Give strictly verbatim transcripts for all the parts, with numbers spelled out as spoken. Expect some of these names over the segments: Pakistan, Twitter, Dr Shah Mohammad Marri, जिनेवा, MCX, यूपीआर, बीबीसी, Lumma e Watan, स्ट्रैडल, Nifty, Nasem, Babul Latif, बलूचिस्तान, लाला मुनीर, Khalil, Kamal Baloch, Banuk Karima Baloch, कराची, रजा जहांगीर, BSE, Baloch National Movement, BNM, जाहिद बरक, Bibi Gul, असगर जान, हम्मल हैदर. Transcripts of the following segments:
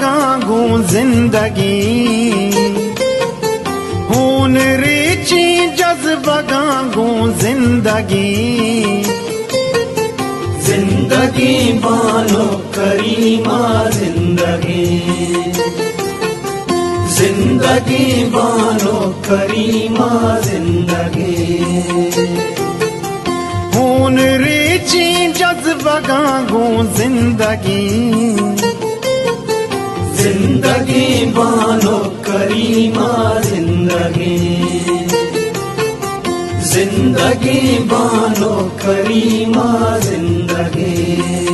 गांगूं जिंदगी हून रीची जज्ब गांगूं जिंदगी जिंदगी बानुक करीमा जिंदगी जिंदगी बानुक करीमा जिंदगी हून रीची जज्ब गांगूं जिंदगी जिंदगी बानुक करीमा जिंदगी जिंदगी बानुक करीमा जिंदगी।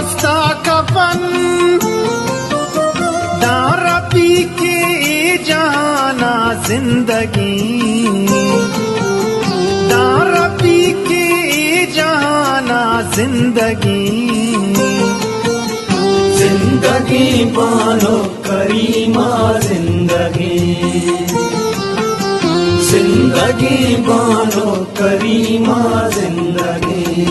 खस्ता कफन दारा पी के जाना जिंदगी, दारा पी के जाना जिंदगी, जिंदगी बानुक करीमा जिंदगी, जिंदगी बानुक करीमा जिंदगी।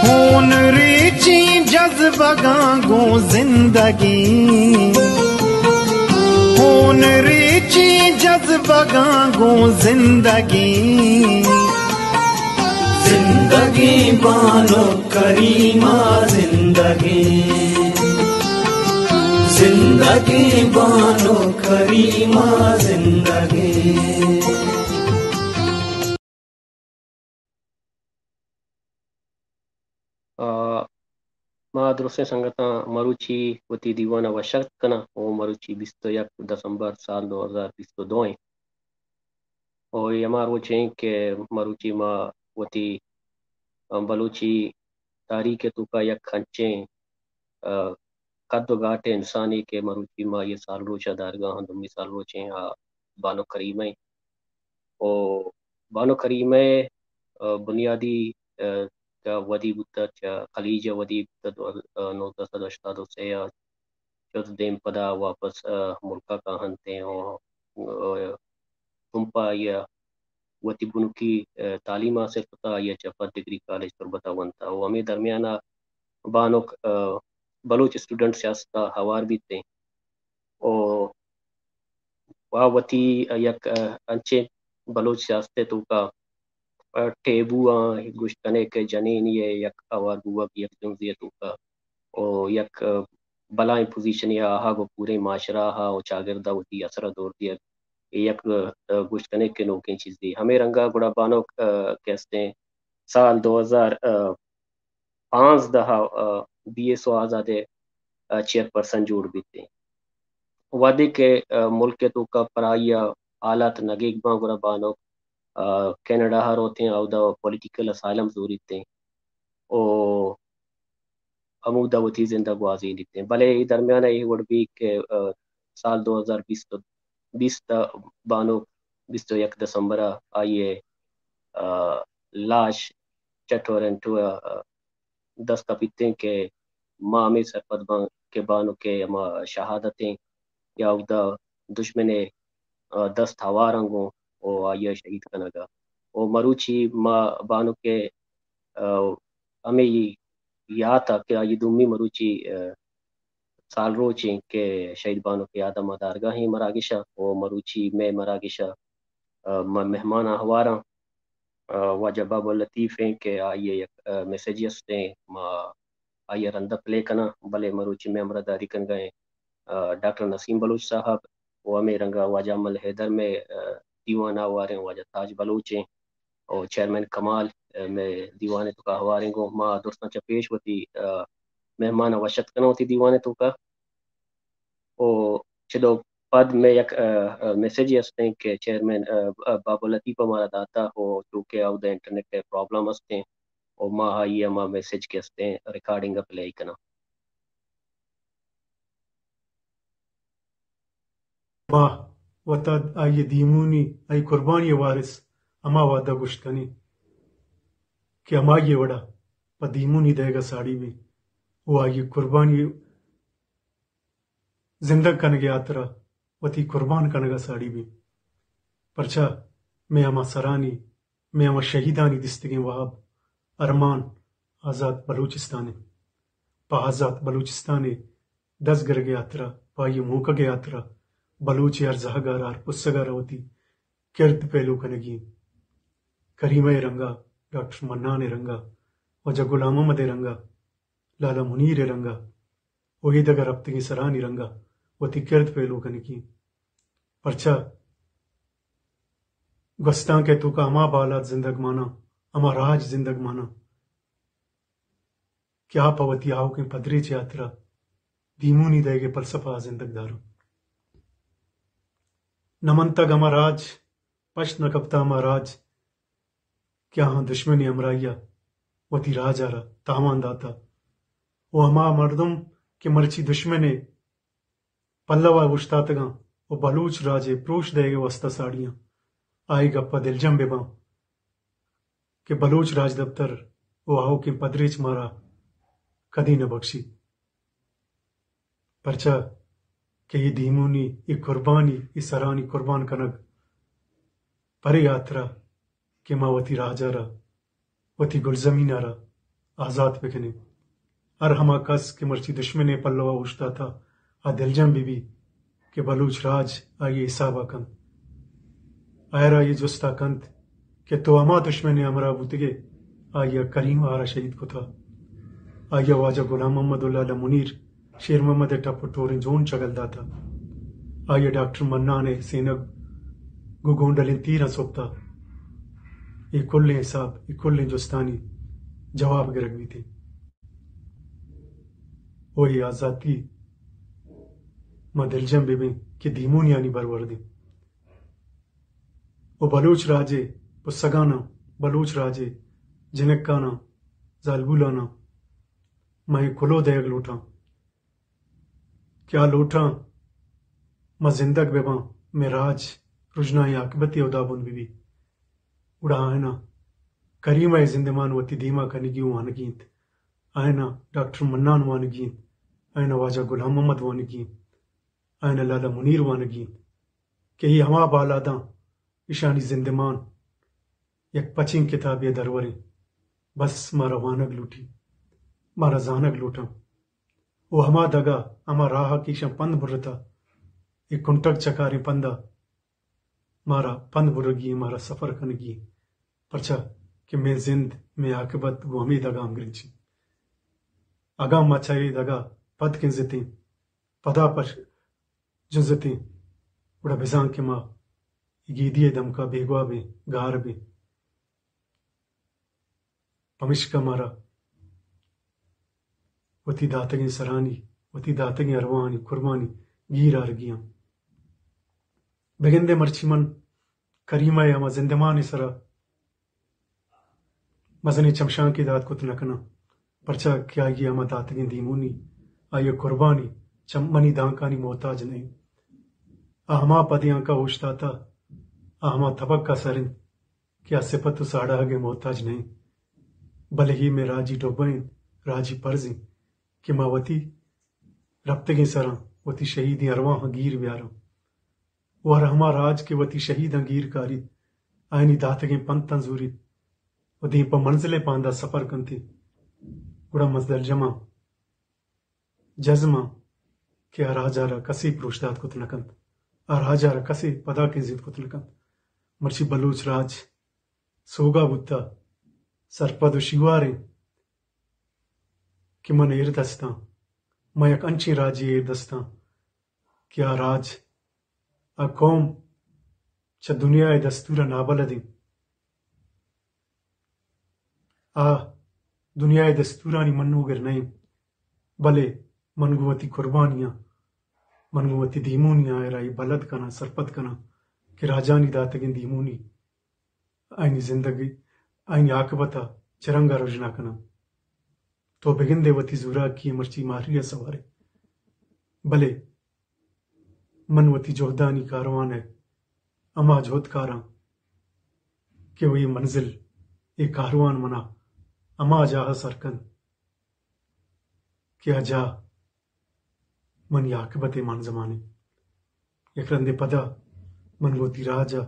खून रेची जज्बागांगो जिंदगी, खून रेची जज्बागांगो जिंदगी, जिंदगी बानुक करीमा जिंदगी, जिंदगी बानुक करीमा जिंदगी। मां दुरुस्ते संगत मरुची वती दीवाना वशक्त कना ओ मरुची इक्कीस दिसंबर साल दो हज़ार बाईस और हमारो छे के मरुची मां वती बलूची तारीख तुका यक खंचे कद घाटे इंसानी के मरुची माँ ये साल रोचा दारगाह दुम्मी साल रोचे आ बानो करीम ओ बानो करीम बुनियादी वदी बुद्धा खलीज वदी नौ दस दशतादों से चौथ देम पदा वापस मुल्का का हंते और तुम्पा या वती बुनुकी तालीमा से पता या चपत डिग्री कॉलेज पर बतावनता वो हमें दरमियाना बानो बलोच स्टूडेंट सियासता हवार भी थे और वावती यक अंचे बलोच सियासते तो का टेबुआ गुश्तने के जनीन ये यक हवार बुआ की यक जुमजियत तो का और यक बलाएं पोजीशन या आहा को पूरे माशरा हा और चागिरदा होती असरा दौर दिया यक गुश्तने के नोकें चीज़ दी हमें रंगा गुड़ा बानो कैसे साल दो हज़ार पाँच दहा बी एस ओ आज़ादे चेयरपर्सन जोड़ बीते वादे के मुल्क के तो का पराया हालात नगेक बांगुरा बानो कैनेडा हर होते हैं अवदा पॉलिटिकल असाइलम जोरी थे और अमूदा वती जिंदा गुआजी देते हैं भले ही दरमियान ये वोट भी के आ, साल दो हज़ार बीस तो बीस बानो बीस तो एक दिसंबर आइए लाश चटोरेंटू दस कपितें के माँ में सरपद बान के बानों के माँ शहादतें या उदा दुश्मने दस थावा रंगों ओ आया शहीद कनगा ओ मरुची माँ बानों के हमें याद था कि ये दुम्मी मरुची साल रोचे के शहीद बानों के याद मदारगा ही मरागिशा ओ मरुची में मरागिशा मेहमान हवारा वजह बाबुल लतीफ हैं के आइए मैसेजेस दें माँ आइए रंदा प्ले करना भले मरुची में हमरा दारी कन गए डॉक्टर नसीम बलोच साहब वो हमें रंगा वजह हम्मल हैदर में दीवाना हवारे वजह ताज बलोच हैं और चेयरमैन कमाल में दीवाने तो का हवारे को माँ दोस्तना चपेश होती मेहमान अवशत करना होती दीवाने तो का और चलो पद में एक मैसेज हस्ते हैं कि चेयरमैन बाबुल लतीफ हमारा दाता हो चूँकि अब इंटरनेट पे प्रॉब्लम हस्ते हैं और माँ आई माँ मैसेज के हस्ते हैं रिकॉर्डिंग प्ले करना माँ वता आई दीमूनी आई कुर्बानी वारिस अमा वादा गुश्तनी कि अमा ये वड़ा पर दीमूनी देगा साड़ी में वो आई कुर्बानी जिंदा कन गया यात्रा वती कुर्बान कनगा साड़ी भी परचा मैं हमा सरानी मैं हमा शहीदानी दिस्तगे वहाब अरमान आज़ाद बलूचिस्ताने पा आज़ाद बलूचिस्ताने दस गर गया यात्रा पा ये मोका गया यात्रा बलूच यार जहागार आर पुस्सगार होती किर्द पहलू कनगी करीमा रंगा डॉक्टर मन्ना ने रंगा वजह गुलाम अहमद रंगा लाला मुनीर रंगा वही दगर रब्तगी सरानी रंगा वती किर्द पहलू कनकी परचा गस्तां के तुका अमा बालात जिंदग माना अमा राज जिंदग माना क्या पवती आओ के पदरी च यात्रा धीमूनी देगे पलसफा जिंदग दारो नमन तक अमा राज पश न कपता अमा राज क्या हाँ दुश्मनी अमराइया वती राज आरा तामान दाता वो हमा मर्दम के मर्ची दुश्मने पल्लवा गुश्ता तगा वो बलूच राजे प्रोश देगे वस्ता साड़ियां आई गप्पा दिलजम बेबा के बलूच राज दफ्तर वो आओ के पदरेच मारा कदी न बख्शी परचा के ये धीमूनी ये कुर्बानी ये सरानी कुर्बान कनक परे यात्रा के मावती राजा रा वती गुलजमीना रा आजाद बिकने अर हमा कस के मर्ची दुश्मने पल्लवा उछता था आ दिलजम बीबी के बलूच राज आगे हिसाबा कंत आयरा ये जुस्ता कंत के तो अमा दुश्मने अमरा बुतगे आया करीम आरा शहीद को था आया वाजा गुलाम मोहम्मद उल्ला मुनीर शेर मोहम्मद टप्पू टोरें जोन चगलदा था आया डॉक्टर मन्ना ने सेनक गुगोंडलिन तीरा सोपता ये कुल्ले हिसाब ये कुल्ले हिंदुस्तानी जवाब गिरगवी थी वो ये आजादी मां दिलजम बेबे की धीमून यानी बरवर दी वो बलूच राजे वो सगाना बलूच राजे जिनकाना जालबुलाना मैं खुलो देग लूटा क्या लूटा मां जिंदग बेबा मैं राज रुजना आकबती उदाबुन बीबी उड़ा आयना करीमा जिंदमान वती धीमा कनिगी वानगीत आयना डॉक्टर मन्नान वानगीत आयना वाजा गुलाम मोहम्मद वानगीत आयना लाला मुनीर वानगीत के ही हमा बालादा ईशानी जिंदमान एक पचिंग किताब ये दरवरी बस मारा वानग लूटी मारा जानग लूटा वो हमा दगा हमा राह की शम पंद बुरता ये कुंटक चकारी पंदा मारा पंद बुरगी मारा सफर कनगी परचा कि मैं जिंद मैं आकबत वो हमी दगा अंग्रेजी आगा मचाई दगा पद किंजती पदा पर जुंजती उड़ा बिजां के माँ गीदिये दमका बेगवा बे गार बे पमिश्का मारा वती दातगे सरानी वती दातगे अरवानी कुर्बानी गीर आरगियां बेगिंदे मर्चीमन करीमा या जिंदमान सरा मजनी चमशान की दात कुत नकना परचा क्या गया मा दातगे दीमूनी आये कुर्बानी चमनी दांकानी मोहताज नहीं आहमा पदियां का होशता था आहमा थपक का सरिंद क्या सिपत साढ़ा आगे मोहताज नहीं भले ही मैं राजी डोबैन राजी परजी कि मावती रबतगी सरा वती शहीद अरवा हंगीर व्यारा वह रहमा राज के वती शहीद हंगीर कारी आयनी दातगे पंत तंजूरी वदी प मंजिले पांदा सफर कंती गुड़ा मजदर जमा जज्मा के राजा रा कसी प्रोशदात कुत नकंत राजा रा कसी पदा के जिद कुत नकंत मर्ची बलूच राज सोगा बुत्ता सरपद शिवारे कि मन एर दस्ता मैं एक अंची राजी एर दस्ता क्या राज आ कौम च दुनिया दस्तूरा नाबल दी आ दुनिया दस्तूरा नी मन्नू गिर नहीं भले मनगुवती कुर्बानियां मनगुवती धीमूनिया राई बलद कना सरपत कना कि राजा नी दातगिन धीमूनी आईनी जिंदगी आईनी आकबता चिरंगा रोजना कना तो बिगिन देवती जूरा की मर्ची मारिया सवारे भले मनवती जोहदानी कारवान है अमा जोधकारा के वो ये मंजिल ये कारवान मना अमा जाह सरकन क्या जा मन याकबत मान जमाने एक रंदे पदा मन गोती राजा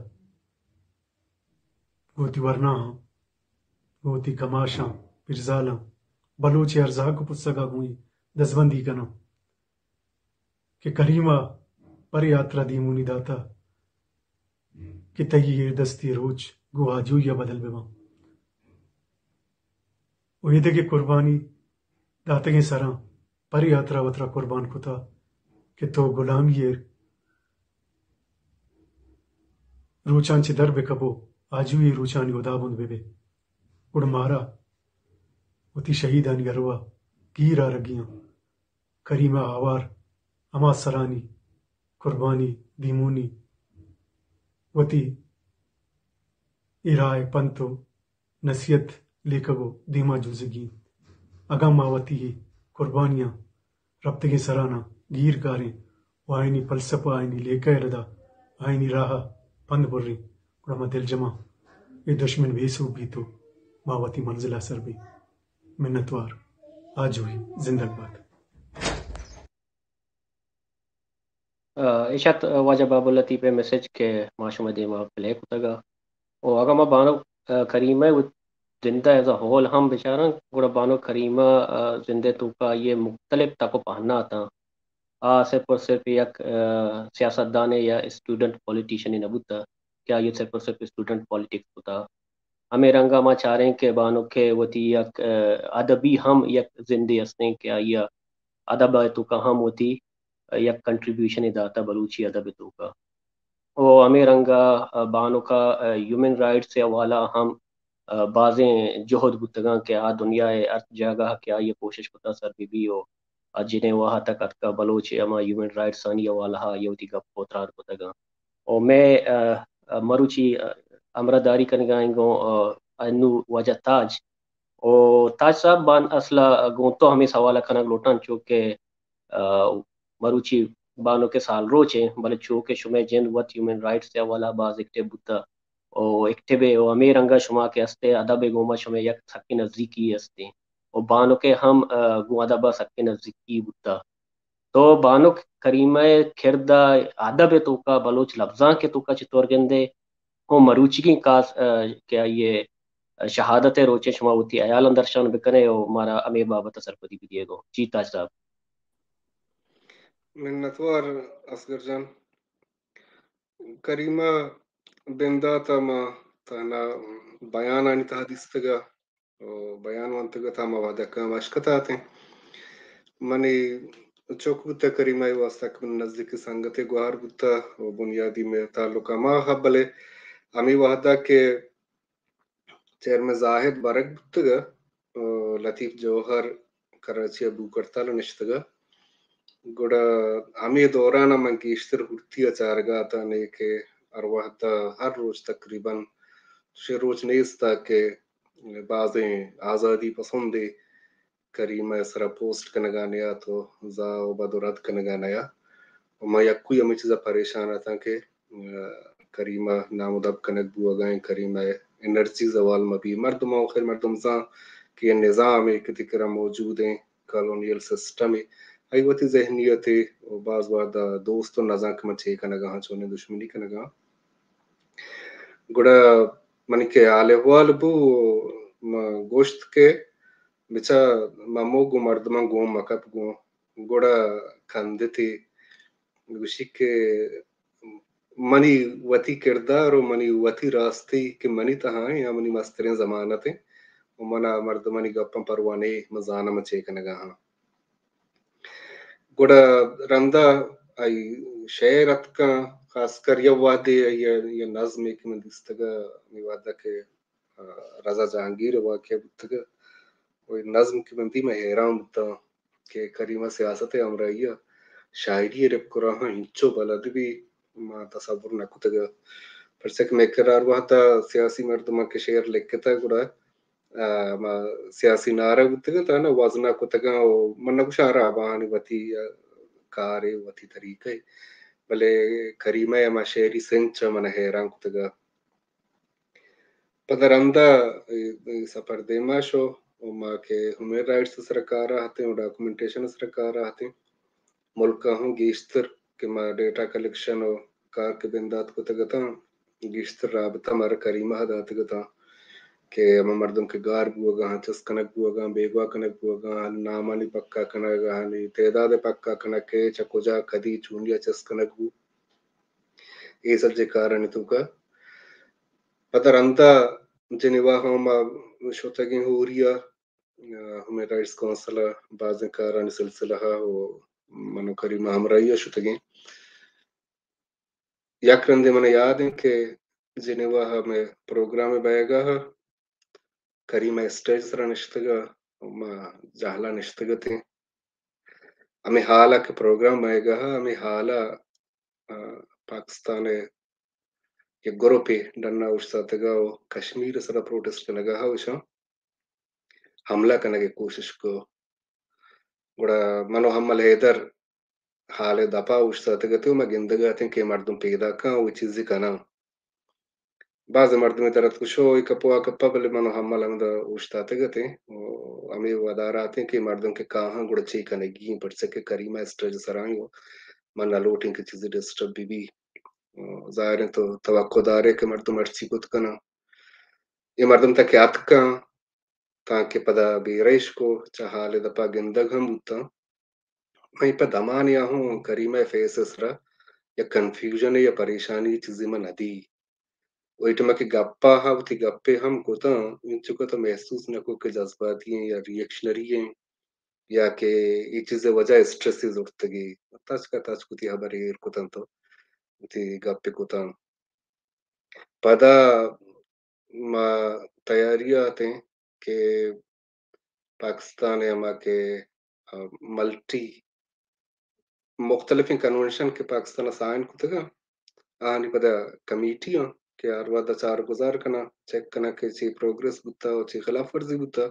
गोती वरना गोती कमाशा पिरजाला बलोच अर्जा को पुस्तगा गुई दसबंदी कना के करीमा पर यात्रा दी मुनी दाता कि तई ये दस्ती रोज गुआजू या बदल बेवा उहिद के कुर्बानी दाते के सरा पर यात्रा वतरा कुर्बान कुता कि तो गुलाम ये रोचांची दर बेकबो आजू ये रोचानी उदाबुंद बेबे उड़ मारा उती शहीदान गरवा कीरा रगियां करीमा आवार अमा सरानी कुर्बानी दीमूनी वती इराय पंतो नसीहत लेकबो दीमा जुजगी अगा मावती ही कुर्बानियाँ, रब्त के सराना, गीर गारें, व आइनी फलसफ आइनी लेकर रदा आइनी राह पंद बुर्री गुड़मा दिल जमा ये दुश्मन बेसू बीतो मावती मंजिला सर भी मिन्नतवार आज हुई जिंदाबाद। इशात वाजा बाबुल लतीफ मैसेज के माशूम दिमाग ब्लैक होता और अगर मैं बानुक करीमा वो जिंदा एज अ होल हम बेचारा गुड़ा बानुक करीमा जिंदे तो का ये मुख्तलिफ तक पहनना था आ सिर्फ और सिर्फ एक सियासतदान या स्टूडेंट पॉलिटिशन नबूता क्या ये सिर्फ और सिर्फ स्टूडेंट पॉलिटिक्स होता हमें रंगा माँ चाह रहे हैं कि बानुक के वती एक अदबी हम एक जिंदे हंसने क्या यह अदब तो का हम होती या कंट्रीब्यूशन दाता बलूची अदब तो का और हमें रंगा बानो का ह्यूमन राइट से वाला हम बाजें जोहद बुतगा क्या दुनिया अर्थ जगह क्या ये कोशिश पता सर बीबी हो जिन्हें वहाँ तक अत का बलोच अमा ह्यूमन राइट सानी वाला ये होती गप पोतरा बुतगा और मैं मरुची अमरादारी करने गाएंगो अनु वजह ताज और ताज साहब बान असला गो तो हमें सवाल खनक लोटान चूँकि मरुची बानो के साल रोचे बल छो के शुमे जिन वत ह्यूमन राइट्स से वाला बाज इकटे बुता और इकटे बे और अमे रंगा शुमा के हस्ते अदब गोमा शुमे यक सक्की नजदीकी हस्ते और बानो के हम गुआदबा सक्की नजदीकी बुता तो बानो करीमा खिरदा अदब तो का बलोच लफ्जा के तो का चितौर गंदे हो मरुची की कास क्या ये शहादत रोचे शुमा होती अयाल अंदर शान बिकने और मारा अमे बाबत सरपदी भी दिएगो जी ताज साहब। मिन्नतवार असगर जान करीमा बिंदा तमा ताना बयान आनी था दिस्तगा और बयान वंतगा तामा वादा का मशकता थे मने चौकुता करीमा ये वास्ता के नजदीकी संगते गुहार गुता और बुनियादी में तालुका माँ हबले अमी वादा के चेयर में जाहिद बरक गुतगा लतीफ जौहर कराची अबू करता लो निश्तगा गुड़ा हमी दौरान मंकी इश्तर हुर्ती अचारगा था ने के अरवाह था हर रोज तकरीबन शेरोज नेस था के बाजें आज़ादी पसंदे करीमा इसरा पोस्ट करने गाने तो जाओ बदौरत करने गाने या मैं यक्कू यमी चीज़ परेशान था के करीमा नामुदाब कनक बुआ गाएं करीमा एनर्जी जवाल मबी मर्दमाओं खैर मर्दमजा के निज़ाम एक तिकरा मौजूद हैं कॉलोनियल सिस्टम है अगवती जहनियत है बाज बार दोस्तों नजाक मचे कनगा चोने दुश्मनी कनगा गुड़ा मन के आले वाल बू गोश्त के बिचा मामो गो मर्दमा गो मकप गो गुड़ा खंदे थी गुशी के मनी वती किरदार और मनी वती रास्ते के मनी तहा या मनी मस्तरे जमानत है मना मर्दमनी गप्पा परवाने मजाना मचे कनगा गुड़ा रंदा आई शेर अतका खासकर ये वादे ये ये नज़्म एक में दिस्तगा निवादा के रजा जहांगीर वाके बुतगा वो नज़्म की बंदी में हैरान था के करीमा सियासत है हमरा ये शायरी रेप करा हाँ हिंचो बलद भी माँ तस्वुर ना कुतगा पर सक में करार वहाँ था सियासी मर्दमा के शेर लेके था गुड़ा मां सियासी नारा बुतगा था ना वजना कुतगा ओ मन्ना कुछ आरा बानी वती कारे वती तरीके भले करीमा या मां शेरी संच मन हैरान कुतगा पदरंदा सफर देमा शो ओ मां के ह्यूमन राइट्स सरकार आते और डॉक्यूमेंटेशन सरकार आते मुल्क हूं गिस्तर के मां डेटा कलेक्शन और कार के बिंदात कुतगा था गिस्तर राबता मार करीमा हदात गता के हम मर्दों के गार बुआगा हंचस कनक बुआगा बेगवा कनक बुआगा नामानी पक्का कनक हानी तेदादे पक्का कनक के चकोजा कदी चूंडिया चस कनक बु ये सब जे कारण तो का पता रंता जिनेवा हम शोतगिन होरिया हमें राइट्स काउंसिल बाजे कारण सिलसिला हो मनो करीमा हम रहिया शोतगिन याकरंदे मने याद है के जिनेवा हमें प्रोग्राम में बैगा करीमा स्टेज सरा निश्तगा मां जहला निश्तगते हमें हाला के प्रोग्राम आएगा हमें हाला पाकिस्तान के ग्रुप डन्ना उठसातगा और कश्मीर सरा प्रोटेस्ट करना उस हमला करने की कोशिश को मनो हम्मल हैदर हाले दपा उतु गिंदे मरदम पीदाक उचिजी कना बाज मरदमी तरत कुशो कपुआ कप्पा बल मनो हम्मल हमद उतगते अमी वदारा थे कि मरदम के कहाँ गुड़ची कने गी पट सके करीमा स्ट्रेज सरांगो मन अलोटिंग के चीज डिस्टर्ब भी भी जाहिर तो तवक्कोदारे के मरदम अर्ची कुत कना ये मरदम तक याद का ताके पदा बीरेश को चाहाले दपा गिंदग हम उता वहीं पर दमान या हूँ करीमा फेसेस रा या कंफ्यूजन या परेशानी चीजें मन नदी वही टमा के गप्पा हा उती गप्पे हम कोता इन चुका तो महसूस न को के जज्बाती हैं या रिएक्शनरी हैं या के ये चीजें वजह स्ट्रेस से जुड़ते गी ताज का ताज कुती हमारे एर कोता तो उती गप्पे कोता पदा मा तैयारियां आते के पाकिस्तान हमा के मल्टी मुख्तलिफ कन्वेंशन के पाकिस्तान साइन कुतगा आनी पदा कमेटियां के आरवादा चार गुजार कना चेक कना के ची प्रोग्रेस बुता और ची खिलाफ वर्जी बुता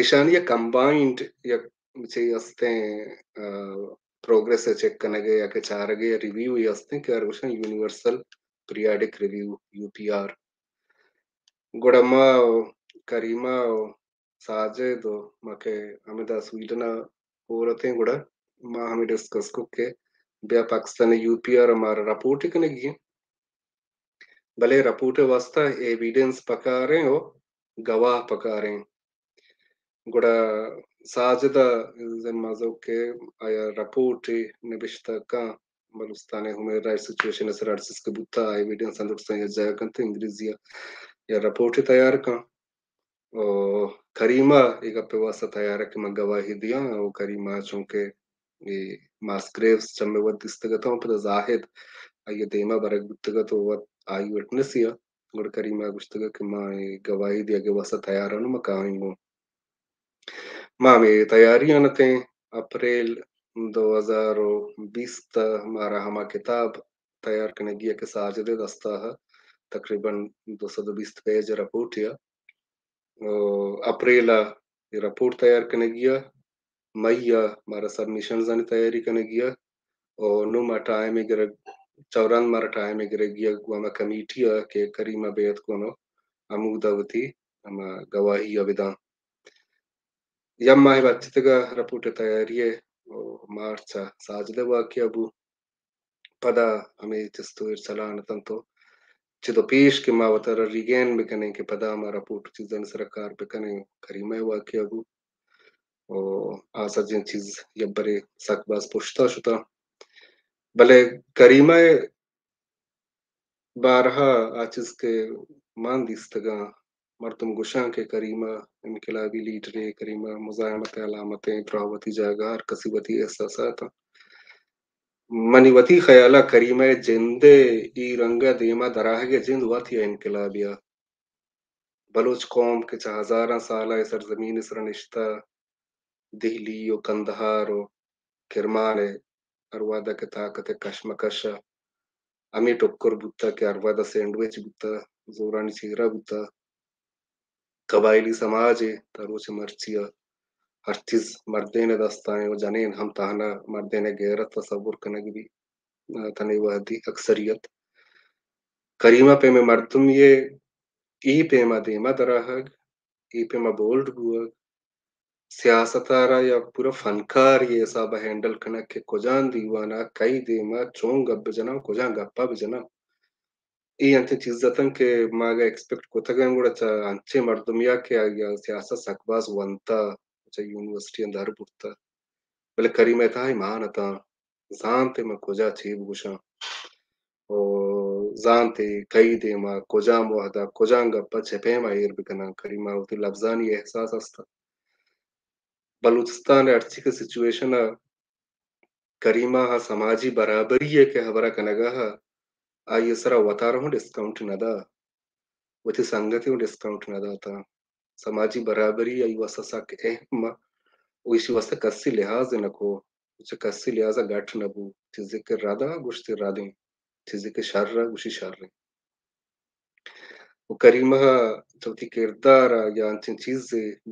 ईशानिया कंबाइंड या ची अस्ते प्रोग्रेस चेक कना गए या के चार गए रिव्यू या अस्ते के आरवशन यूनिवर्सल पीरियडिक रिव्यू यूपीआर गोड़मा करीमा साजे दो माके अमिता स्वीडना हो रहे हैं गुड़ा माँ हमें डिस्कस को के ब्या पाकिस्तान यूपीआर हमारा रिपोर्ट करने की भले रिपोर्ट वास्ता एविडेंस पका रहे हो गवाह पका रहे हैं गुड़ा साजे दा जमाजो के आया रिपोर्ट ने बिश्ता का बलुस्ताने हमें राइट सिचुएशन ऐसे राजस्व के बुता एविडेंस अंदर संयोग जाया करते इंग्लिश या रिपोर्ट तैयार का और करीमा एक अपने वास्ता तैयार कि मैं गवाही दिया और करीमा चूंकि ये मास्क्रेव्स चम्मे वत दिस्तगता हूँ पर जाहिद ये देमा बरक बुतगा तो वत आई विटनेस या और करीमा गुस्तगा कि मैं गवाही दिया के वास्ता तैयार हूँ मैं कहीं हूँ माँ मेरी तैयारियाँ न थे अप्रैल दो हज़ार बीस तक हमारा हमा किताब तैयार करने गया के साझेदे दस्ता है तकरीबन दो सौ बीस पेज रिपोर्ट या अप्रैल रिपोर्ट तैयार करने गया मई मारा सबमिशन तैयारी करने गया और नो मा टाइम गिर चौरान मारा टाइम गिर गया गुआमा कमेटी के करीमा बेत कोनो अमूदावती हम गवाही अविदा यम माह बच्चे का रिपोर्ट तैयारी है और मार्च साजदे वाक्य अबू पदा हमें चिस्तो चलान तंतो चितो पेश के मावतर रिगेन में कने के पदा हमारा पोट चीजन सरकार पे कने करीमा हुआ के अबू और आशा जिन चीज ये बड़े सकबाज पुष्टा शुता भले करीमा बारहा आचिज के मान दिस्तगा मर्तुम गुशां के करीमा इनकलाबी लीडरे करीमा मुजाहमत अलामतें प्रावती जागार कसीबती एहसासा था मनीवती ख्याला करीमा जिंदे ई रंगा देमा दराहगे जिंद वाथिया इनकलाबिया बलोच कौम के हजारा साला सरजमीन सर निश्ता दिल्ली और कंदहार और किरमान अरवादा के ताकत कशमकश अमी टक्कर बुत्ता के अरवादा सैंडविच बुत्ता जोरानी चीरा बुत्ता कबायली समाज है तरोच मर्चिया हर चीज मर्दे ने दस्ताएं और जने हम ताना मर्दे ने गैरत तस्वुर करने की भी तने वादी अक्सरियत करीमा पे में मर्दम ये ई पे मा देमा दराहग ई पे मा बोल्ड बुआग सियासतारा या पूरा फनकार ये सब हैंडल करना के कोजान दीवाना कई देमा चोंग गब्ब जना कोजान गप्पा बजना ये अंतिम चीज जतन के मागा एक्सपेक्ट कोता गए हम गुड़ा अंचे मर्दमिया के आ गया सियासत सकबाज वंता यूनिवर्सिटी अंदर पुटता भले करीमा था ईमान था जानते मैं कोजा चीब गुशा और जानते कई दे मां कोजा मुहदा कोजांग गप्पा छपे मायर बिकना करीमा उती लफ्जानी एहसास असता बलूचिस्तान अर्ची के सिचुएशन करीमा हा समाजी बराबरी है के हबरा कनगा हा आई सरा वतार हूं डिस्काउंट नदा उती संगति हूं डिस्काउंट नदा था समाजी बराबरी आई वसा के एहम उसी वसा कसी लिहाज नको उसे कसी लिहाजा गाठ नबू चीजे के राधा गुश्ते राधे चीजे के शर्रा गुशी शर्रे वो करीमा चौथी किरदार या अंतिम चीज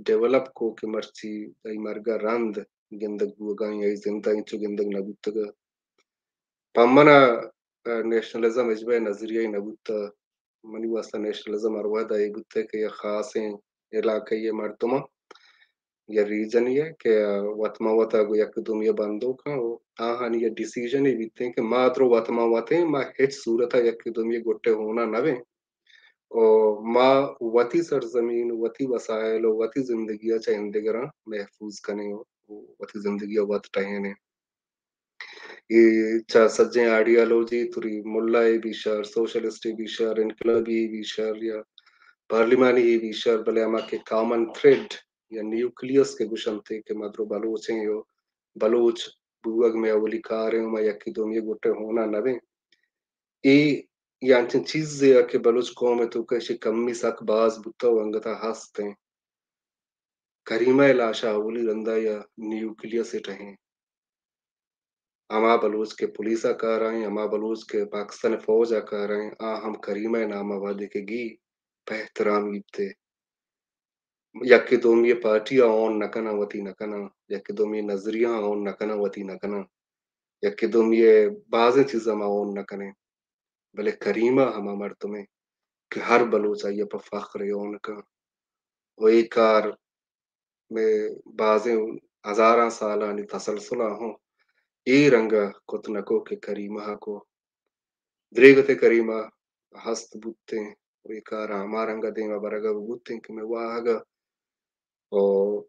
डेवलप को के मर्ची आई मरगा रंद पम्मना नेशनलिज्म इजबा नजरिया नबुता मनी वास्ता नेशनलिज्म अरवादा गुत्ते के या खास इलाके ये मरतुमा या रीजन ये के वतमा वता गो या कुदुम ये बंदो का ओ आहानी या डिसीजन ये बीते के मात्रो वतमा वते मा हेच सूरता या कुदुम ये गोटे होना नवे ओ मा वती सरजमीन वती वसायल वती जिंदगी चा इंदगरा महफूज कने वती जिंदगी वत टाइने चा सज्जे आइडियोलॉजी तुरी मुल्ला ए बिशर सोशलिस्ट ए बिशर इनकलाबी ए बिशर या पार्लिमानी ए बिशर भले अमा के कॉमन थ्रेड या न्यूक्लियस के गुशंते के मदरो बलोच हैं यो बलोच बुवग में अवली कारे उमा यकी दोमी गोटे होना नवे ए यांचन चीज या के बलोच कौम तो कैसे कम्मी साख बाज बुत्ता वंगता हस्ते करीमा लाशा अवली रंदा या न्यूक्लियस इट हैं अमा बलोच के पुलिस आकार हैं अमा बलोच के पाकिस्तान फौज आकार हैं आ हम करीमा नामा वादे के गी बेहतराम गिते यके दोम ये पार्टियां ऑन नकना वती नकना यके दोम ये नजरिया ऑन नकना वती नकना यके दोम ये बाजे चीजा मा ऑन नकने भले करीमा हम अमर तुम्हें कि हर बलोच आई पर फख्र ऑन का वो एक कार में बाजे हजारा साल आनी तसलसला हो ए रंगा कोतनको के करीमा को द्रेगते करीमा हस्त बुते वेकार आमा रंगा देवा बरगा बुते कि मैं वाहगा और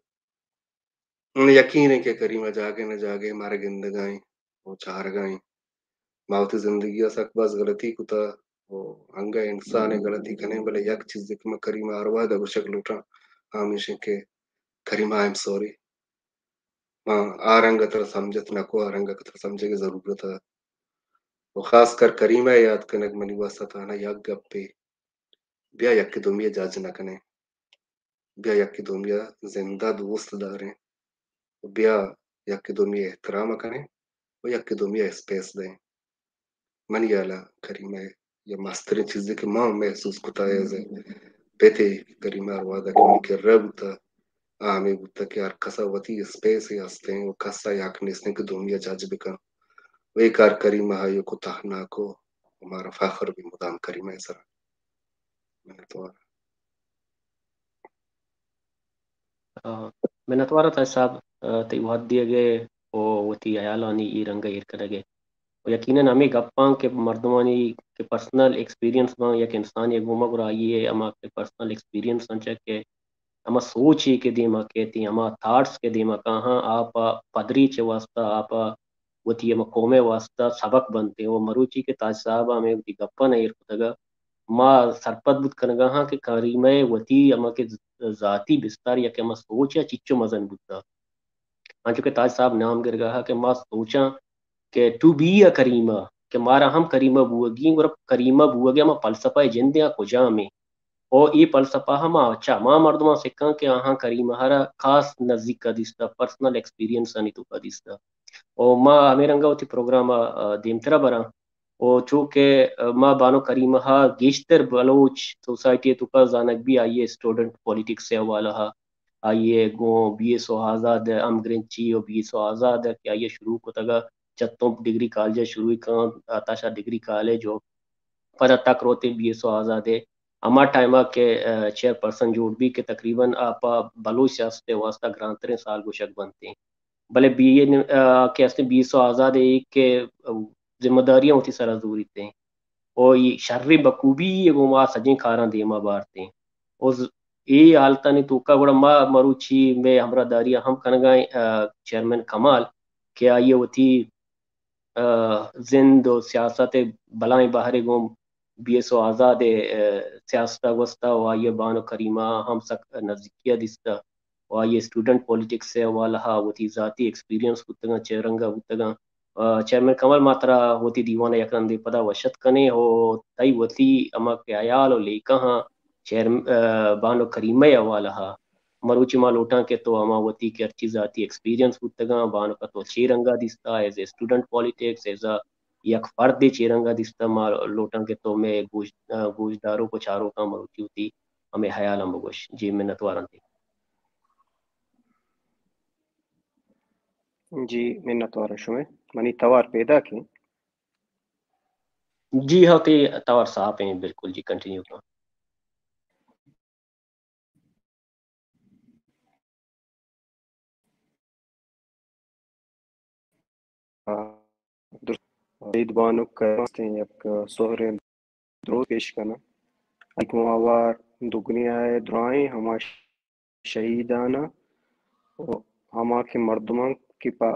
यकीन है के करीमा जागे न जागे मारे जिंदगाई वो चार गाई मावती जिंदगी सक बस गलती कुता वो अंगा इंसान है गलती कने भले यक चीज के मैं करीमा अरवा दा गुशक लूटा हमेशा के करीमा आई एम सॉरी आ रंग तरह समझत न को आरंग तरह समझे की जरूरत है वो खासकर करीमा याद कनक मनी वास्ता था ना यक गप्पे ब्या यक की दुमिया जाज न कने ब्या यक की दुमिया जिंदा दोस्त दारे ब्या यक की दुमिया एहतराम कने वो यक की दुमिया स्पेस दे मनी आला करीमा ये मास्टर चीज के मां महसूस कोता है जे बेटे करीमा वादा के रब था आमे बुत्ता के आर कसा वती स्पेस ही हस्ते हैं वो कसा याकने इसने के दुनिया जाज बिका वे कार करीमा हायो को तहना को हमारा फखर भी मुदाम करीमा है सर मिनतवार मिनतवार था साहब ते बहुत दिए गए ओ वती आयालानी ई रंगा ईर करगे ओ यकीनन हमें गप्पा के मर्दवानी के पर्सनल एक्सपीरियंस मा या के इंसान ये गुमा गुराई है अमा के पर्सनल एक्सपीरियंस संचा के अमा सोच ही के दीमा के थी अमा थाट्स के दीमा कहाँ आप पदरी चे वास्ता आप वो थी अमा कोमे वास्ता सबक बनते हैं वो मरुची के ताज साहब हमें वो थी गप्पा नहीं रखता माँ सरपत बुत करना हाँ के करीमे वो थी अमा के जाती बिस्तार या के अमा सोच या चिच्चो मजन बुता हाँ चुके ताज साहब नाम गिर गया कि माँ सोचा के टू बी या करीमा के मारा हम करीमा बुआगी और करीमा बुआगी अमा फलसफा जिंदिया खुजा में और ये फलसफा हम अच्छा माँ मर्दमा सिक्का के अहाँ करीमा हरा खास नजदीक का दिस्ता पर्सनल एक्सपीरियंस आनी तो का दिस्ता और माँ हमें रंगा होती प्रोग्राम देमतरा बरा और चूँकि माँ बानो करीमा हा गेश्तर बलोच सोसाइटी तो का जानक भी आई है स्टूडेंट पॉलिटिक्स से वाला हा आई है गो बी ए सो आज़ाद अमग्रंची और बी ए सो आज़ाद कि आई शुरू को तगा चत्तों डिग्री कॉलेज शुरू का ताशा डिग्री कॉलेज हो पर तक रोते बी ए सो आज़ाद है हमार टाइमा के चेयरपर्सन जोड़ भी के तकरीबन आप बलोच सियासत वास्ता ग्रांतरे साल गुशक बनते हैं भले बी ए के बीस सौ आज़ाद एक के जिम्मेदारियाँ होती सरा दूरी थे और ये शर्र बखूबी ये गुमा सजें खारा देमा बारते और ये हालता ने तोका बड़ा माँ मरुची में हमरा दारिया हम कन गए चेयरमैन कमाल क्या ये होती जिंद सियासत भलाएँ बाहर गुम बी एस ओ आज़ाद सियासत वस्ता हुआ ये बानो करीमा हम सक नजदीकिया दिस्ता हुआ ये स्टूडेंट पॉलिटिक्स से वाला होती जाती एक्सपीरियंस उत्तगा चेरंगा उत्तगा चेयरमैन कमल मात्रा होती दीवाना यकरन दे पदा वशत कने हो तई वती अमा के आयाल और लेका हाँ चेयर बानो करीमा या वाला हा मरुचि माँ लोटा के तो अमा वती के हर चीज़ आती एक्सपीरियंस उत्तगा बानो का तो चेरंगा दिस्ता as a student politics as a यक फर्दे चेरंगा दिस्ता मार लोटन के तो में गोश गोशदारों को चारों का मरुची होती हमें हयाल अंबगोश जी मिनतवारन थी जी मिन्नतवार शुमे मनी तवार पैदा की जी होती तवार साहब हैं बिल्कुल जी कंटिन्यू करो दुरुस्त बानुक करते हैं आपका सोहरे दुरुस्त पेश करना अकमावार दुगनिया दुआएं हमार शहीदाना हमार के मर्दमां की पा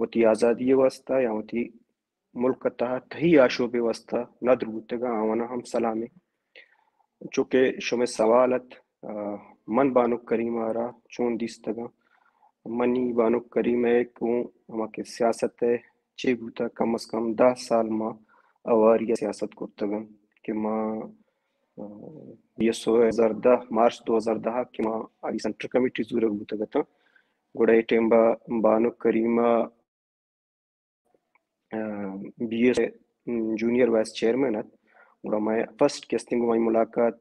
होती आज़ादी व्यवस्था या होती मुल्क तहत ही आशो व्यवस्था न दुरुतगा आवाना हम सलामे चूँकि शुमे सवालत मन बानुक करीमा रा चोन दिस्तगा मनी बानुक करीम है को हमारे सियासत है चेगुता कम से कम दस साल माँ अवारिया सियासत कुर्तगम कि माँ ये सौ हजार दह मार्च दो हजार दह कि माँ आई सेंट्रल कमिटी ज़रूर गुतगता गुड़ाई टेम्बा बानुक Karima BS junior vice chairman है गुड़ा मैं फर्स्ट केस्टिंग को मैं मुलाकात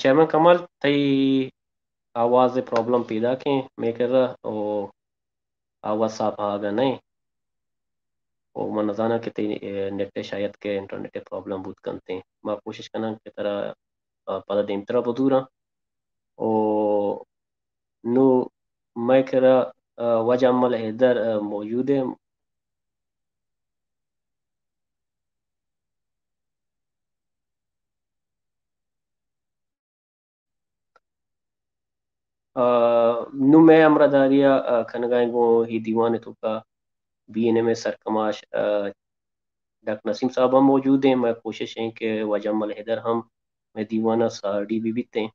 चेयरमैन कमल तई आवाज़ प्रॉब्लम पैदा के मैं कर रहा ओ आवाज़ साफ आ गया नहीं ओ मन जाना कि तई नेट शायद के इंटरनेट के प्रॉब्लम बहुत करते हैं मैं कोशिश करना कि तरह पता दें तरह बदूरा ओ नो मैं करा वज हम्मल हैदर मौजूद है नो मैं अमरा दारिया खनगाएंगो ही दीवान तो का बीएनएम सरकमाश डॉक्टर नसीम साहब हम मौजूद हैं मैं कोशिश है कि वज हम्मल हैदर हम मैं दीवाना साड़ी भी बीते हैं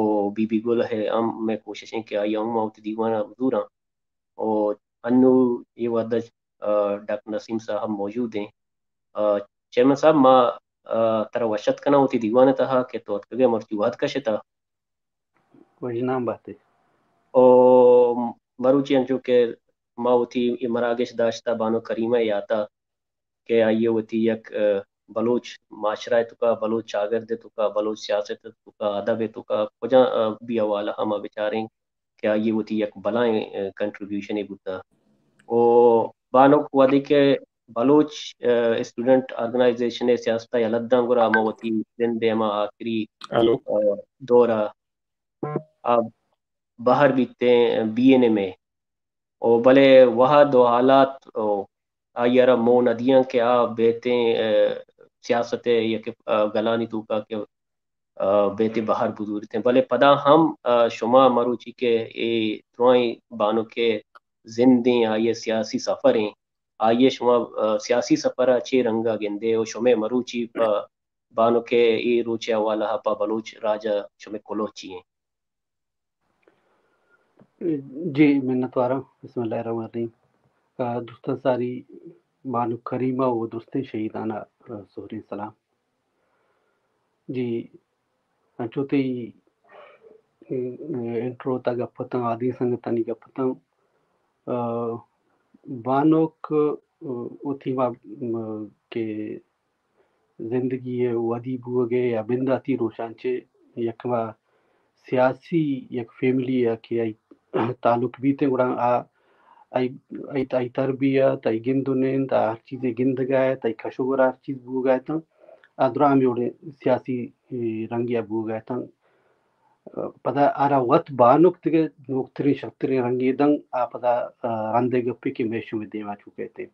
ओ बीबी गुल है हम मैं कोशिशें कि आई हूँ माउत दीवाना अबूरा और अन्नू ये वादा डॉक्टर नसीम साहब मौजूद हैं चेयरमैन साहब माँ तरह वशत करना होती दीवाना था कि तो अतकगे मर्चुवाद का शिता वही नाम बात है और मरुची अंजो के माँ होती इमरागेश दाश्ता बानो करीमा याता के आई होती यक बलोच माशराय तुका बलोच शागिर्द तुका बलोच सियासत तुका अदब तुका कुछ भी हवाला हम विचारें क्या ये होती एक बलाएं कंट्रीब्यूशन है बुता और बानुक वादी के बलोच स्टूडेंट ऑर्गेनाइजेशन है सियासत यलद्दांगुरा हम होती दिन बेमा आखिरी दौरा अब बाहर बीते हैं बीएनए में और भले वहाँ दो हालात आयरा मो नदियाँ के आप बेते सियासत है या कि गलानी तूका के बेते बाहर बुजुर्ग थे भले पदा हम शुमा मरुची के ए त्रोई बानो के जिंदे आये सियासी सफर हैं आये शुमा सियासी सफर अच्छे रंगा गिंदे और शुमे मरुची बानो के ए रोचे वाला हपा बलोच राजा शुमे कोलोची हैं जी मिन्नतवारा बिस्मिल्लाहिर्रहमानिर्रहीम दुरुस्त सारी बानुक करीमा व दुरुस्त शहीदाना सोहरे सलाम जी चौथी इंट्रो तक गपत आदि संगत नहीं गपत बानुक उथी के जिंदगी है वदी बुगे या बिंदाती रोशांचे यकवा सियासी यक फैमिली या के आई ताल्लुक बीते गुड़ा आ आई आई ताई तरबियत आई गिंदुनें ता हर चीज़ें गिंद गए ताई खशोगरा हर चीज़ बू गए तं आदराम योरे सियासी रंगिया बू गए तं पता आरा वत बानुक तके नोक्तरी शक्तरी रंगी दं आ पता रंदे गप्पे के मेशु में देवा चुके थे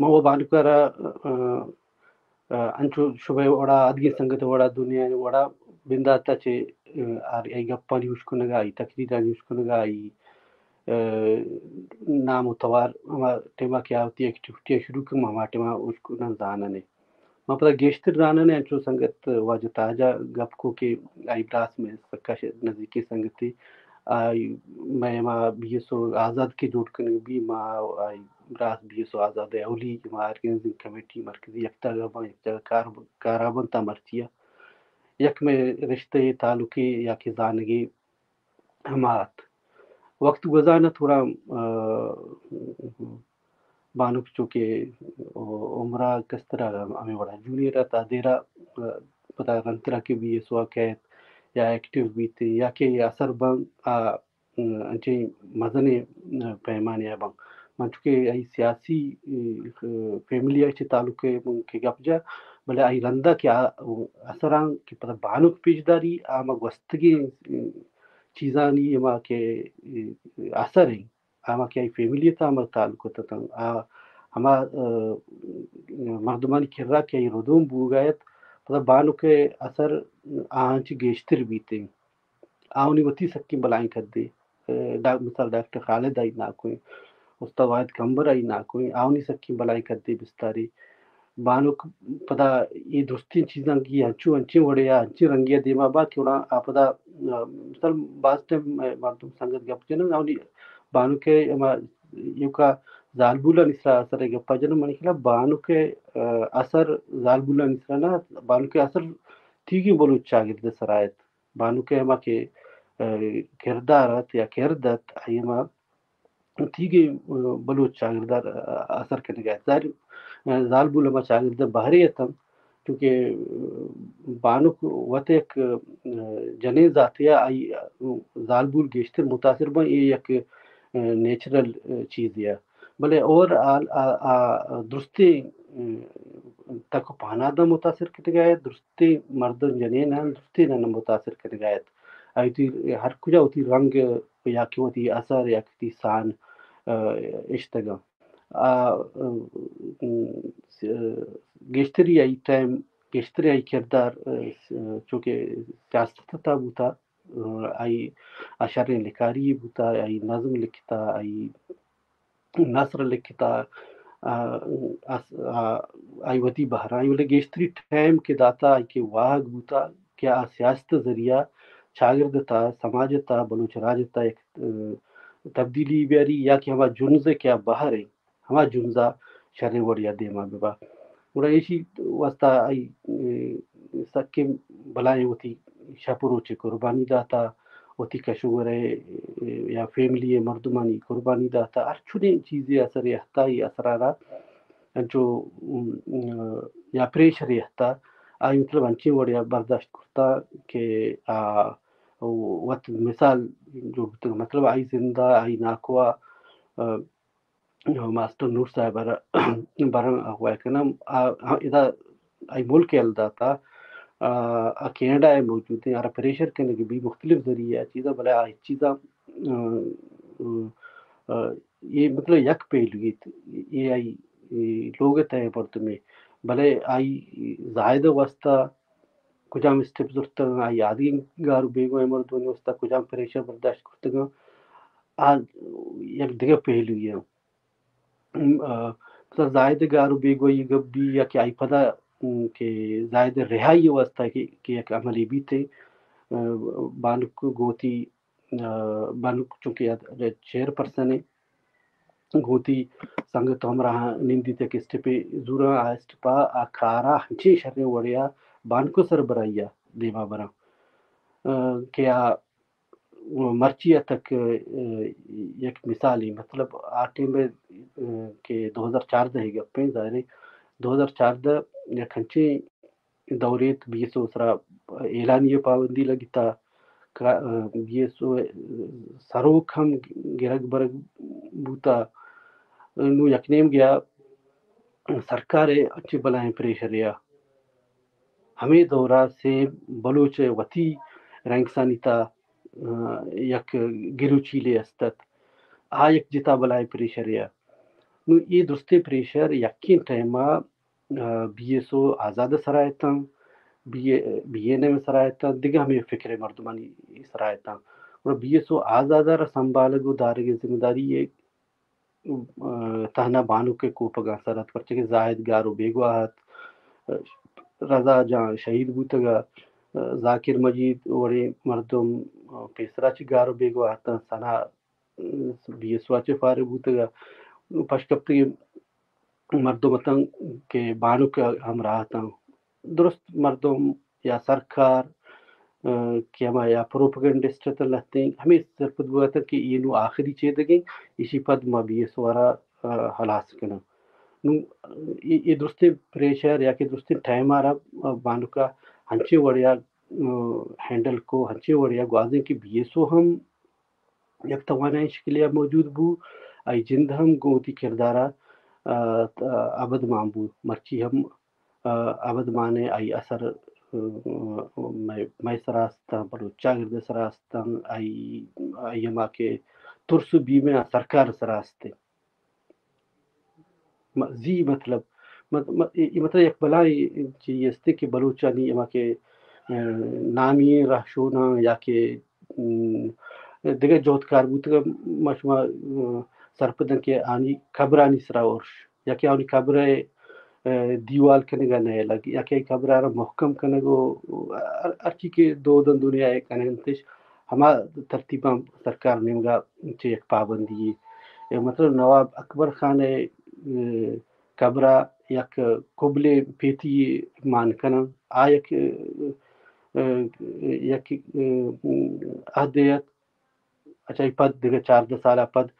मैं वो बानुक आरा अंचो शुभे वड़ा आदि संगत वड़ा दुनिया वड़ा बिंदाता चे आर आई गप्पा यूज़ करने का आई तकरीर यूज़ करने का आई नाम उतवार हमारे टेमा क्या होती है एक्टिविटी शुरू कम हमारे टेमा उसको ना जाना ने मां पता गेस्टर जाना ने अंचो संगत वाजताजा गप को के आई ब्रास में सक्का नज़दीकी संगति आई मैं मां बीएसओ आज़ाद के जोड़ करने भी मां आई ब्रास बीएसओ आज़ाद है उली हमारे जिन कमेटी मरकजी एकता गवां एकता कार काराबंता मर्चिया यक में रिश्ते तालुकी या कि जानगी हमात वक्त गुजारना थोड़ा बानुक चूँकि उम्र किस तरह हमें बड़ा जूनियर था देरा पता तरह के भी ये या एक्टिव भी थे या कि असर बंग अच्छे मजने पैमाने बंग मन चूँकि आई सियासी फैमिली अच्छे ताल्लुक के गप जा भले आई रंदा के असरांग के पता बानुक पेचदारी आम वस्तगी चीज़ा नहीं आम के असर है आम के आई फैमिली था हमारे ताल्लुक तंग आ हमारा मर्दमानी खिर्रा के आई रुदूम बुगायत पता बानुक के असर आँच गेश्तर बीते आउनी वती सक्की बलाएं कर दे डॉ मिसाल डॉक्टर खालिद आई ना कोई उसका वायद कंबर आई ना कोई आउनी सक्की बलाएं कर दे बिस्तारी बानुक पता ये दुस्ती चीज़ा की हंचू हंची वड़े या हंची रंगिया देमा बा क्यों ना आपदा मिसाल बाज टाइम संगत गप जन आउनी बानुक के यू का जालबुला निसरा असर है गप्पा जन मन खिला बानुक के असर जालबुला निसरा ना बानुक के असर ठीक ही बोलो चागिर्द सरायत बानु के हमा के किरदारत या किरदत आई हमा ठीक ही बोलो चागिरदार असर करने गए जाहिर जालबुल हमा चागिर्द बाहरी तम क्योंकि बानुक वत एक जने जातिया आई जालबुल गेश्तर मुतासिर बन ये एक नेचुरल चीज़ है भले और दुरुस्ती तक पहनादा मुतासर कर गए दुरुस्ती मर्दन जने ना दुरुस्ती ना मुतासर कर गए आई थी हर कुजा होती रंग या कि होती असर या कि सान इश्तगा गेश्तरी आई टाइम गेश्तरी आई किरदार चूँकि सियासत था वो था आई अशारे लिखारी बूता आई नज़म लिखता आई नसर लिखता आई वती बहरा आई बोले गेश्तरी टाइम के दाता आई के वाहक बूता क्या सियासत जरिया शागिर्दता समाजता बलूच राजता एक तब्दीली ब्यारी या कि हमारा जुन्ज़ क्या बाहर है हमारा जुन्जा शर वड़िया देमा बेबा बोला ऐसी वास्ता आई सके भलाएँ होती शाहपुरोचे कुर्बानी दाता होती कशोर है या फैमिली मर्दमानी कुर्बानी दाता हर छुने चीज़ें असर यहता ही असरारा जो या प्रेशर यहता आई मतलब अंचे वड़िया बर्दाश्त करता के आ वत मिसाल जो तो मतलब आई जिंदा आई नाकवा मास्टर नूर साहब बरंग हुआ के नाम इधर आई मुल्क अलदा था कैनेडा है मौजूद है यार प्रेशर करने के भी मुख्तलिफ जरिया चीज़ा भले आज चीज़ा ये मतलब यक पहलू ये आई लोग तय पर तुम्हें भले आई जायद वस्ता कुछ हम स्टेप जुड़ते आई आदि गार बेगो मर्द वस्ता कुछ हम प्रेशर बर्दाश्त करते आज यक दिगे पहलू ये तो जायद गार बेगो ये गब्बी या कि आई पता के जायद रिहाई अवस्था के के एक अमली भी थे बानुक गोती बानुक चूँकि चेयर पर्सन है गोती संगत हमरा निंदी तक स्टेपे जूरा आस्टपा आखारा हंचे शर्रे वड़िया बानुक सरबराइया देवा बरा क्या मर्चिया तक एक मिसाल ही मतलब आटे में के दो हज़ार चार दही गप्पे जाहिर दो हज़ार चार द खंचे दौरे बी एस ओसरा एलानिय पाबंदी लगी था बी एस ओ सरोखम गिरग बरग बूता नू यकनेम गया सरकार अच्छे बलाएँ प्रेशर या हमें दौरा से बलोच वती रैंकसानी था यक गिरुचीले अस्तत आ यक जिता बलाएँ प्रेशर या नु ये दुरुस्ते प्रेशर यकीन टाइमा बी एस ओ आज़ाद सरायता B A B N M सरायता दिगा हमें फिक्र मर्दमानी सरायता और बी एस ओ आज़ाद र संभाल गो दार की जिम्मेदारी ये ताना बानु के कोपगा सरत पर चके जाहिद गारो बेगवाहत रजा जहाँ शहीद बूतगा जाकिर मजीद वड़े मर्दम पेसरा च गारो बेगवाहत सना बी एस ओ च फारे बूतगा पशकपी मर्दों मतंग के बानुक हम रहा था दुरुस्त मर्दों या सरकार क्या प्रोपगेंडिस्ट हमें सरपद कि ये नु आखिरी चेदगे इसी पद मबी सोरा हलास कना नु ये दुरुस्ते प्रेशर या कि दुरुस्ते टाइम आ रहा बानुका हंचे वड़िया हैंडल को हंचे वड़िया ग्वाजे की बी एस ओ हम यक तवानाइश के लिए मौजूद बू आई जिंद हम गोती किरदारा आबद मामबू मर्ची हम आबद माने आई असर मैं मैं सरास्ता पर चागिर्द सरास्ता आई आई हम आके तुरसु बी में सरकार सरास्ते जी मतलब मत, मत, ये मतलब एक भलाई चीज अस्ते कि बलूचानी यहाँ के नामी राशोना या के देखे जोधकार बूत का मशमा सरपदन के आनी खबरानी सरावर्ष या के आनी खबरे दीवाल करने का नहीं लगी या के खबर आरा महकम करने को अच्छी के दो दिन दुनिया एक अनंतिश हमारा तरतीबा सरकार ने उनका एक पाबंदी मतलब नवाब अकबर खान ने कबरा यक कुबले पेती मानकना आयक यक अहदयत अच्छा पद दिखे चार दस साल पद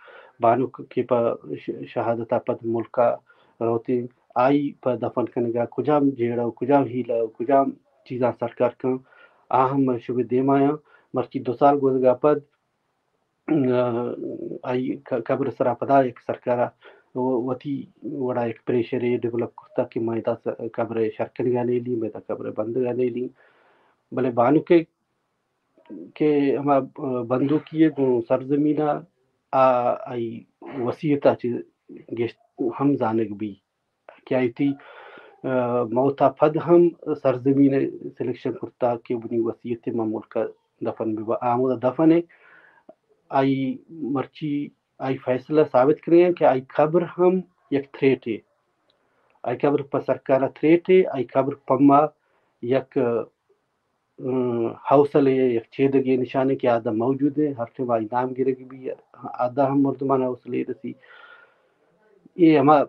बानुक के प शहादता पद मुल्का रोते आई पर दफन करने का कुजाम जेड़ा कुजाम हीला कुजाम चीजा सरकार का आहम शुभ देमाया मर्ची दो साल गुजगा पद आई कब्र सरापदा एक सरकारा वती वड़ा एक प्रेशर है डेवलप करता कि मैं कब्र शरकन गाने ली मैं कब्र बंद गाने ली भले बानु के के हम बंदू किए सरजमीना आ आई वसीयता चीज हम जानक भी क्या थी मौता फद हम सरजमीन सिलेक्शन करता कि बुनी वसीयत मामूल का दफन में आमोदा दफन है आई मर्ची आई फैसला साबित करें कि आई खबर हम एक थ्रेट है आई खबर पर सरकार थ्रेट है आई खबर पम्मा एक हौसले एक छेदगे निशाने के आदा मौजूद है हर से आई नाम गिरे भी आदा हम मर्दमान हौसले रसी ये हमारा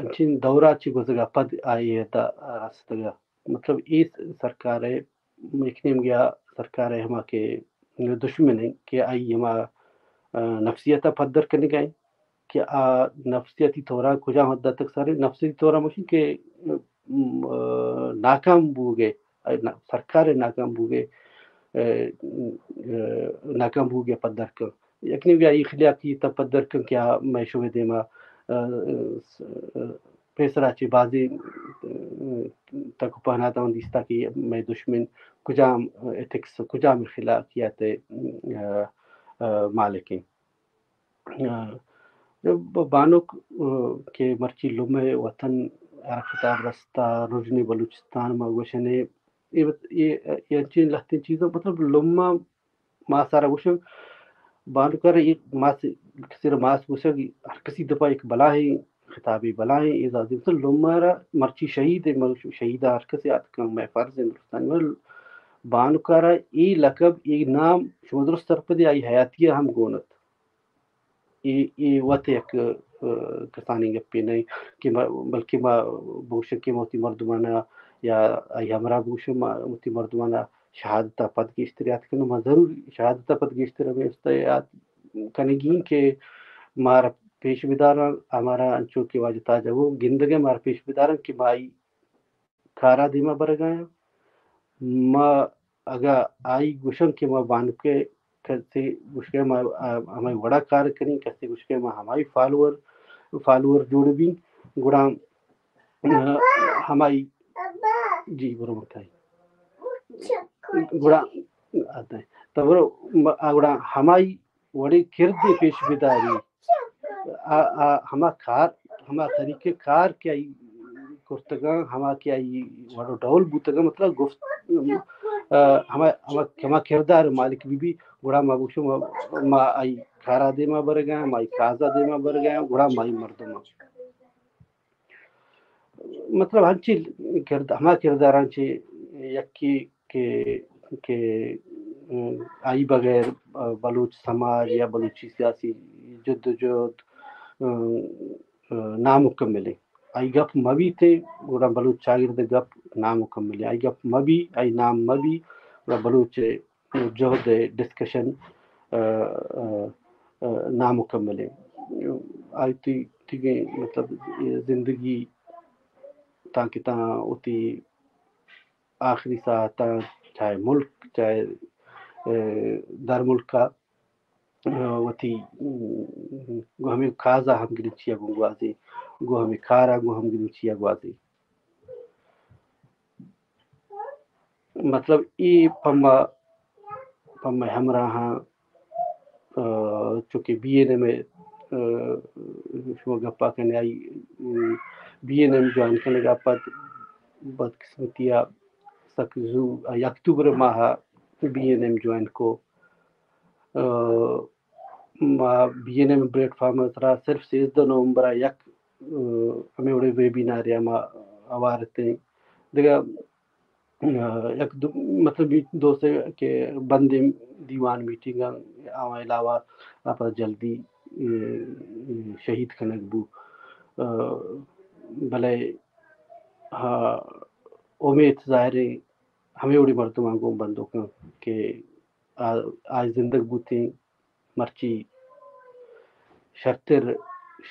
अंचिन दौरा ची गुजरा पद आई है ता रास्ता मतलब इस सरकार है लिखने में गया सरकार है हमारे दुश्मन है कि आई हम नफसियत पदर करने गए कि आ नफसियती थोड़ा खुजा हद तक सारे नफसियती थोड़ा मुश्किल के नाकाम बूगे सरकार नाकाम बूगे नाकाम बूगे पदर कर यकीन भी आई खिलाफी तब पदर कर क्या मैं शुभ देमा फैसला चीबाजी तक पहनाता हूँ दिस्ता कि मैं दुश्मन कुजाम एथिक्स कुजाम खिलाफ किया थे मालिक जब बानुक के मर्ची लुमे वतन खिताब रस्ता रुजनी बलूचिस्तान मगोशने ये ये अच्छी लगती चीज़ों मतलब लुम्मा माँ सारा कुछ बानुक कर एक मास सिर्फ मास कुछ हर किसी दफा एक बला है खिताबी बलाएँ एजाज़ी मतलब लुम्मारा मर्ची शहीद है मर शहीद हरकत से याद कम मैं फ़र्ज़ हिंदुस्तान में बानुकारा ई लकब ई नाम शुमदर सरपद आई हयातिया हम गोनत ये ये वत एक किसानी गप्पे नहीं कि बल्कि माँ भूषण के मोती मर्दमाना या आई हमरा भूषण मोती मर्दमाना शहादता पद की इश्तरात करना मैं ज़रूर शहादता पद की इश्तरा में इश्तियात करेगी कि मार पेशविदारन हमारा अंचों की वजह ताजा वो गिंदगे मार पेशविदारन कि भाई खारा धीमा बर गया माँ अगर आई गुशन के माँ बानुके कैसे गुशके माँ हमारी वड़ा कार्य करें कैसे गुशके माँ हमारी फॉलोअर फॉलोअर जोड़ भी गुड़ा हमारी जी बोलो बताइए गुड़ा आता है तब वो गुड़ा हमारी वड़े किरदे पेशविदारी आ, आ हमा खार हमा तरीके कार क्या ही कुर्तगा हमा क्या ही वालों डाउल बूतगा मतलब गुफ्त हमा हमा हमा किरदार मालिक बीबी गुड़ा माबूशो मा, मा आई खारा दे मा बर गया माई काजा दे मा बर गया गुड़ा माई मर्दमा मतलब हर चीज किरदार हमा किरदारां ची यक्की के के आई बगैर बलूच समाज या बलूची सियासी जद्दोजहद नामुकम्मल आई गप मवी थे गुड़ा बलूच शागिर्द गप नामुकम्मल आइया मबी आई नाम मबी बलूच जहद डिस्कशन नामुकम्मल आई ती ठीक है मतलब जिंदगी ताकि ता उती आखिरी साता चाहे मुल्क चाहे दर मुल्क का वती गोहमी खाजा हम गिनचिया गुवाजी गोहमी खारा गो हम गिनचिया गुवाजी मतलब ये पम्मा पम्मा हमरा हाँ चूँकि बीएनएम में गप्पा करने आई बीएनएम ज्वाइन करने का पद बदकिस्मतिया सकजू अक्टूबर माह बीएनएम ज्वाइन को माह बीएनएम प्लेटफॉर्म तरह सिर्फ से नवंबर यक हमें उड़े वेबिनार या माह आवारते देखा यक मतलब दो से के बंदे दीवान मीटिंग आवा अलावा आप जल्दी शहीद खनकबू भले हाँ उम्मीद जाहिर हमें उड़ी मरतुमा को बंदूक के आ, आज जिंदगी बूती मर्ची शर्तर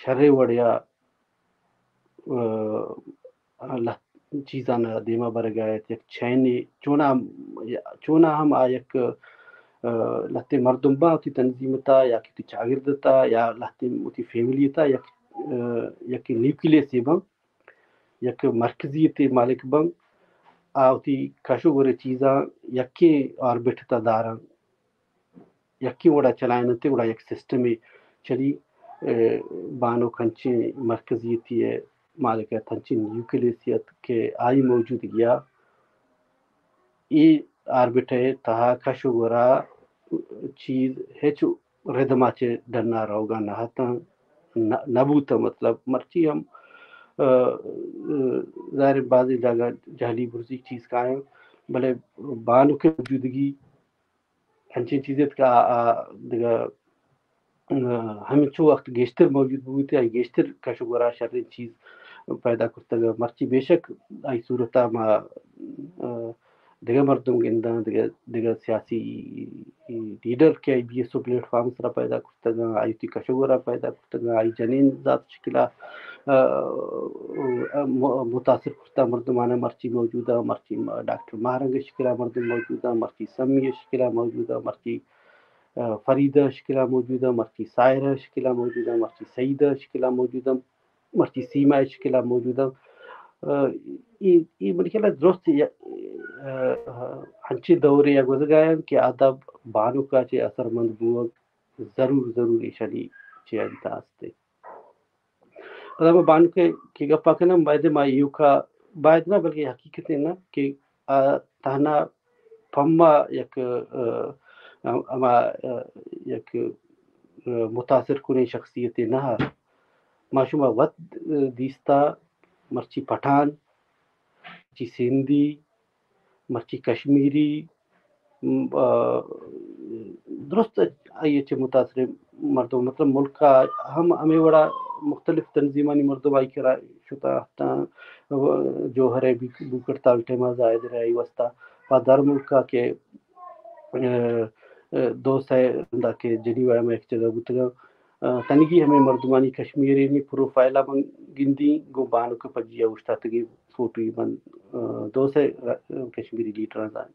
शर्रे वड़िया चीज़ा न देमा बर गए थे छैनी चोना चोना हम आयक लते मरदुम्बा उती तंजीमता या कि चागिरदता या लते उती फैमिली था या कि न्यूक्लियस एवं यक मरकजियत मालिक बंग आवती काशो गोरे चीज़ा यके और बैठता दारा यके वड़ा चलाने ते वड़ा यक सिस्टम में चली बानो खंचे मरकजियती मालिक थंचे न्यूक्लियसियत के आई मौजूद गया ये आर्बिट है तहा काशो गोरा चीज़ है जो रेदमाचे डरना रहोगा नहाता नबूता मतलब मर्ची हम ज़ाहिर बाज़ी जगह जहली बुरसी चीज़ का है भले बानु के मौजूदगी अच्छी चीज़ें का देखा हमें जो वक्त गेस्टर मौजूद हुई थी आई गेस्टर का शुगरा शरीर चीज़ पैदा करता है मर्ची बेशक आई सूरता मा देखा मर्दों के इंदर देखा देखा सियासी लीडर के आई बीएसओ प्लेटफॉर्म सरा पैदा करता है आई ती का शुगरा पैदा करता है आई जनीन जात शिकला मुतासिर करता मर्दमाना मर्ची मौजूदा मर्ची डॉक्टर महारंग शिकला मर्दम मौजूदा मर्ची समी शिकला मौजूदा मर्ची फरीदा शिकला मौजूदा मर्ची सायरा शिकला मौजूदा मर्ची सईदा शिकला मौजूदा मर्ची सीमा शिकला मौजूदा ये ये मेरे ख्याल दुरुस्त अच्छे दौरे या गुजगाया कि आदब बानों का चे असरमंद बुक जरूर जरूर इशारी चेयरता आस्ते अदब बान के के गप्पा के ना बायदे मायू का बायद ना बल्कि हकीकत है ना कि ताना फम्मा एक अमा एक मुतासिर कुने शख्सियत ना माशुमा वद दीस्ता मर्ची पठान मर्ची सिंधी मर्ची कश्मीरी दुरुस्त आई चे मुतासरे मर्दों मतलब मुल्क का हम हमें बड़ा मुख्तलिफ तंजीमानी मर्दबाई करा शुता जो हरे बुकरता विटेमा जायद रही वस्ता पादार मुल्क का के दो सै के जनीवा में एक जगह बुतगा तनगी हमें मर्दमानी कश्मीरी में प्रोफाइला बन गिंदी गो बानो के पजिया उठता तगी फोटो बन दो से कश्मीरी लीडर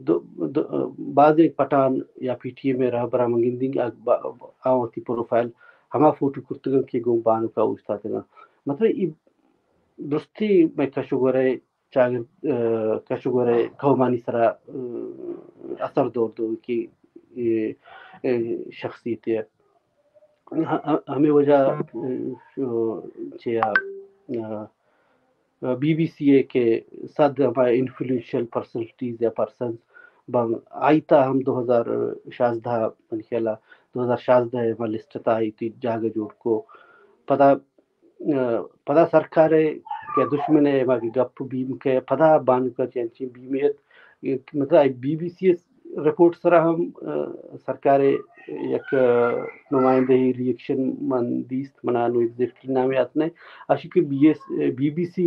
दो, दो बाद एक पठान या पीटीए में रह बरा मंगिंदी आवती प्रोफाइल हमा फोटो कुर्तगा के गो बानो का उठता तगा मतलब ई दृष्टि में कशुगरे चाग कशुगरे खौमानी सरा असर दौर दो की शख्सियत है हमें वजह बीबीसी के साथ हमारे इन्फ्लुएंशियल पर्सनलिटीज या पर्सन बंग आई था हम दो हज़ार शाजदा मन ख्याला दो हज़ार शाजदा हमारे लिस्ट था आई थी जाग जोड़ को पता पता सरकार के दुश्मन है हमारी गप बीम के पता बानु का चैंची बीमियत मतलब बीबीसी रिपोर्ट सरा हम सरकारें एक नुमाइंदगी रिएक्शन मंदीस्त मनानो एग्जैक्टली नाम याद नहीं आशिकी बीएस बीबीसी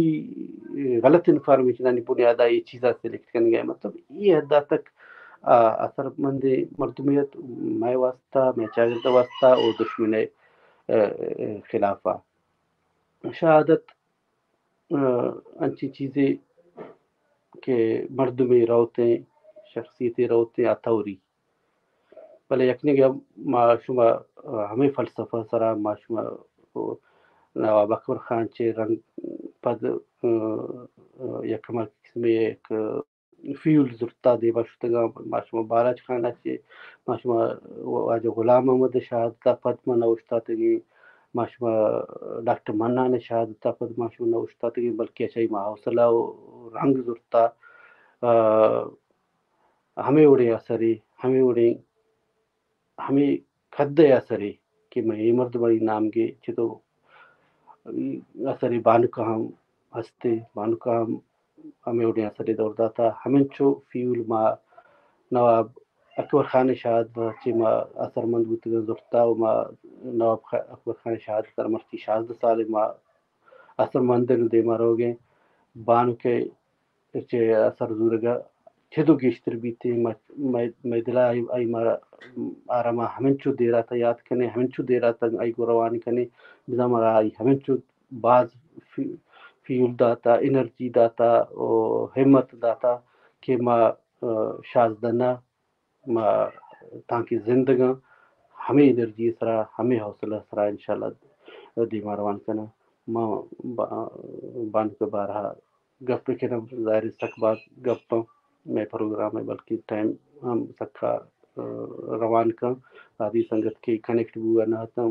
गलत इन्फॉर्मेशन आनी पुण्य आदा ये चीज़ा सेलेक्ट करने गए मतलब ये हद तक असर मंदे मर्दुमियत माय वास्ता मैं चाहता वास्ता और दुश्मने खिलाफा शहादत अच्छी चीज़ें के मर्दुमे रावतें शख्सियतें रावतें आताउरी पहले यकने गया माशुमा हमें फलसफा सरा माशुमा नवाब अकबर खान चे रंग पद यकमा किस्में एक फ्यूल जुर्ता दे बाशुतगा माशुमा बाराज खान चे माशुमा आज गुलाम अहमद शहादता पद मना उस्ता तेगी माशुमा डॉक्टर मन्ना ने शहादता पद माशुमा ना उस्ता तेगी बल्कि अच्छा ही माहौसला रंग जुर्ता हमें उड़े असरी हमें उड़े हमें खद्दे असरे कि मैं मर्द बड़ी नाम के चितो असरे बानुक हम हस्ते बानुक हम हमें उड़े असरे दौड़ता था हमें चो फ्यूल माँ नवाब अकबर खान शाद चे माँ असरमंद बुत दौड़ता वो माँ नवाब अकबर खान शाद सरमर्ती शाद साले माँ असरमंद ने दे मारोगे बानु के चे असर दूरगा छेदों की स्तर बीते मैं मैं दिला आई आई मारा आरामा हमें चुद दे रहा था याद करने हमें चुद दे रहा था आई गुरवानी करने बिना मरा आई हमें चुद बाज फ्यूल दाता एनर्जी दाता और हिम्मत दाता के माँ शाज़दना माँ ताकि ज़िंदगा हमें एनर्जी सरा हमें हौसला सरा इंशाल्लाह दिमारवान करना माँ बांध के बारहा गप्पे के नाम ज़ाहिर सकबात गप्पा मैं प्रोग्राम है बल्कि टाइम हम सखा रवान का आदि संगत के कनेक्ट हुआ ना था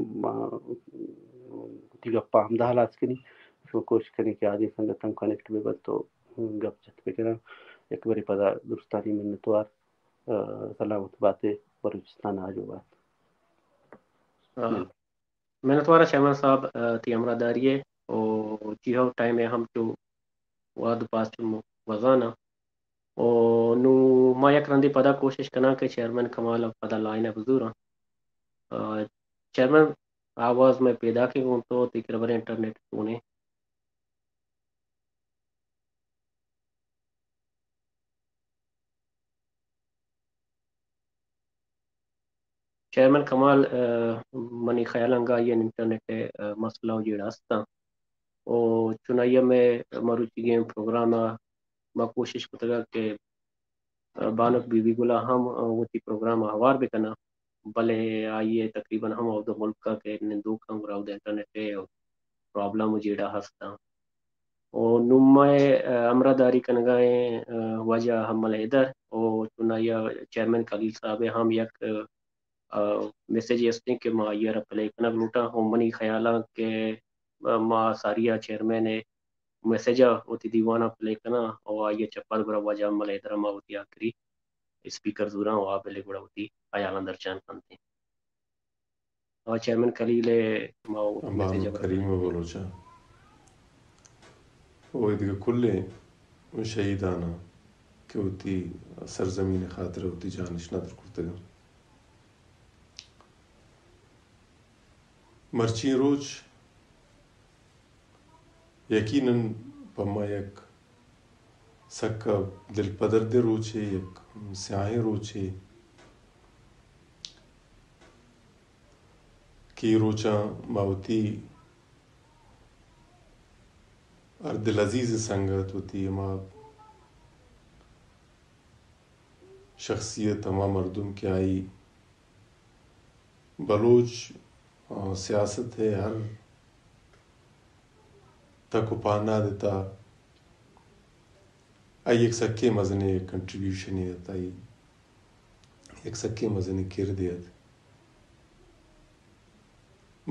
गप्पा हम दहलाज के नहीं कोशिश करें कि आदि संगत हम कनेक्ट हुए बस तो गप छत पे करा एक बारी पता दुरुस्तानी मिन्नतवार सलामत बातें बलूचिस्तान आज हो बात मिन्नतवार शहमान साहब ती अमरादारिये और जी हो टाइम है हम जो वाद पास वजाना और नू माया करने की पता कोशिश करना कि चेयरमैन कमाल पता लाइन है बजूर चेयरमैन आवाज़ में पैदा की हूँ तो तकरीबन इंटरनेट होने चेयरमैन कमाल मनी ख्यालंगा ये इंटरनेट है मसला हो जड़ास्ता और चुनाइया में मरुची गेम प्रोग्राम मैं कोशिश करता कि बानुक बीबी गुला हम उनकी प्रोग्राम आवार भी करना भले आइए तकरीबन हम और मुल्क का के निंदूक हम राउद इंटरनेट पे प्रॉब्लम जीड़ा हंसता और नुमाए अमरादारी कन गए वजह हम्मल हैदर और चुनाया चेयरमैन खलील साहब हम यक मैसेज हंसते कि माँ ये रप्ले कना लूटा हो मनी ख्याल के माँ सारिया चेयरमैन है मैसेजा होती दीवाना प्ले करना और ये चप्पल बड़ा वजह मले धर्मा होती आखिरी स्पीकर जुरा हुआ पहले बड़ा होती आयाल अंदर चांद पंते और चेयरमैन कलीले माओ मैसेजा करीम बलोचा वो इधर कुल्ले शहीदाना के होती सरजमीन खातिर होती जानिश नादर करते मर्ची रोज यकीनन पम्मा एक सक्का दिल पदर दे रोचे एक स्याहे रोचे की रोचा मावती और दिल अजीज संगत होती है माँ शख्सियत हमा मर्दुम के आई बलोच सियासत है हर तक उपाना देता आई एक सक्के मजने कंट्रीब्यूशन ही देता आई एक सक्के मजने किर दिया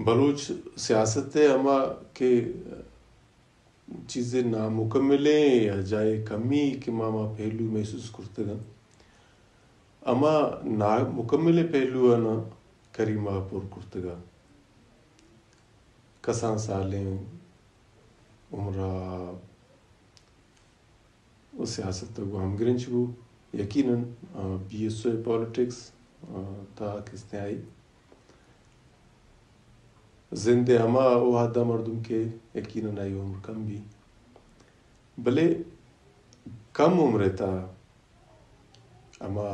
बलोच सियासत है हमा के चीज़ें नामुकम्मले या जाए कमी कि मामा पहलू महसूस करते हैं अमा नामुकम्मले पहलू है ना करीमा पूर करते हैं कसान सालें उम्रा उस सियासत तक हम गिरन चुके यकीनन बीएसओ पॉलिटिक्स था किसने आई जिंदे हमा वहादा मरदम के यकीन आई उम्र कम भी भले कम उम्र था अमा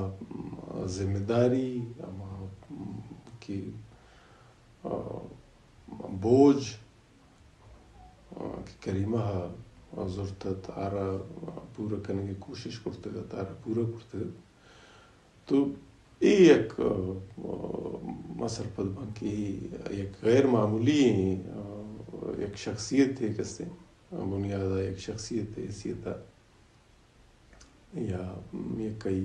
जिम्मेदारी अमा की बोझ की करीमा ज़रूरत आरा पूरा करने की कोशिश करते थे तारा पूरा करते थे तो ये एक मसर पदम की एक गैर मामूली एक शख्सियत है किससे बुनियादा एक शख्सियत ऐसी था या ये कई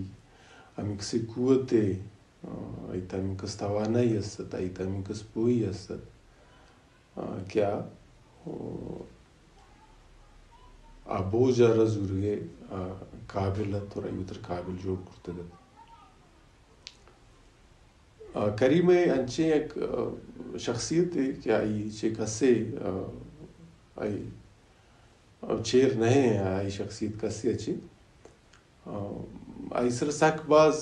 अमिक्सी कुवते इतामिकस तवाना ही अस्सत इतामिकस पोई अस्सत क्या अबो जरा जुर्गे काबिल थोड़ा उतर काबिल जोड़ करते थे करीब में अच्छे एक शख्सियत है क्या ये शेखसे आई चेर नहीं है आई शख्सियत कसी अच्छी आई सर सकबाज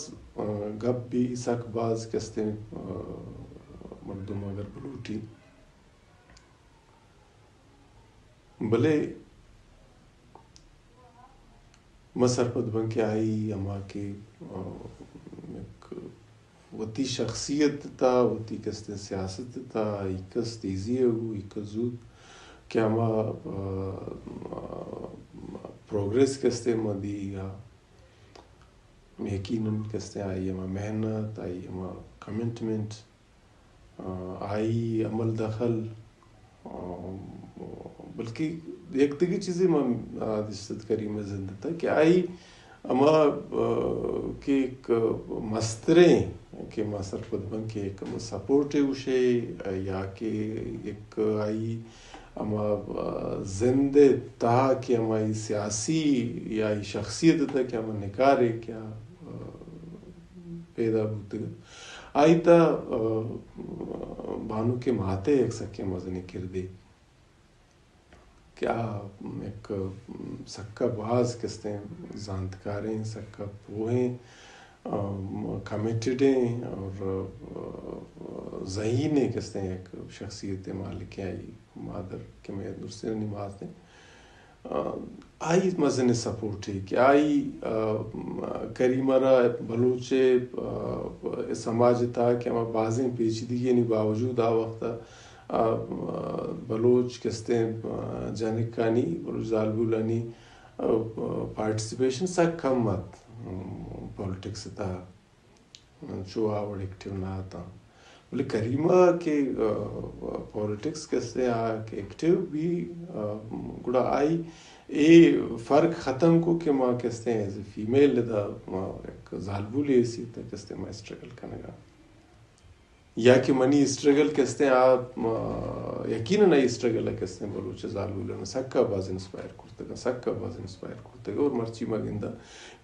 गप भी सकबाज कसते मर्दों अगर बलूटी भले मसरपद बन के आई अमा के वती शख्सियत था वती कसते सियासत था इकस तेजी हो इकजूद क्या अमा प्रोग्रेस कसते मदी यकीनन कसते आई अमा मेहनत आई अमा कमिटमेंट आई अमल दखल बल्कि एक तगी चीज़ें मामद करीम में जिंदा था कि आई अमा के एक मस्तरें के मासर पदम के एक सपोर्ट है उसे या के एक आई अमा जिंदे था कि हमारी सियासी या शख्सियत था कि हम निकारे क्या पैदा आई था भानु के माते एक सके मजने किरदे क्या एक सक्का बाज किसते जानतकारें सक्का पोहें कमिटेड हैं और जहीन है किसते एक शख्सियत मालिक आई मादर के मैं दूसरे निमाज ने आई मजने सपोर्ट है कि आई करीमरा बलूचे समाज था कि हम बाजें पेचीदगी नहीं बावजूद आ वक्त बलोच किसते जानकानी बलोच जालबुलानी पार्टिसिपेशन सा कम मत पॉलिटिक्स था जो आवड़ एक्टिव ना था बोले करीमा के पॉलिटिक्स कैसे आ के एक्टिव भी गुड़ा आई ये फ़र्क ख़त्म को कि माँ कैसे एज ए फीमेल था माँ एक जालबुल ऐसी था कैसे माँ स्ट्रगल करने का या कि मनी स्ट्रगल कैसे आप यकीन नहीं स्ट्रगल है कैसे बलोच जालबुल ने सक्का बाज इंस्पायर करते का सक्का बाज इंस्पायर करते और मर्ची माँ गिंदा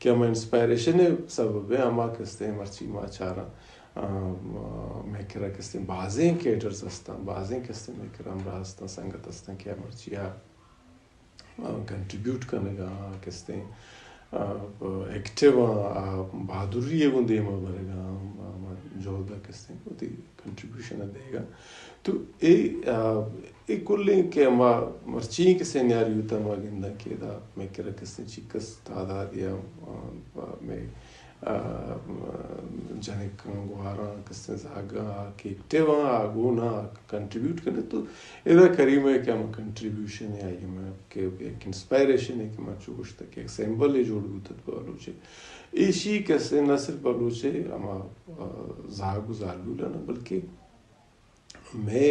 कि हम इंस्पायरेशन है सबब है हम कैसे मर्ची माँ चारा मैं कह रहा किसते बाजें कैटर्स हस्ता बाजें किसते मैं कह रहा हमरा हस्ता संगत हस्ता क्या मर्जी आप कंट्रीब्यूट करने का किसते एक्टिव बहादुरी एवं देमा बनेगा जोधा किसते उती कंट्रीब्यूशन देगा तो ये ये कुल्ले के हमा मर्ची किसे न्यारी उता मागिंदा के दा मैं कह रहा किसते चिकस तादा दिया मैं जाने कंगवारा किसने जागा के टेवा आगो ना कंट्रीब्यूट करने तो इधर करीम है क्या मैं कंट्रीब्यूशन है आई मैं के एक इंस्पायरेशन है कि मैं चोश तक एक सिंबल है जोड़ गुतत बलोचे इसी कैसे न सिर्फ बलोचे अमा जागु जालूला ना बल्कि मैं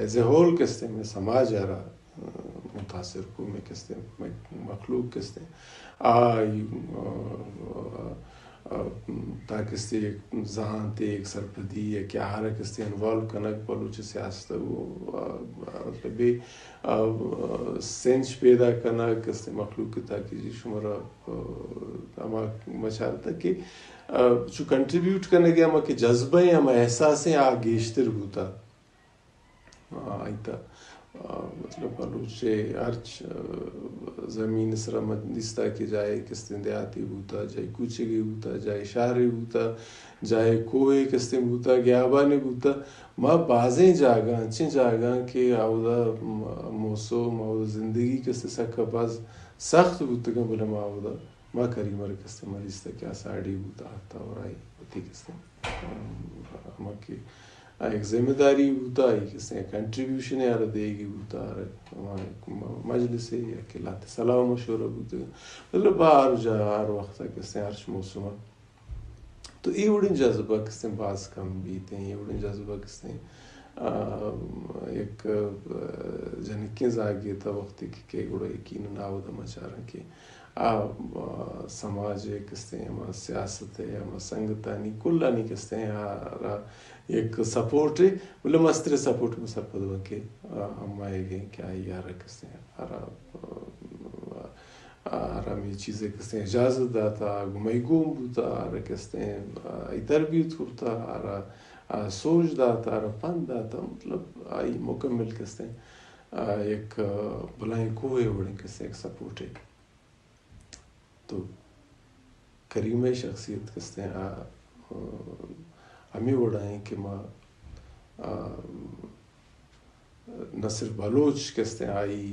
एज ए होल कैसे मैं समाज आ रहा मुतासिर को मैं कैसे मैं मखलूक कैसे आई ताकिस्ते एक जानते एक सरपदी है क्या हर किस्ते इन्वॉल्व करना बलूच सियासत वो मतलब भी सेंच पैदा करना किस्ते मखलूक की ताकि जी शुमरा हमारे मचाल तक कि जो कंट्रीब्यूट करने के हमारे जज्बे हमारे एहसासें आगे इश्तेर होता आई ता मतलब बलूच से अर्च ज़मीन सरमदिस्ता के जाए किस्तें देहाती बूता जाए कूचे की बूता जाए शाहरी बूता जाए कोए किस्तें बूता ग्याबा ने बूता माँ बाजें जागा अच्छे जागा के आवदा मौसो मावदा जिंदगी किस्ते सक बाज सख्त बूत का बोले मावदा माँ करीमर किस्ते मरिस्ता क्या साड़ी बूता आता और आई होती किस्तें माँ की एक जिम्मेदारी बूता है किसने कंट्रीब्यूशन यार देगी बूता मजलिस या किलात सलाम मशवरा बूते मतलब बाहर जा हर वक्त किसने हर मौसम तो ये उड़न जज्बा किसने बाज कम बीते ये उड़न जज्बा किसने एक जनके जागे था वक्त के गुड़ा यकीन नावदा मचारा के आ समाज किसते हैं सियासत है हम संगतानी कुल्लानी किसते हैं आ एक सपोर्ट बोले मस्त्र सपोर्ट में सरपद के हम आएंगे क्या यार किसते हैं आराम ये चीज़ें किसते हैं इजाज़त दाता घुमाई घूम बूता आरा किसते हैं इधर भी उतरता आरा सोच दाता आरा फन दाता मतलब आई मुकम्मल किसते हैं एक बुलाई कोहे उड़े किसते एक सपोर्ट है तो करीमा शख्सियत किसने हमें बढ़ाएँ कि माँ न सिर्फ बलोच किसने आई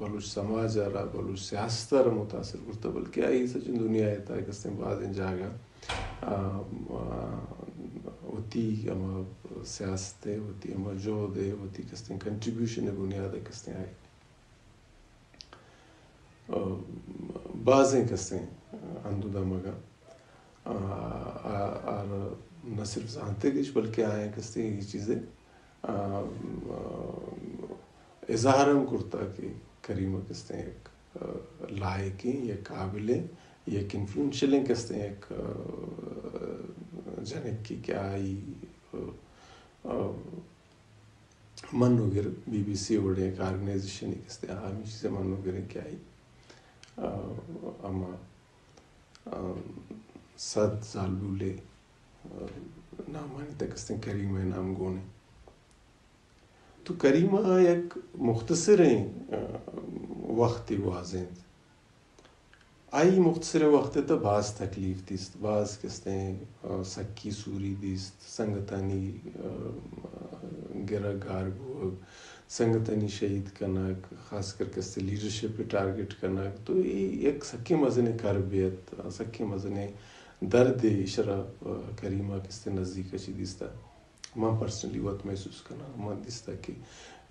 बलोच समाज आ रहा बलोच सियासत रहा मुतासर करता बल्कि आई सचिन दुनिया आता किसने बाद जागा होती हम सियासत होती हम जोद होती किसने कंट्रीब्यूशन बुनियाद है किसने आई बाजें कसते हैं आंदोलन मगा और न सिर्फ जानते किस बल्कि आए कसते ये चीज़ें इजहारम करता कि करीमा कसते हैं एक लायकी ये काबिलें ये इन्फ्लुएंशियल कसते हैं एक जाने की क्या आई मन वगैर बीबीसी वगैरह एक ऑर्गेनाइजेशन किसते आम चीज़ें मन वगैरह क्या आई अमा सद जालबूले नामानी तक किसते करीमा है नाम गोने तो करीमा एक मुख्तसर वक्त वाजें आई मुख्तसर वक्त तो बाज़ तकलीफ दीस्त बाज़ किसते सक्की सूरी दीस्त संगतानी गिरा गार संगतनी शहीद करना खास करके से लीडरशिप पे टारगेट करना तो ये एक सख्य मजने कारबियत सख्य मजने दर्द इशरा करीमा किसते नज़दीक अच्छी दिसता माँ पर्सनली वक्त महसूस करना माँ दिसता कि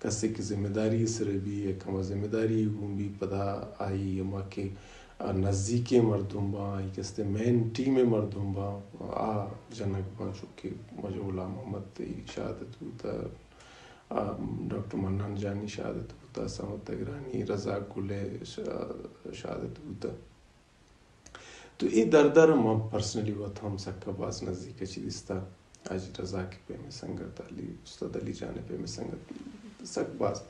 कस्से की जिम्मेदारी सर भी एक हम जिम्मेदारी भी पता आई माँ के नज़दीक मरदुम्बा किसते मेन टीम में मरदुम्बा आ जनक माँ चूँकि मजोला मोहम्मद शहादत होता डॉक्टर मन्नान जानी शहादत बूता समत तगरानी रजा गुले शहादत बूता तो ये दर दर माँ पर्सनली वत हम सक्का बास नज़दीक अच्छी दिस्ता आज रजा के पे में संगत अली उस्ताद अली जाने पे में संगत सक बास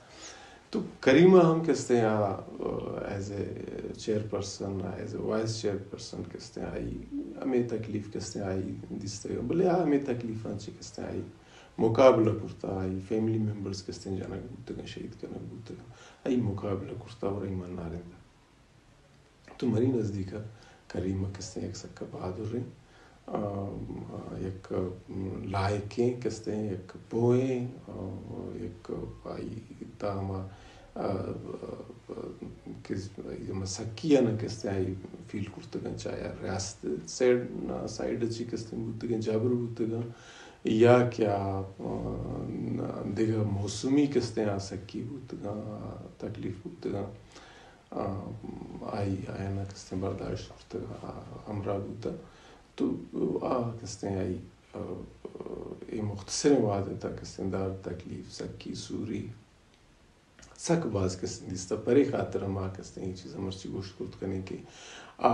तो करीमा हम किसते हैं as a chairperson as a vice chairperson किसते आई हमें तकलीफ किसते आई दिस्ते बोले हाँ हमें तकलीफ अच्छी किसते आई मुकाबला करता आई फैमिली मेम्बर्स किसते जाना गुप्त शहीद करना गुप्त आई मुकाबला करता और आई मन ना रहता तो मरी नज़दीका करीमा किसते एक सक्का बहादुर एक लायकें किसते एक बोए एक आई तामा किस सक्किया ना किसते आई फील करते चाहे रियासत साइड ना साइड अच्छी किसते गुप्त जाबर गुप्त या क्या देखा मौसमी किस्तें आ सकी उतना तकलीफ उतना आई आया ना किस्तें बर्दाश्त करते हमरा बूता तो आ किस्तें आई ये मुख्तसर वादे था किस्तें दार तकलीफ सकी सूरी सक बाज किस्तें दिस्ता परे खातर हम आ किस्तें ये चीज़ मर्ची गोश्त कुर्त करने की आ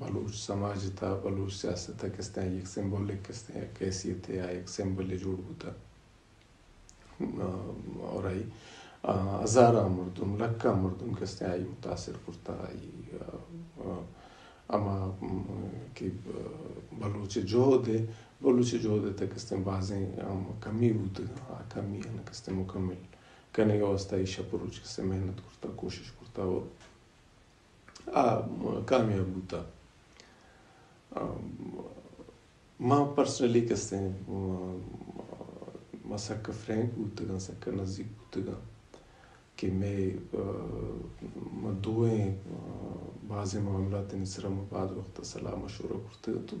बलूच समाज था बलूच सियासत था किसते हैं एक सिंबॉलिक किसते हैं कैसी थे या एक सिंबल जोड़ बूता और आई हज़ारा मरदुम लक्का मरदुम किसते आई मुतासर करता आई अमा कि बलूच जोहद है बलूची जोहद तकस्ते बाजे हम कमी बूत कमी है नकस्ते मुकम्मल करने का वास्ता ईशा पुरुष किस्से मेहनत करता कोशिश करता और कामयाब बूता माँ पर्सनली किस्से मसक फ्रैंक बूतगा सक नज़ीक बूतगा कि मैं मदुए बाज़े मामलात निसरा में बाद वक्त सलाह मशवरा करते तो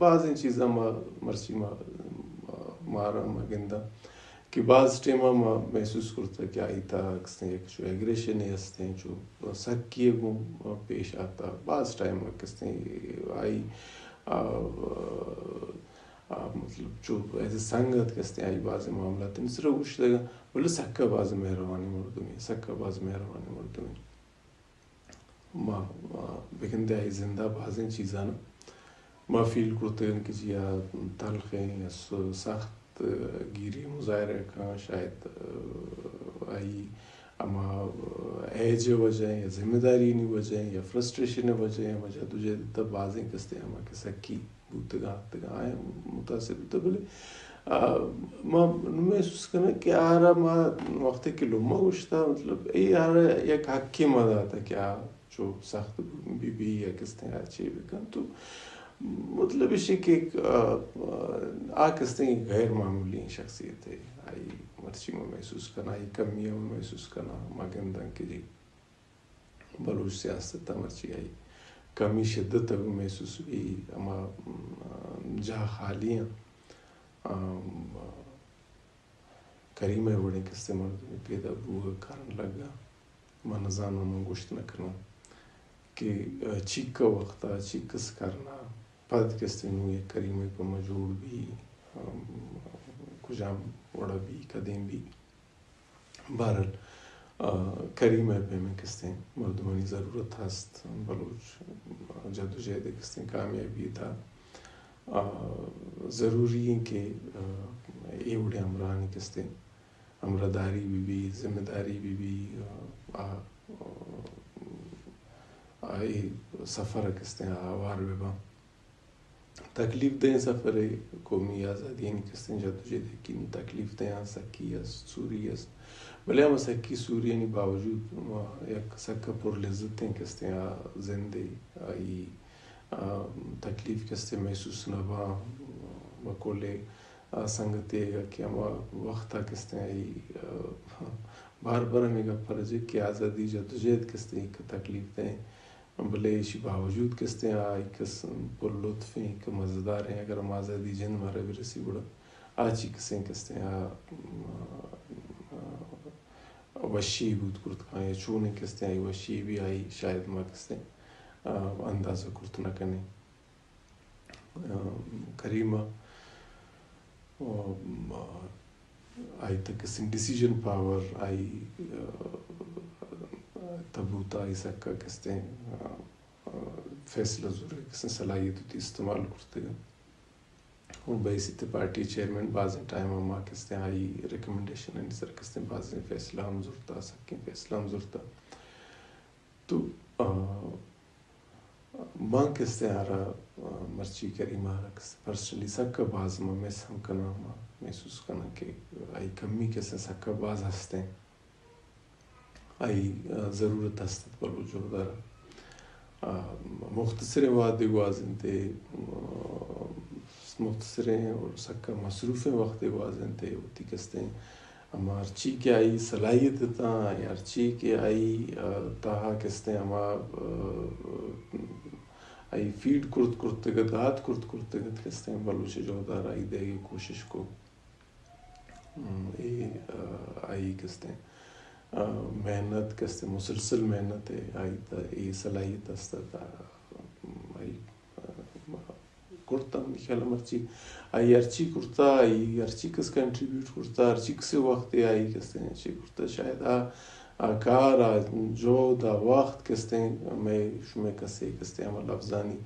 बाज़ चीज़ा माँ मर्सी माँ मारा माँ गिंदा कि बाज़ टेमा माँ महसूस करता कि आईता किसने एक जो एग्रेशन है हंसते जो सक किए वो पेश आता बाज़ टाइम में किसने आई मतलब जो ऐसे संगत कसते आई बाज़ मामला थे निसरा कुछ लगा बोले सक्का बाज़ मेहरबानी मुर्द में सक्का बाज़ मेहरबानी मुर्द में माँ बिकंदे आई जिंदा बाज़ें चीज़ा ना माँ फील करते हैं कि जी या तलखें या सख्त गिरी मुजाहरे का शायद आई अमा ऐज वजह या जिम्मेदारी नहीं वजह या फ्रस्ट्रेशन वजह या वजह तुझे तब बाज़ें कसते हैं माँ के सक्की बूतगा तगाए मुतासिर तो बोले माँ महसूस करना कि आरा माँ वक्त के लम्बा कुछ था मतलब ये आरा एक हक की मजा आता क्या जो सख्त बीबी या किसने अच्छी बिकन तो मतलब इसे कि आ किसने गैर मामूली शख्सियत है आई मर्ची में महसूस करना आई कमियाँ में महसूस करना माँ के अंदर के जी बलूच सियासत मर्ची आई कमी शिद्दत तक महसूस हुई अमा जहाँ खालियाँ करीम बड़े किस्से मर्द में पैदा बूह कारण लगा मनजान में गोश्त न करना कि चीख का वक्त चीख कस करना पद किस्ते हुए करीम को मजूर भी कुजाम वड़ा भी कदम भी बहरल करीम है पे में किस्तें मर्दमानी ज़रूरत हस्त बलोच जदोजहद किस्तें कामयाबी था ज़रूरी है कि ये बड़े अमरान किस्तें अमरादारी भी भी जिम्मेदारी भी भी ये सफ़र किस्तें आवार बेबा तकलीफ दें सफ़र कौमी आज़ादी किस्तें जदोजहद की तकलीफ दें सकी सूरी भले हम सक्की सूर्य के बावजूद एक सक्का पुरलज़्ज़तें किस्तें जिंदे आई तकलीफ किस्ते महसूस न बकोले संगते कि हम वक्त किस्तें आई बार बार हमें फर्ज कि आज़ादी जदोजहद किस्तें एक तकलीफ दें भले इसी बावजूद किस्तें आई किस पुरलुत्फ़ एक मज़ेदार हैं अगर हम आज़ादी जिन मारा भी रसी बुढ़ा आज ही किस्तें किस्तें वशी भूत कुर्त खाएँ छूने किस्तें आई वशी भी आई शायद माँ किस्तें अंदाज़ा कुर्त ना करें करीमा आई तक किसी डिसीजन पावर आई तबूता आई सक्का किस्तें फैसला ज़रूर किस्तें सलाहियत होती इस्तेमाल करते हैं और बेसिते पार्टी चेयरमैन बाज़े टाइम हम माँ किस्तें आई रिकमेंडेशन एंड सर किस्तें बाज़े फैसला हम जुड़ता सकें फैसला हम जुड़ता तो माँ किस्तें आरा मर्ची करीमा पर्सनली सक्का बाज़ माँ मैं हम करना माँ महसूस करना कि आई कमी किस्तें सक्का बाज़ हंसते आई ज़रूरत हंसत पर जोरदार मुख्तसर वादे वाजिंदे मुख्तसरें और सक्का मसरूफ़ वक्त वाजन थे होती किस्तें हम अर्ची के आई सलाहियत था अर्ची के आई तहा किस्तें हम आई फीड कुर्त कुर्तगत हाथ कुर्त कुर्तगत किस्तें बलूच जोदार आई देगी कोशिश को ये आई किस्तें मेहनत किस्तें मुसलसल मेहनत है आई था ये सलाहियत हस्ता आई कुर्ता निकाला मर्ची आई अर्ची कुर्ता आई अर्ची किस कंट्रीब्यूट कुर्ता अर्ची किसे वक्त आई किसते हैं अर्ची कुर्ता शायद आ आकार आ जो दा वक्त किसते हैं मैं शुमे कसे किसते हैं अमल अफजानी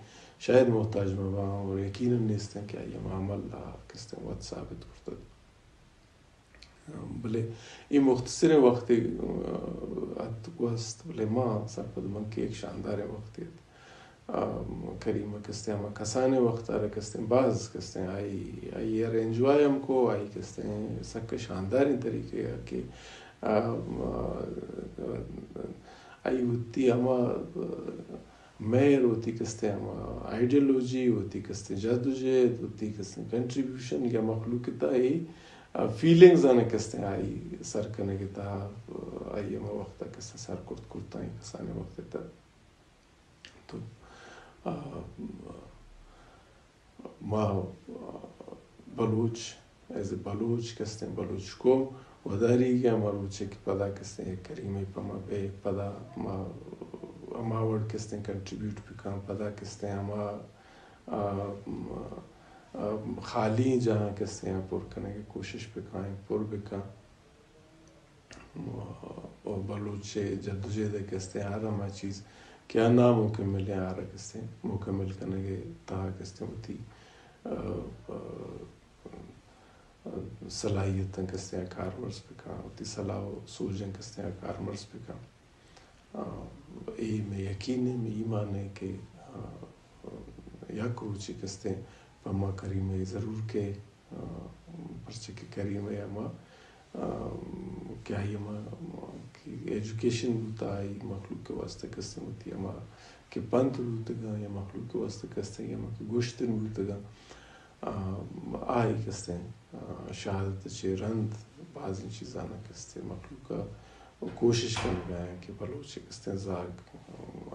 शायद मोहताज मवा और यकीनन निस्ते हैं कि आई हम अमल आ किसते हैं वक्त साबित कुर्ता भले ये मुख्तसर वक्त अत वस्त भले माँ सरपद मंग के एक शानदार वक्त करीमा किस्तें हम खसाने वक्त आ रहे किस्तें बाज़ किस्तें आई आई यार एंजॉय हमको आई किस्तें सबके शानदार तरीके के आई होती हम मेयर होती किस्तें हम आइडियोलॉजी होती किस्तें जदोजहद होती किस्तें कंट्रीब्यूशन या मखलूकता ही फीलिंग्स आने किस्तें आई सर करने के तह आई हम वक्त किस्तें सर कुर्त कुर्ता ही खसाने वक्त तक तो माँ बलूच ऐसे बलूच किस्ते बलूच को वधारी के हमारे बच्चे की पदा किस्ते करीमे पमा पे पदा माँ अमावड़ किस्ते कंट्रीब्यूट भी काम पदा किस्ते हमा खाली जहाँ किस्ते यहाँ पुर करने की कोशिश भी काएं पुर भी कां और बलूच जद्दोजहद किस्ते हर हमार चीज़ क्या ना मुकम्मल आ रहा किस्ते मुकम्मल करने के तहा किस्ते होती सलाहियत किस्ते कारमर्स पे कहाँ होती सलाह सूजन किस्ते कारमर्स पे कहाँ ये मैं यकीन है मैं ईमान है कि याकरूची किस्ते पमा करीमे ज़रूर के पर्चे के करीमे हमा क्या ही हमारा कि एजुकेशन होता है मखलूक के वास्ते किस्ते होती है हमारा कि पंथ होता है या मखलूक के वास्ते किस्ते या हमारे गोश्तन होता है आई किस्ते शहादत चे रंद बाज़ी चीज़ां ना किस्ते मखलूक का कोशिश कर गया है कि बलोच किस्ते जाग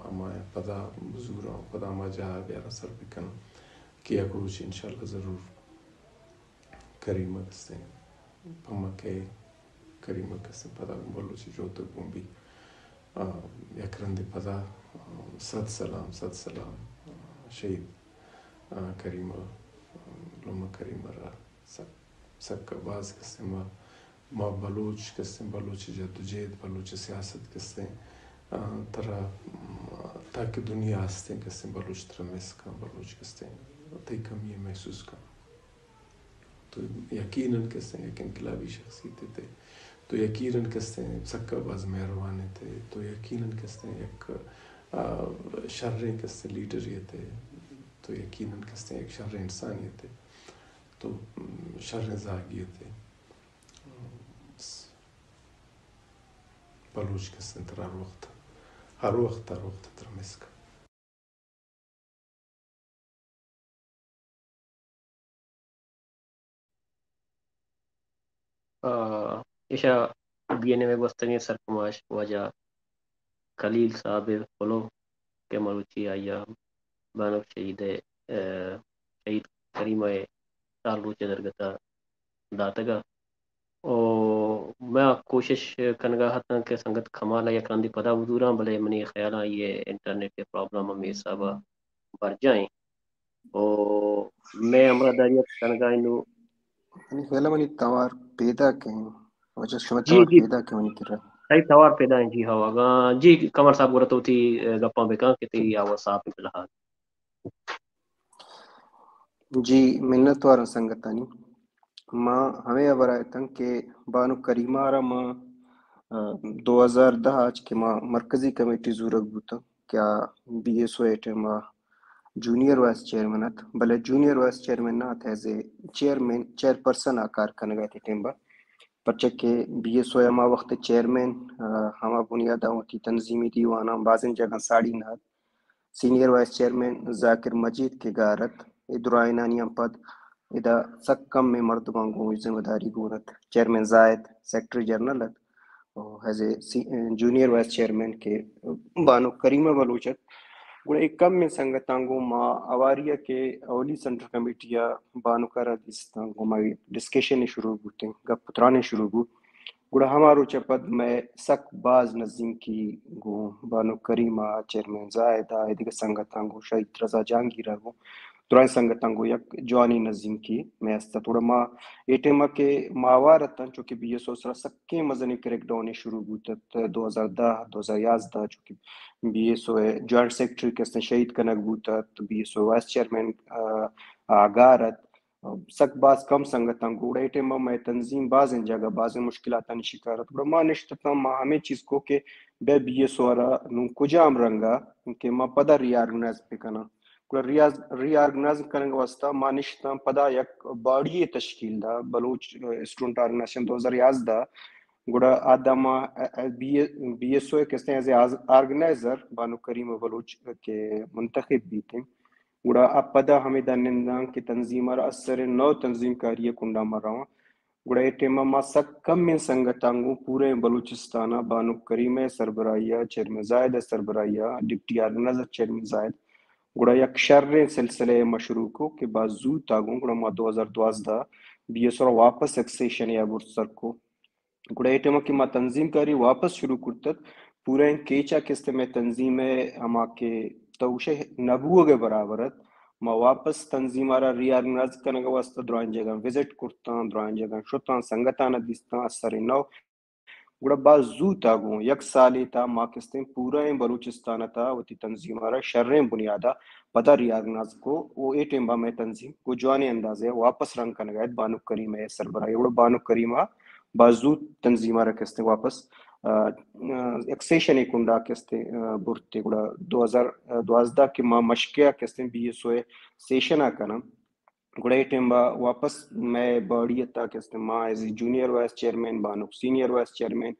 हमारे पदा बुजुर्ग हो पदा मज़ा बेरा सर बिकन कि अकरूच इंशाल्लाह ज़रूर करीमा किस्ते पम्मा के करीमा किस्ते पदा बलोची जोते बुंबी यकरंदी पदा सद सलाम सद सलाम शहीद करीमा लम्मा करीमा रा सब सब का बाज़ किस्ते माँ माँ बलोच किस्ते बलोची जद्दोजहद बलोची सियासत किस्ते तरह ताकि दुनिया हस्ते किस्ते बलोच त्रमेस का बलोच किस्ते तय कमी महसूस का तो यकीनन किस्ते एक इनकलाबी शख्सियत थे तो यकीनन किस्ते सक्का बाज़ मेहरबान थे तो यकीनन किस्ते एक शर्रे किस्ते लीडर ये थे तो यकीनन किस्ते एक शर्रे इंसान ये थे तो शर्रे जागिए थे बलोच किस्ते तरह वक्त हर वक्त हर वक्त तरमिस का इशा बीएनएम में बस्तनी सरकमाश वजह खलील साहब फलो के मरुची आया बानुक शहीद शहीद करीमा तालुच दरगता दातगा और मैं कोशिश कनगा हता के संगत खमाल या करंदी पदा वजूरा भले मनी ख्याल ये इंटरनेट के प्रॉब्लम में सब भर जाए और मैं हमरा दरिया कनगा इनु यानी पहला मनी तवार पैदा कहीं वजह समझता पैदा क्यों नहीं कर रहा सही तवार पैदा जी हवागा जी कमर साहब गोरा तो थी गप्पा बेका किते आवा साहब फिलहाल जी मिन्नत वार संगतानी मां हमें अब राय तंग के बानु करीमा रा मां दो हज़ार दस आज के मां मरकजी कमेटी जुरग बुता क्या बीएसओएट मां जूनियर वाइस चेयरमैन आत भले जूनियर वाइस चेयरमैन ना थे जे चेयरमैन चेयरपर्सन आकार करने गए थे टेम्बा पर्चे के बीएसओ हमा वक्त चेयरमैन हमा बुनियादाओं की तंजीमी दीवाना बाज़न जगह साड़ी ना senior vice chairman Zakir Majeed के गारत इदराइनानी पद इदा सक्कम में मर्दबां को जिम्मेदारी गोरत चेयरमैन जायद सेक्रेटरी जनरल और as a junior vice chairman के बानो करीमा बलोच गुड़ा एक कम में संगतांगो माँ अवारिया के अवली सेंट्रल कमेटिया बानुकारा दिस्तांगो माई डिस्कशन शुरू होते गपुत्राने शुरू हो गुड़ा हमारो चपद में सक बाज नजीम की गो बानु करीमा चेयरमैन जायदा इधर संगतांगो शायद रजा जांगीरा गो तुरान संगतांगो यक जवानी नजीम की मैं अस्ता थोड़ा माँ एटेमा के मावार रतन जो कि बीएसओ सरा सक्के मजने क्रैकडाउन शुरू हुआ दो हजार दह दो हजार याज दह जो कि बीएसओ है जॉइंट सेक्रेटरी के शहीद कनक बूता बीएसओ वाइस चेयरमैन आगारत सकबाज कम संगतम गोड़ेटे मैं तंजीम बाजन जगह बाजन मुश्किलातन शिकारत ब्रह्मा निष्ठता मां हमें चीज को के बेबीए सोरा नु कुजाम रंगा के मां पदा रियार्गनाइज पे कना कुल रियाज रियार्गनाइज करंग वास्ता मां निष्ठता पदा एक बाड़ी तश्कील दा बलोच स्टूडेंट ऑर्गेनाइजेशन दो हज़ार ग्यारह दा गुड़ा आदमा बीएसओ कहते हैं एज ऑर्गेनाइजर बानुक करीमा बलोच के मुंतखब भी थे गुड़ा आप पदा हमें दानिंदा के तंजीम और असर नौ तंजीम कारिया कुंडा मरावा गुड़ा ये टेमा मा सक कम इन संगतांगू पूरे बलूचिस्ताना बानुक करीमा सरबराया चेयरमैन जायद सरबराया डिप्टी ऑर्गेनाइजर चेयरमैन जायद गुड़ा यक शर्र सिलसिले मशरू को के बाजू तागू गुड़ा मा दो हज़ार दोजदा बी एस और वापस एक्सेशन या बुरसर को गुड़ा ये टेमा की माँ तंजीम कारी वापस शुरू करत पूरे केचा किस्ते में तंजीम हमा के तोशे नबू के बराबरत माँ वापस तंजीम आरा रियार्गनाइज करने के वास्ते द्राइन जगह विजिट करता द्राइन जगह शुता संगतान दिस्ता असर नौ गुड़ा बाजू तागू यक साली ता माँ किस्ते पूरा बलूचिस्तान था वती तंजीम आरा शर्र बुनियादा पता रियार्गनाइज को वो ए टेम्बा में तंजीम को जवाने अंदाजे वापस रंग करने गए बानुक करीमा सरबराह बानुक करीमा बाजू तंजीमा रखते वापस एक्सेशन एक कुंडा कहते बुरते गुड़ा दो हज़ार दोजदा के माँ मशकिया कहते बी एस ओ सेशन आ करना गुड़ा टेम्बा वापस मैं बड़ी था कहते माँ as a junior vice chairman बानुक senior vice chairman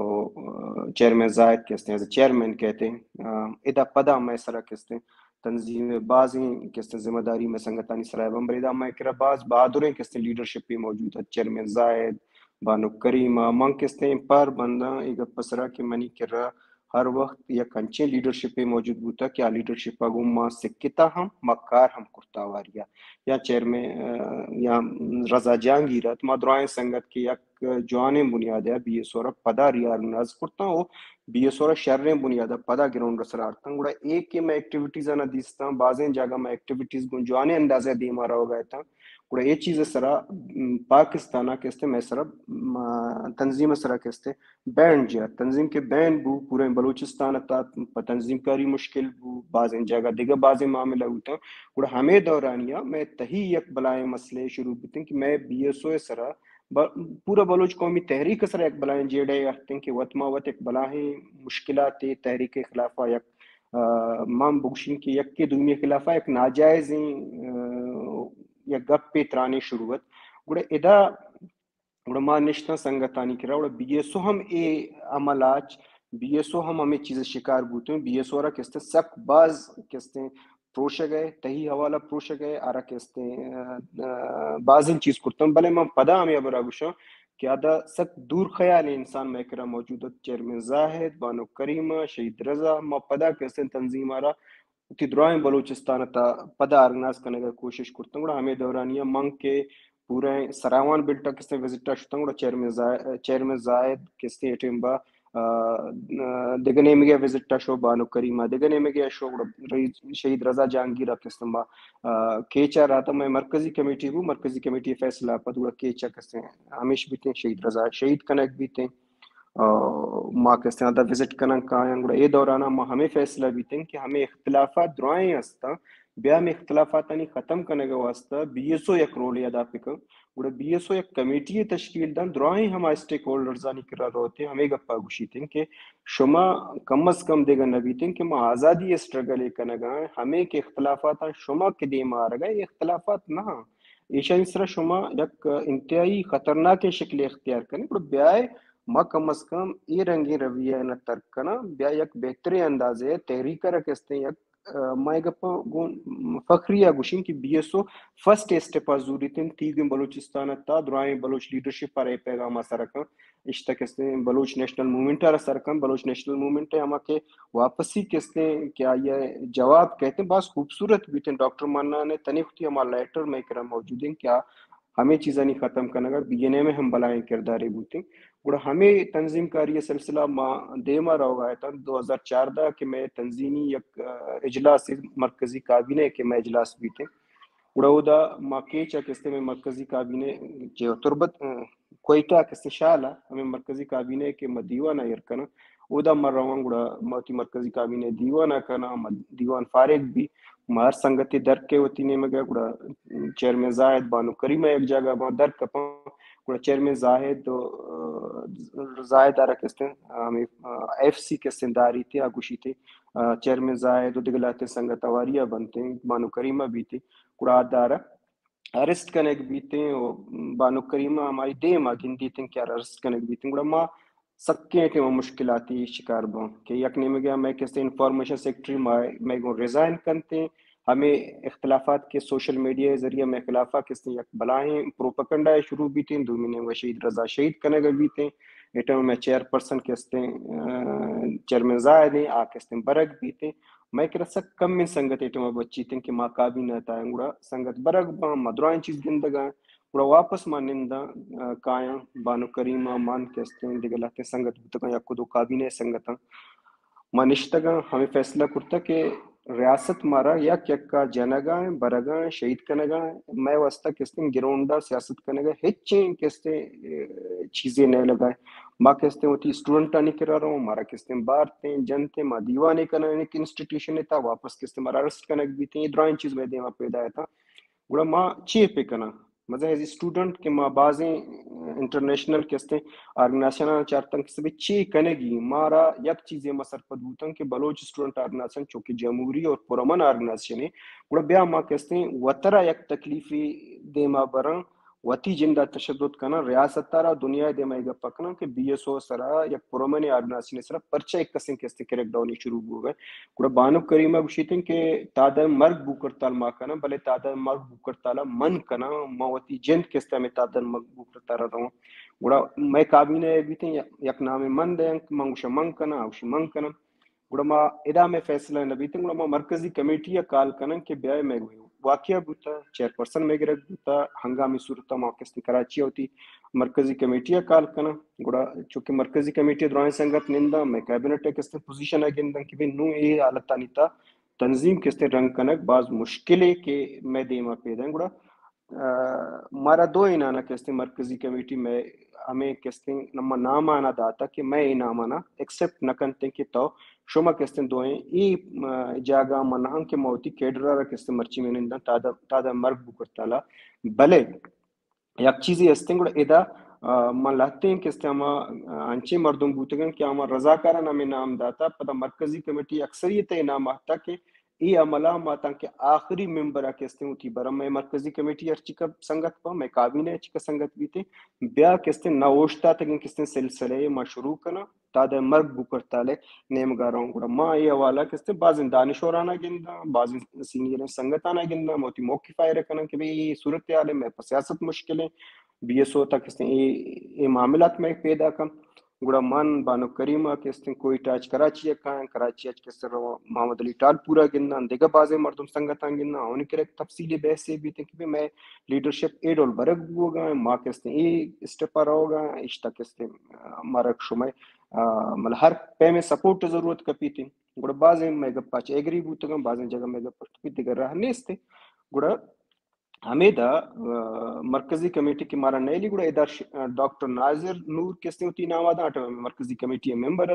और चेयरमैन जायद कहते हैं एज ए चेयरमैन कहते हैं इदा पदा मैं सरा कहते हैं तंजीम बाज किस्तें जिम्मेदारी में संगतानी सरायबम इदा मैं करा बाज बहादुरें किस्तें लीडरशिप में मौजूद है चेयरमैन जायद बानुक करीमा मांग किस्ते पर बंदा एक पसरा के मनी किरा हर वक्त या कंचे लीडरशिप पे मौजूद बूता क्या लीडरशिप आगो माँ सिक्किता हम मकार हम कुर्ता वारिया या चेयर में या रजा जहांगीरत मदराएं संगत के या जवान बुनियाद है बी एस और पदा रियाज कुर्ता हो बी एस और शर्र बुनियादा पदा ग्राउंड रसरारता गुड़ा एक के मैं एक्टिविटीज आना दीसता बाजें जगह मैं एक्टिविटीज गुण जवान अंदाजा दी मारा हो गया था गुड़ा ये चीज़ सरा पाकिस्ताना कहते मैं सरा तंजीम सरा कहते बैंड जिया तंजीम के बैंड बू पूरे बलूचिस्तान था तंजीम कारी मुश्किल बू बाज जगह दिगर बाज मामला होता गुड़ा हमें दौरानिया मैं तही यक बलाएँ मसले शुरू होते कि मैं बी एस ओ सरा ब, पूरा बलोच कौमी तहरीक सरा एक बलाएँ जेडे रखते कि वतमा वत एक बलाएँ मुश्किल तहरीक खिलाफा यक माम बुगशिन के यक के दुनिया खिलाफा एक नाजायज़ या गप पे तराने शुरुआत गुड़े इदा गुड़ा माँ निश्ता संगतानी करा उड़ा बी एस ओ हम ए अमलाच बी एस ओ हम हमें चीज़ें शिकार बूते बी एस ओ रा किस्ते सक बाज किस्ते प्रोश गए तही हवाला प्रोश गए आरा किस्ते बाजिन चीज़ कुर्ता भले माँ पदा हमें अब रागुशा क्यादा सक दूर ख्याल इंसान मैं करा मौजूद चेयरमैन जाहिद बानुक करीमा शहीद रजा माँ पदा किस्ते तंजीम आरा तिद्राएं बलूचिस्तान था पदा आर्गनाइज करने की कोशिश करता हूँ हमें दौरानिया मांग के पूरे सरावान बिल्टा किसने विजिटा शुता हूँ चेयरमैन जायद चेयरमैन जायद किसने एटेम्बा दिगने में गया विजिटा शो बानुक करीमा दिगने में गया शो शहीद रजा जहांगीर किसने केचा रहा था मैं मरकजी कमेटी हूँ मरकजी कमेटी फैसला पद केचा किसने हमेशा भी थे शहीद रजा शहीद कनक भी थे माँ कहते हैं विजिट करना कहा ये दौरान माँ हमें फैसला भी थे कि हमें इख्तलाफा दुआएं हस्ता ब्याह में इख्तलाफा तानी ख़त्म करने के वास्ता बी एस ओ एक रोल याद आप गुड़ा बी एस ओ एक कमेटी तश्कील दान दुआएं हमारे स्टेक होल्डर्स आनी करा रहते हमें गप्पा गुशी थे कि शुमा कम अज़ कम देगा नबी थे कि माँ आज़ादी स्ट्रगल करना गए हमें के इख्तलाफा शुमा के दे मार गए ये इख्तलाफा ना ऐशा इसरा शुमा एक इंतहाई ख़तरनाक शक्ल इख्तियार करें ब्याह माँ कम अज कम ये रंगी रवैया न तर्क करना ब्याह एक बेहतरे अंदाजे तहरीक रखते हैं माए गप्पा फख्रिया गुशिन की B S O first step जरूरी थे तीन बलूचिस्तान था दुराएं बलोच लीडरशिप पर पैगाम सरकम इश्ता कहते बलोच नेशनल मूवमेंट आ सरकम बलोच नेशनल मूवमेंट है हमारे वापसी कहते हैं क्या यह जवाब कहते हैं बस खूबसूरत भी थे डॉक्टर माना ने तनिख्ती हमारा लेटर में करा मौजूद है क्या हमें चीज़ा नहीं ख़त्म करना अगर बी एन एम में हम बलाएँ किरदारे बूते गुड़ा हमें तंजीम कारी सिलसिला माँ देमा रहा था दो हज़ार चार दा कि मैं तंजीमी यक इजलास मरकज़ी काबिने के मैं इजलास भी थे उड़ौदा माकेचा किस्ते में मरकजी काबीने जो तुरबत कोयटा किस्ते शाला हमें मरकजी काबीने के मदीवाना यरकना उदा मर्रवांग उड़ा मती मरकजी काबीने दीवाना करना दीवान फारेग भी मार संगति दर के वती ने मगा उड़ा चेयरमैन जाहिद बानुक करीमा एक जगह वहां दर कपा उड़ा चेयरमैन जाहिद तो जाहिद आरा किस्ते हमें एफसी के सिंदारी थे आगुशी थे चेयरमैन जाहिद तो दिगलाते संगतवारिया बनते बानुक करीमा भी थे उड़ादारा अरेस्ट कनेक बीते बानुक करीमा हमारी दे माँ गिनती थे क्या अरेस्ट कनेक बीते उड़ा माँ सके के वो मुश्किल आती शिकार बो कि यकने में गया मैं कैसे इंफॉर्मेशन सेक्रेटरी में मैं गो रिजाइन करते हमें इख्तलाफात के सोशल मीडिया के जरिए मैं खिलाफा किसने यक बलाएं प्रोपगंडा शुरू बीते दो महीने में शहीद रजा शहीद कनेक बीते एटम में चेयरपर्सन किसते चेयरमैन जायद ने आ किसते बरक बीते मैं करसक कम में संगत एटमा बच्ची थे कि माँ काबिन आता है उड़ा संगत बरग बा मधुराएं चीज जिंदगा उड़ा वापस माँ निंदा काया बानुक करीमा मान कहते दिगलाते संगत बुतका या खुद काबिन संगता माँ निश्तगा हमें फैसला कुर्ता के रियासत मारा या क्या जनगा बरगा शहीद कनगा मैं वास्ता किसते गिरोंडा सियासत कनगा हिच किसते चीजें नहीं लगाए माँ किसते होती स्टूडेंट आने करा रहा हूँ मारा किसते बाहर थे जन थे माँ दीवाने कना एक इंस्टीट्यूशन था वापस किसते मारा अरेस्ट कनक भी थे ड्राइंग चीज में देवा पैदा था उड़ा माँ चे पे कना मजा है स्टूडेंट के माँ बाजे इंटरनेशनल किसते ऑर्गेनाइजेशन चारतंग से भी ची कनेगी मारा यक चीजें मसरपत भूतंग के बलोच स्टूडेंट ऑर्गेनाइजेशन चूंकि जमहूरी और पुरमन ऑर्गेनाइजेशन है उड़ा ब्या माँ कहते वतरा यक तकलीफी दे माँ बरंग वती जिंदा तशद्दुद करना रियासत तारा दुनिया दे माएगा पकना के बीएसओ सरा या पुरमन ऑर्गेनाइजेशन सरा परचा एक कसिंग किसते क्रैकडाउन शुरू हो गए कुड़ा बानुक करीमा बुशीतिन के तादा मर्ग बुकरताल मा करना भले तादा मर्ग बुकरताला मन करना मावती जिंद किसते में तादा मर्ग बुकरतारा रहो उड़ा मैं काबिने भी थे यक नामे मन दे मंगुश मंग करना उश मंग करना उड़ा मा इदा में फैसला नबी थे उड़ा मा मरकजी कमेटी या काल करना के ब्याय में हुए वाकिया बुता चेयरपर्सन में गिरक बुता हंगामी सूरत मौके कराची होती मरकजी कमेटिया काल कना गुड़ा चूंकि मरकजी कमेटी दौरान संगत निंदा मैं कैबिनेट किसते पोजीशन आगिंदा कि भाई नू ये हालत तानीता तंजीम किसते रंग कनक बाज मुश्किलें के मैं देमा पैदा गुड़ा मारा दो इनाना किसते मरकजी कमेटी में हमें किसते नम्मा नाम आना दाता कि मैं ये नाम आना एक्सेप्ट न करते कि तो शोमा किस्ते दोए ई जागा मनहंग के मौती केडरा किस्ते मर्ची में निंदा तादा तादा मर्ग बुकरताला भले यक चीज़ी हस्ते गुड़ा इदा मन लाते हैं किस्ते हम आंचे मर्दों बूतगन कि हम रजाकाराना में नाम दाता पता मरकजी कमेटी अक्सरियत नाम आता के ई अमला माता के आखिरी मेंबर किस्ते उठी बरम में मरकजी कमेटी अर्चिका संगत पा मैं काबिने अर्चिका संगत बीते ब्या किस्ते नवोशता तक किस्ते सिलसिले माँ शुरू करना तादा मर्ग बुकरताले नेम गा रहा हूँ माँ ये हवाला किस्ते बाजिन दानिशोराना गिंदा बाजिन सीनियर संगताना गिंदा मोती मौकिफायर करना कि भाई सूरत हाल है मैं सियासत मुश्किलें बी एस ओ तक किस्ते ये मामलात में पैदा का गुड़ा मान बानुक करीमा किस्ते कोई टाच कराची काया कराची आज किस्ते मोहम्मद अली टालपुरा गिनना देखा बाजे मर्दम संगत गिनना होने के तफसीली बहस भी थे कि मैं लीडरशिप एड और बरक होगा माँ किस्ते ये स्टेप आ रहा होगा इश्ता किस्ते मरक शुमय मतलब हर पे में सपोर्ट जरूरत कपी थी गुड़ा बाजे मैं गप्पा एग्री बूत बाजे जगह मैं गप्पी दिगर रहा नहीं गुड़ा हमेदा मरकजी कमेटी के मारा नैली गुड़ा इधर डॉक्टर नाजिर नूर किसने उती नावादा आठ मरकजी कमेटी के मेंबर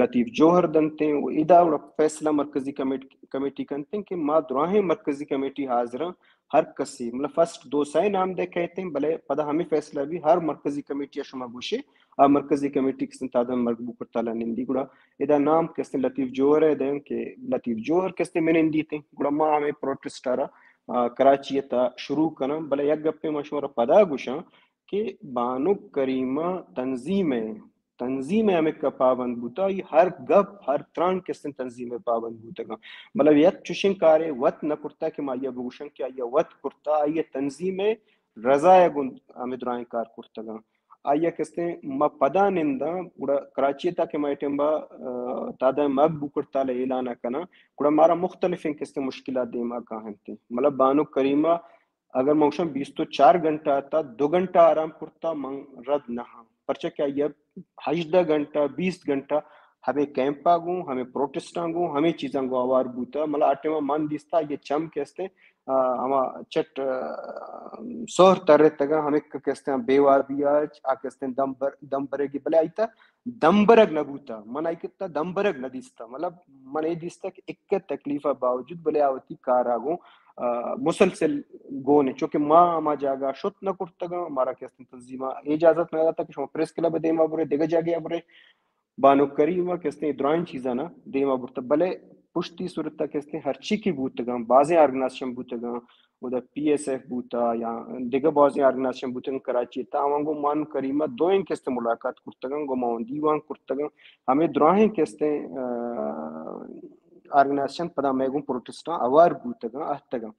लतीफ जोहर दंते इदा उड़ा फैसला मरकजी कमेटी कमेटी करते कि माँ दुराहे मरकजी कमेटी हाजिरा हर कसी मतलब फर्स्ट दो साए नाम दे कहते हैं भले पता हमें फैसला भी हर मरकजी कमेटी शुमा गुशे और मरकजी कमेटी किसने तादा मरबू पर ताला निंदी गुड़ा इधर नाम किसने लतीफ जोहर है दें के लतीफ जोहर किसने मैंने निंदी थे गुड़ा माँ हमें प्रोटेस्ट आ रहा कराची था शुरू करना भले यक गप्पे मशवरा पदा गुशा कि बानुक करीमा तंजीम तंजीम हमें का पाबंद बूता ये हर गप हर त्राण किसने तंजीम पाबंद बूतगा मतलब यक चुशिंग कारे वत न कुर्ता कि माया बुगुशन क्या या वत कुर्ता ये तंजीम रजाय गुंद हमें दुराएं कार कुर्तगा आइया किसते मा पदा निंदा उड़ा कराची था के माइटेम्बा तादा मग बुकरता ले लाना कना उड़ा मारा मुख्तलिफ किसते मुश्किल देमा कहाँ थे मतलब बानुक करीमा अगर मौसम बीस तो चार घंटा आता दो घंटा आराम कुर्ता मंग रद नहा परचा क्या यह हजदा घंटा बीस घंटा हमें कैंप आगू हमें प्रोटेस्ट आगू हमें चीजांगो आवार बूता मतलब आटे में मन दिस्ता ये चम कहते चट सोहर तर्रे तक हमें कहते हैं बेवार बियाज आ कहते हैं दम्बर दम्बरेगी भले आईता दम्बरग नबूता मन आई कितना दम्बरग न दिसता मतलब मन ये दिसता कि एक तकलीफा बावजूद भले आवती कारागो मुसलसल गोने चूंकि माँ आमा जागा शुत न कुर्तगा मारा कहते हैं तंजीमा इजाजत ना था कि प्रेस क्लब देमा बुरे देगा जागे बुरे बानुक करीमा कहते हैं दौरान चीजा ना देमा बुरता भले पुष्टि सूरत कहते हैं हर ची की बूतगा बाजे ऑर्गेनाइजेशन बूतगा उधर पी एस एफ बूता या दिगर बाजे ऑर्गेनाइजेशन बूतगा कराची तावांगो मान करीमा दो इन कहते मुलाकात कुर्तगा गो माउन दीवां कुर्तगा हमें द्राहें कहते ऑर्गेनाइजेशन पदा मैगो प्रोटेस्टा अवार बूतगा अहतगा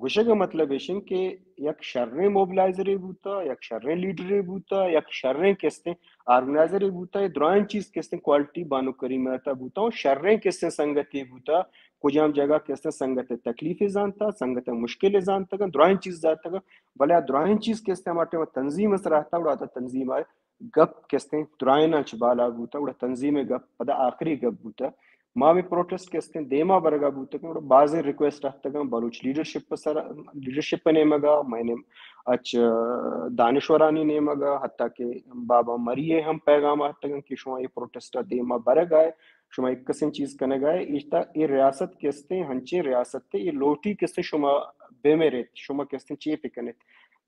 गुशे का मतलब एशन के यक शर्रे मोबिलाइजर बूता यक शर्रे लीडर बूता यक शर्रे कहते ऑर्गेनाइजर बूता दौरान चीज कहते क्वालिटी बानुक करीमा बूता शर्रे कहते संगत बूता कुजाम जगह कहते संगत तकलीफे जानता संगत मुश्किलें जानता दौरान चीज जाता भले दौरान चीज कहते हमारे तंजीम सराहता उड़ा तंजीम आए गप कहते दुरायना चबाला बूता उड़ा तंजीम गप पदा आखिरी गप बूता माँ में प्रोटेस्ट कहते हैं देमा बरगा बूते के बाजे रिक्वेस्ट आता गा बलूच लीडरशिप पर सारा लीडरशिप पर नेमगा मैंने अच्छा दानिश्वरानी नेमगा हत्ता के बाबा मरिए हम पैगाम आता गा कि शुमा ये प्रोटेस्ट देमा बरगा है शुमा एक कसिन चीज कने गाए इश्ता ये रियासत कहते हैं हंचे रियासत ते ये लोटी कहते शुमा बेमेरे शुमा कहते चेपे कने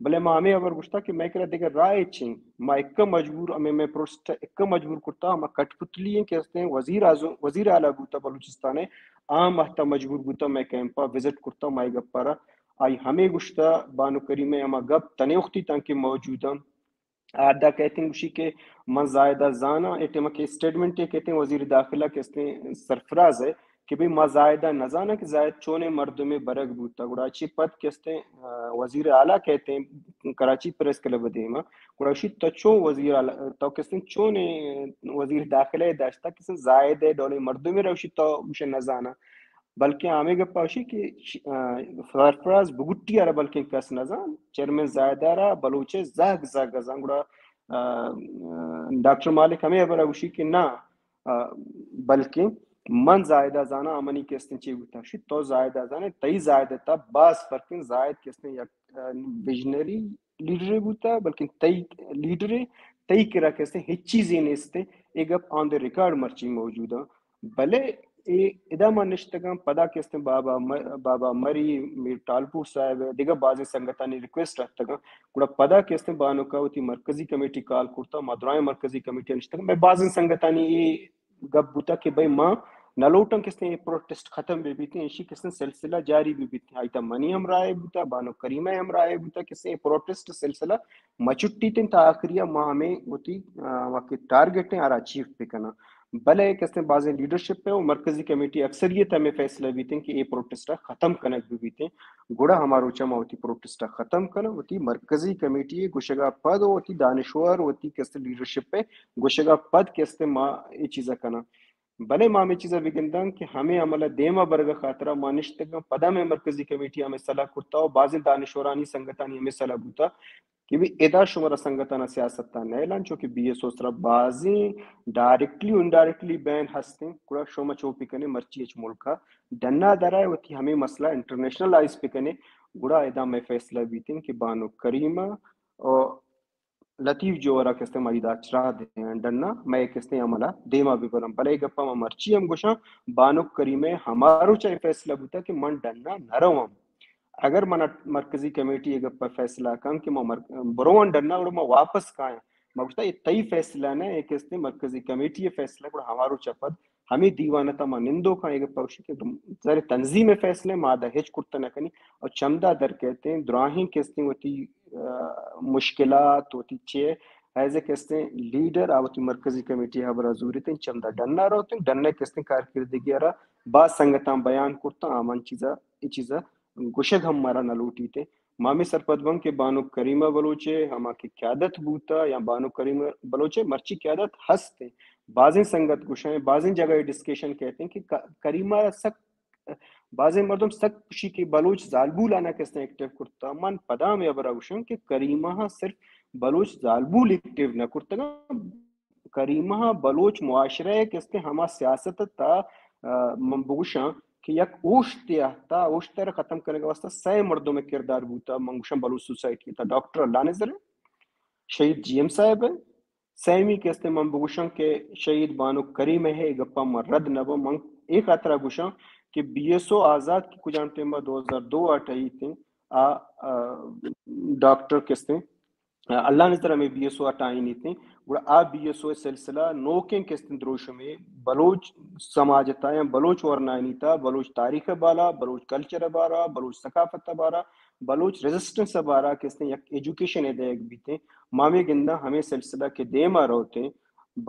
भले माँ हमें अगर गुस्ता कि मैं कह देगा राय छिंग माँ एक मजबूर हमें मैं प्रोस्ट एक मजबूर कुर्ता हम कठपुतली कहते हैं वजीर आजम वजीर आला बूता बलूचिस्तान है आम अहता मजबूर बूता मैं कैंपा विजिट कुर्ता माई गप्पारा आई हमें गुस्ता बानु करीम हम गप तनेख्ती तंके मौजूदा आदा कहते हैं उसी के मजायदा जाना एटम के स्टेटमेंट ये कहते हैं वजीर दाखिला कहते हैं सरफराज है कि भाई मजायदा नजाना कि जायद चोने मर्दों में बरग बूता गुड़ाची पद कहते हैं वजीर आला कहते हैं कराची प्रेस क्लब देमा गुड़ाशी तचो वजीर आला तो कहते हैं चोने वजीर दाखिला दाश्ता किसी जायद है डोले मर्दों में रवशी तो उसे नजाना बल्कि आमे गपाशी कि फरफराज बुगुट्टी आला बल्कि कस नजान चेयरमैन जायदारा बलोचे जाग जाग जाग गुड़ा डॉक्टर मालिक हमें अबर अवशी कि ना बल्कि मन जायदा जाना अमनी कहते हैं तो जायदा जाने तई जायदा था बस फर्क जायद कहते विजनरी लीडर बूता बल्कि तई लीडर तई किरा कहते हैं हिची जेने इसते एक अब ऑन द रिकॉर्ड मर्ची मौजूदा भले ए इदा मानिश्तगा पदा कहते बाबा मर, बाबा मरी मीर टालपुर साहब दिगर बाजे संगठन ने रिक्वेस्ट रखता गुड़ा पदा कहते बानुकावती मरकजी कमेटी काल कुर्ता मदुराई मरकजी कमेटी निश्तक मैं बाजे संगठन ये गप बूता कि भाई माँ नलोटन किसने प्रोटेस्ट खत्म भी बीते ऐसी किसने सिलसिला जारी भी बीते आई था मनी हम राय बूता बानो करीमा हम राय बूता किसने प्रोटेस्ट सिलसिला मचुट्टी तीन था आखिरिया माह में होती वाकई टारगेट है आर अचीव पे करना भले किसने बाजे लीडरशिप पे और मरकजी कमेटी अक्सरियत हमें फैसला बीते कि ये प्रोटेस्ट खत्म करना भी बीते गुड़ा हमारा चमा होती प्रोटेस्ट खत्म करना होती मरकजी कमेटी गुशगा पद होती दानिश्वर होती किसने लीडरशिप पे गुशगा पद किसने माँ ये चीज़ा करना भले माँ में चीज़ा बिगंदा कि हमें अमला देमा बरगा खातरा मानिश पदा में मरकजी कमेटी हमें सलाह कुर्ता और बाजे दानिश्वरानी संगतानी हमें सलाह बूता कि भी इदा शुमारा संगताना सियासत नैलान चूंकि बी एस ओसरा बाजी डायरेक्टली इनडायरेक्टली बैन हंसते कुड़ा शोमा चोपी कने मर्ची एच मुल्का डन्ना दरा है वती हमें मसला इंटरनेशनल आइस पे कने गुड़ा इदा में फैसला बीते कि बानो करीमा और लतीफ जोरा कहते हैं माईदा चरा दे डन्ना मैं कहते हैं अमला देमा भी बरम भले गप्पा मा मर्ची हम गुशा बानो करीमे हमारो चाहे फैसला बूता कि मन डन्ना नरो हम अगर मना मरकजी कमेटी पर फैसला कम कि बरोवन डरना और मैं वापस कहा मैं तई फैसला ने एक मरकजी कमेटी ये फैसला को हमारो चपद हमें दीवाना था मां निंदो का एक पक्ष के जरे तंजीम फैसले मादा हिच कुर्ता न कनी और चमदा दर कहते हैं दुराही कहते होती मुश्किलात होती छे ऐसे कहते हैं लीडर आवती मरकजी कमेटी हबरा जरूरत चमदा डरना रहते डरने कहते कारकिर्दगी आरा बा संगता बयान कुर्ता आमन चीजा ये चीजा गुशग हम मारा नलूटी थे मामी सरपदम के बानुक करीमा बलोचे हमा की क्यादत बूता या बानुक करीमा बलोचे मर्ची क्यादत हंसते बाजे संगत गुशाएं बाजे जगह डिस्कशन कहते हैं कि करीमा सक बाजे मर्दम सक खुशी के बलोच जालबू लाना किसने एक्टिव कुर्ता मन पदा में अबरा गुशम के करीमा सिर्फ बलोच जालबू एक्टिव न कुर्ता करीमा बलोच मुआशरे किसने हमा सियासत था मम्बूशा कि यक उश्त याफ्ता उश्त र खत्म करने के वास्ते सही मर्दों में किरदार बूता मंगूशम बलूच सोसाइटी था। डॉक्टर अल्लाह नजर है, शहीद जी एम साहब है, सैमी के इस्ते मंगूशम के शहीद बानुक करीम है, गप्पा मर्रद नबो मंग एक अतरा गुशम कि बी एस ओ आज़ाद की कुछ टेम्बर दो हज़ार दो अठाई थे आ डॉक्टर किस्ते अल्लाह नजर हमें बी एस ओ अटाई नहीं थी बुरा आ बी एस ओ सिलसिला नोकिंग किस्ते द्रोश में बलोच समाज था या बलोच और नानी था, बलोच तारीख बाला, बलोच कल्चर बारा, बलोच सकाफत बारा, बलोच रेजिस्टेंस बारा किस्ते एक एजुकेशन अदायक भी थे। मामे गिंदा हमें सिलसिला के देमा रहोते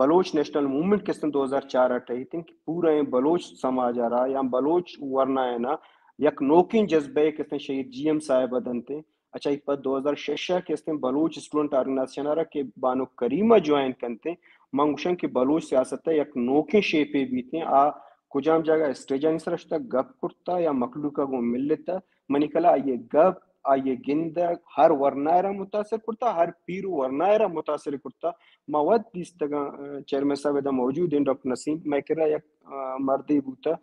बलोच नेशनल मूवमेंट किस्म दो हजार चार अठाई थी पूरा बलोच समाज आ रहा या बलोच वरना है ना यक नोकिन जज्बे किस्म शहीद जी एम साहब अदन थे। अच्छा एक बार दो हजार शश किस्म बलोच स्टूडेंट ऑर्गेनाइजेशन आ रहा के बानुक करीमा ज्वाइन करते मंगशन के बलोच सियासत यक नोके शेपे भी थे आ कुजाम जगह स्टेजन सरसता गप कुर्ता या मखलू का गो मिल लेता मनिकला आइए गप आइए गिंद हर वरनायरा मुतासर करता हर पीरू वरनायरा मुतासर करता मवद तीस तगा चेयरमैन साहब दा मौजूद हैं डॉक्टर नसीम मैं करा एक मर्दे बूता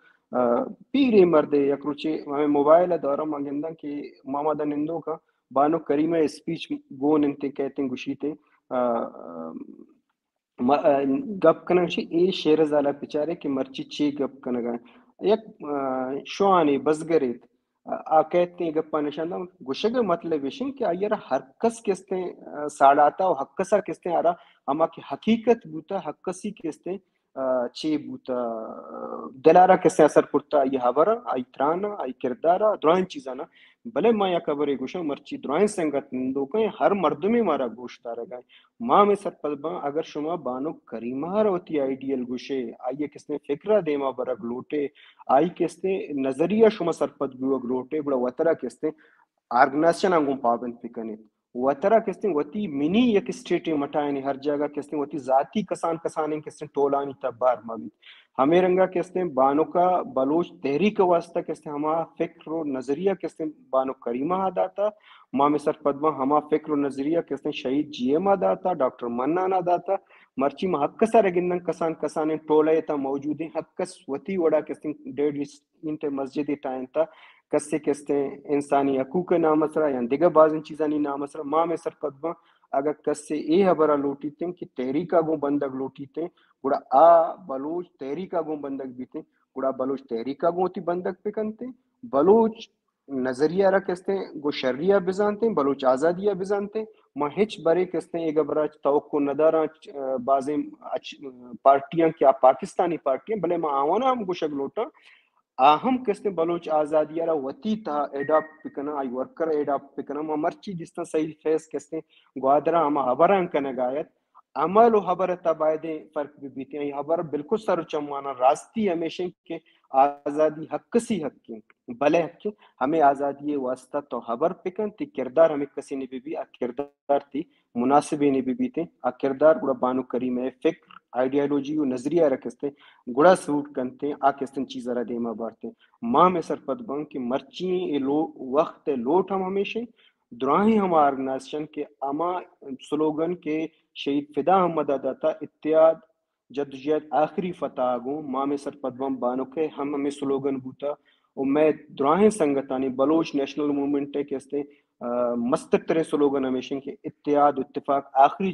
पीरे मर्दे एक रुचि हमें मोबाइल दौरा मंगिंदा कि मामा दा निंदो का बानुक करीम स्पीच गो निंते कहते गुशीते गप कना ए शेर जाला बेचारे कि मर्ची छे गप कना एक शोआनी बजगरे आ कहते हैं गप्पा निशाना गुशग मतलब विशिंग कि आयर हरकस किस्ते साड़ाता और हक्कसा किस्ते आ रहा हमा की हकीकत बूता हक्कसी किस्ते छे बूता दलारा किस्ते असर कुर्ता ये हवरा आई त्राना आई किरदारा द्रोइन चीजाना भले माया कबरे गुशा मर्ची द्रोइन संगत निंदो के हर मर्द में मारा गोश्ता रह गए माँ में सर पदबा अगर शुमा बानुक करीमा रोती आइडियल गुशे आइए किसने फिक्रा देमा बरग लोटे आई किसने नजरिया शुमा सरपद गुग लोटे बड़ा वतरा किसने ऑर्गेनाइजेशन आंगों पाबंद पिकने वतरा किसने वती मिनी एक स्टेट मटायने हर जगह किसने वती जाती कसान कसाने किसने टोलानी तब बार मवित हमें रंगा किसने बानो का बलोच तहरीक वास्ता किसने हमारा फिक्र नजरिया किसने बानो करीमा अदाता मामे सर पदमा हमा फिक्र नजरिया किसने शहीद जी एम अदाता डॉक्टर मन्ना अदाता मर्ची में हक सारे गिंदन कसान कसाने टोला था मौजूद है हकस वती वड़ा किसने डेढ़ इंटे मस्जिद टाइम था कस्से किस्ते इंसानी हकूक नाम असरा या दिगर बाजन चीजा नहीं नाम असरा माँ में सर कदमा अगर कस्से ए हबरा लोटी थे कि तहरीका गो बंदक लोटी थे गुड़ा आ बलोच तहरीका गो बंदक भी थे गुड़ा बलोच तहरीका गो होती बंदक पे कनते बलोच नजरिया रा किस्ते गो शर्रिया बिजानते बलोच आजादिया बिजानते माँ हिच बरे किस्ते एक हबरा तवक्को नदारा बाजे पार्टियां क्या पाकिस्तानी पार्टियां भले माँ आवाना हम गुशक लोटा आहम किसने बलोच आजादिया रा वती था एडाप्ट पिकना आई वर्कर एडाप्ट पिकना मर्ची जिसना सही फेस किसने ग्वादरा हम हबरन कने गायत अमल हबर तबायदे फर्क भी बीते आई हबर बिल्कुल सर चमाना रास्ती हमेशा के आजादी हक सी हक के भले हक हमें आजादी वास्ता तो हबर पिकन ती किरदार हमें किसी ने भी भी किरदार थी मुनासिबे ने भी बीते आ किरदार गुड़ा बानुक करीम है फिक्र आइडियोलॉजी और नजरिया रखते गुड़ा सूट करते आ किस्तें चीज रा देमा बारते माँ में सर पदबंग की मर्ची ए लो वक्त लोट हम हमेशा दुराही हम ऑर्गेनाइजेशन के आमा स्लोगन के शहीद फिदा अहमद अदाता इत्याद जदोजहद आखिरी फतह गो माँ में सर पदबंग बानुक हम हमें स्लोगन बूता और मैं दुराहे संगतानी बलोच नेशनल मूवमेंट है किस्तें मस्त तरह स्लोगन हमेशा के इत्याद इत्तेफाक आखिरी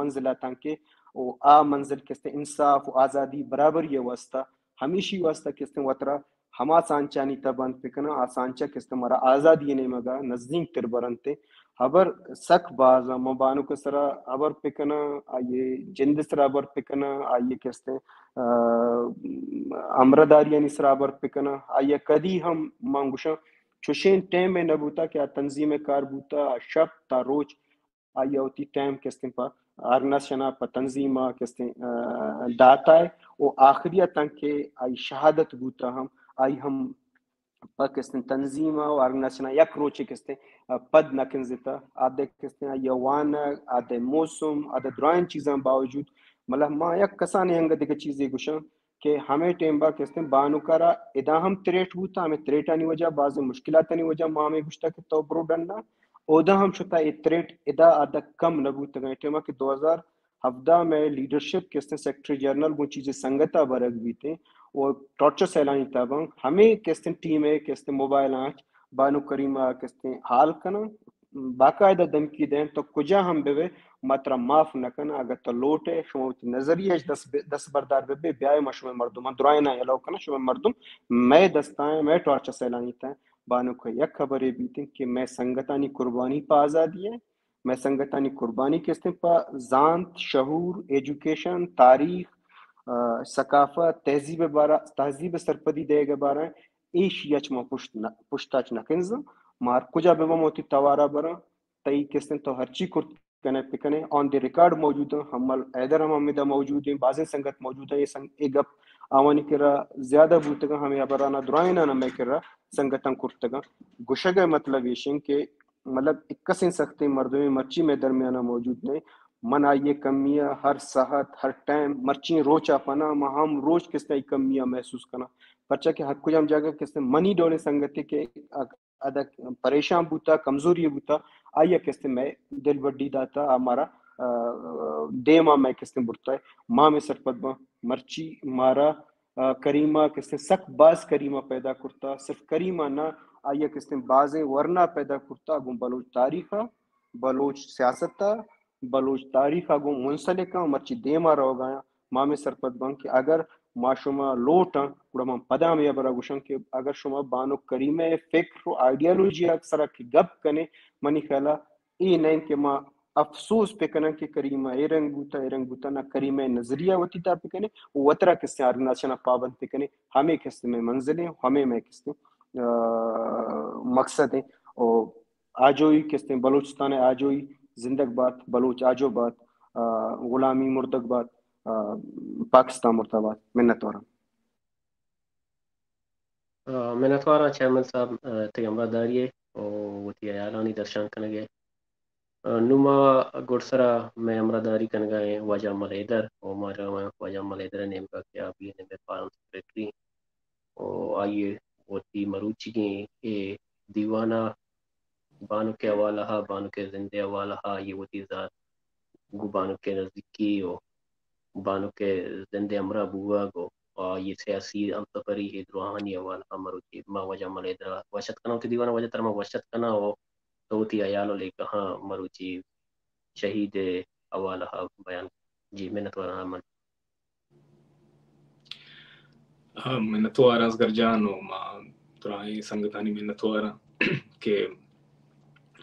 मंजिला तक के ओ आ मंजिल किस्ते इंसाफ और आज़ादी बराबर ये वास्ता हमेशी वास्ता किस्ते वतरा हम आसानचा नहीं तबन पिकना आसानचा किस्ते हमारा आज़ादी नहीं मगा नजदीक तिरबरनते हबर सख बाजा मबानु कसरा हबर पिकना आइए जिंद सराबर पिकना आइए किस्ते अमरदारी यानी सराबर पिकना आइए कदी हम मांगुशा छुशेन टाइम में नबूता क्या तंजीम कारबूता शब तारोज आइए होती टाइम किस्ते पर आर्गेनाइजेशन पतंजीमा किस्ते दाता है और आखिरिया तक के आई शहादत बूता हम आई हम पर किस्ते तंजीमा और आर्गेनाइजेशन यक रोचे किस्ते पद नकंजता आधे किस्ते यवान आधे मौसम आधे दुरान चीज़ा बावजूद मतलब माँ यक कसाने अंगद के चीज़ें गुशा के हमें टेम्बा किस्ते बानुकारा इदा हम त्रेट बूता हमें त्रेटा नहीं वजह बाज मुश्किल नहीं वजह माँ में गुश्ता के तोबरो डरना ओदा हम शुता इतरेट इदा आदा कम नबूत गए कि दो हजार हफ्ता में लीडरशिप किसने सेक्रेटरी जनरल वो चीजें संगता बरग भी थे और टॉर्चर सैलानी तबंग हमें कहते टीमें कहते मोबाइल आँच बानुक करीमा कहते हाल कना बाकायदा धमकी दें तो कुजा हम बेवे मात्रा माफ न कना अगर तो लोटे शुम नजरिया दस दस बरदार बेबे ब्याय मशुम मरदुम दुराय ना अलाउ कना शुम मरदुम मैं दस्ताएं मैं टॉर्चर सैलानी तय बानुक यक खबरें बीती कि मैं संगतानी कुर्बानी पा आज़ादी है मैं संगतानी कुर्बानी कहते पा जानत शहूर एजुकेशन तारीख सकाफत तहजीब बारा तहजीब सरपदी देगा बारा ईश यच मा पुश्त न पुश्ताच नकिंज मार कुजा बेवम होती तवारा बरा तई किसने तो हरची कुर्त कने पिकने ऑन द रिकॉर्ड मौजूद है हमल ऐदर हम अमिदा मौजूद है बाजे संगत मौजूद है ये संग एक गप आवानी केरा ज्यादा बूतगा हम या बरा ना दुरायना ना मैं केरा संगतन कुर्तगा गुशगा मतलब येशिंग के मतलब इक्कसिन सकते मर्दों में मर्ची में दरमियाना मौजूद नहीं मना ये कमियाँ हर साहत हर टाइम मर्ची रोचा पना महाम रोज किसने कमियाँ महसूस करना पर्चा के हक को हम जाकर किसने मनी डोले संगति के अदा परेशान बूता कमजोरी बूता आइया किसने मैं दिल बड्डी दाता हमारा दे माँ मैं किसने बुरता है माँ में सरपदमा मर्ची मारा करीमा किसने सक बाज करीमा पैदा करता सिर्फ करीमा ना आइया किसने बाजे वरना पैदा करता गुम बलोच तारीखा बलोच सियासता बलोच तारीख आगो मुंसलिका मर्ची देमा रहोगा मामे सरपत बंग के अगर माशुमा लोटा कुड़मा पदा में बरा गुशन के अगर शुमा बानुक करीमे फिक्र आइडियोलॉजी अक्सर की गप कने मनी ख्याला ई नहीं के मां अफसोस पे कना के करीमा ए रंगूता ए रंगूता ना करीमे नजरिया होती ता पे कने वतरा किसने आर्गनाचना पाबंद पे कने हमें किसने में मंजिलें हमें में किसने मकसद है और आजोई किसने बलूचिस्तान आजोई जिंदग बात बलूच आजो बात गुलामी मुर्दक बात पाकिस्तान मुर्दाबाद मिन्नत वारा मिन्नत वारा चेयरमैन साहब तयम्बा दारिये और ती आयालानी दर्शन कनगे नुमा गुड़सरा मैं अमरादारी कनगा है वाजा मलेदर और मारा मैं वाजा मलेदर नेम का क्या भी ने फार्म सेक्रेटरी और आइए ओती मरूची के ए दीवाना बानु के हवाला हा बानु के जिंदे हवाला हा ये वती ज़ात गो बानु के नज़दीकी हो बानु के जिंदे अमरा बुआ गो और ये सियासी अंतपरी है रूहानी हवाला हा मरुची माँ वजह मलेदरा वशत कना के दीवाना वजह तरमा वशत कना हो तो वती आयालो ले कहाँ मरुची शहीद हवाला हा बयान जी मेहनत वाला मन मेहनत वाला असगर जानो माँ तुराई संगतानी मेहनत वाला के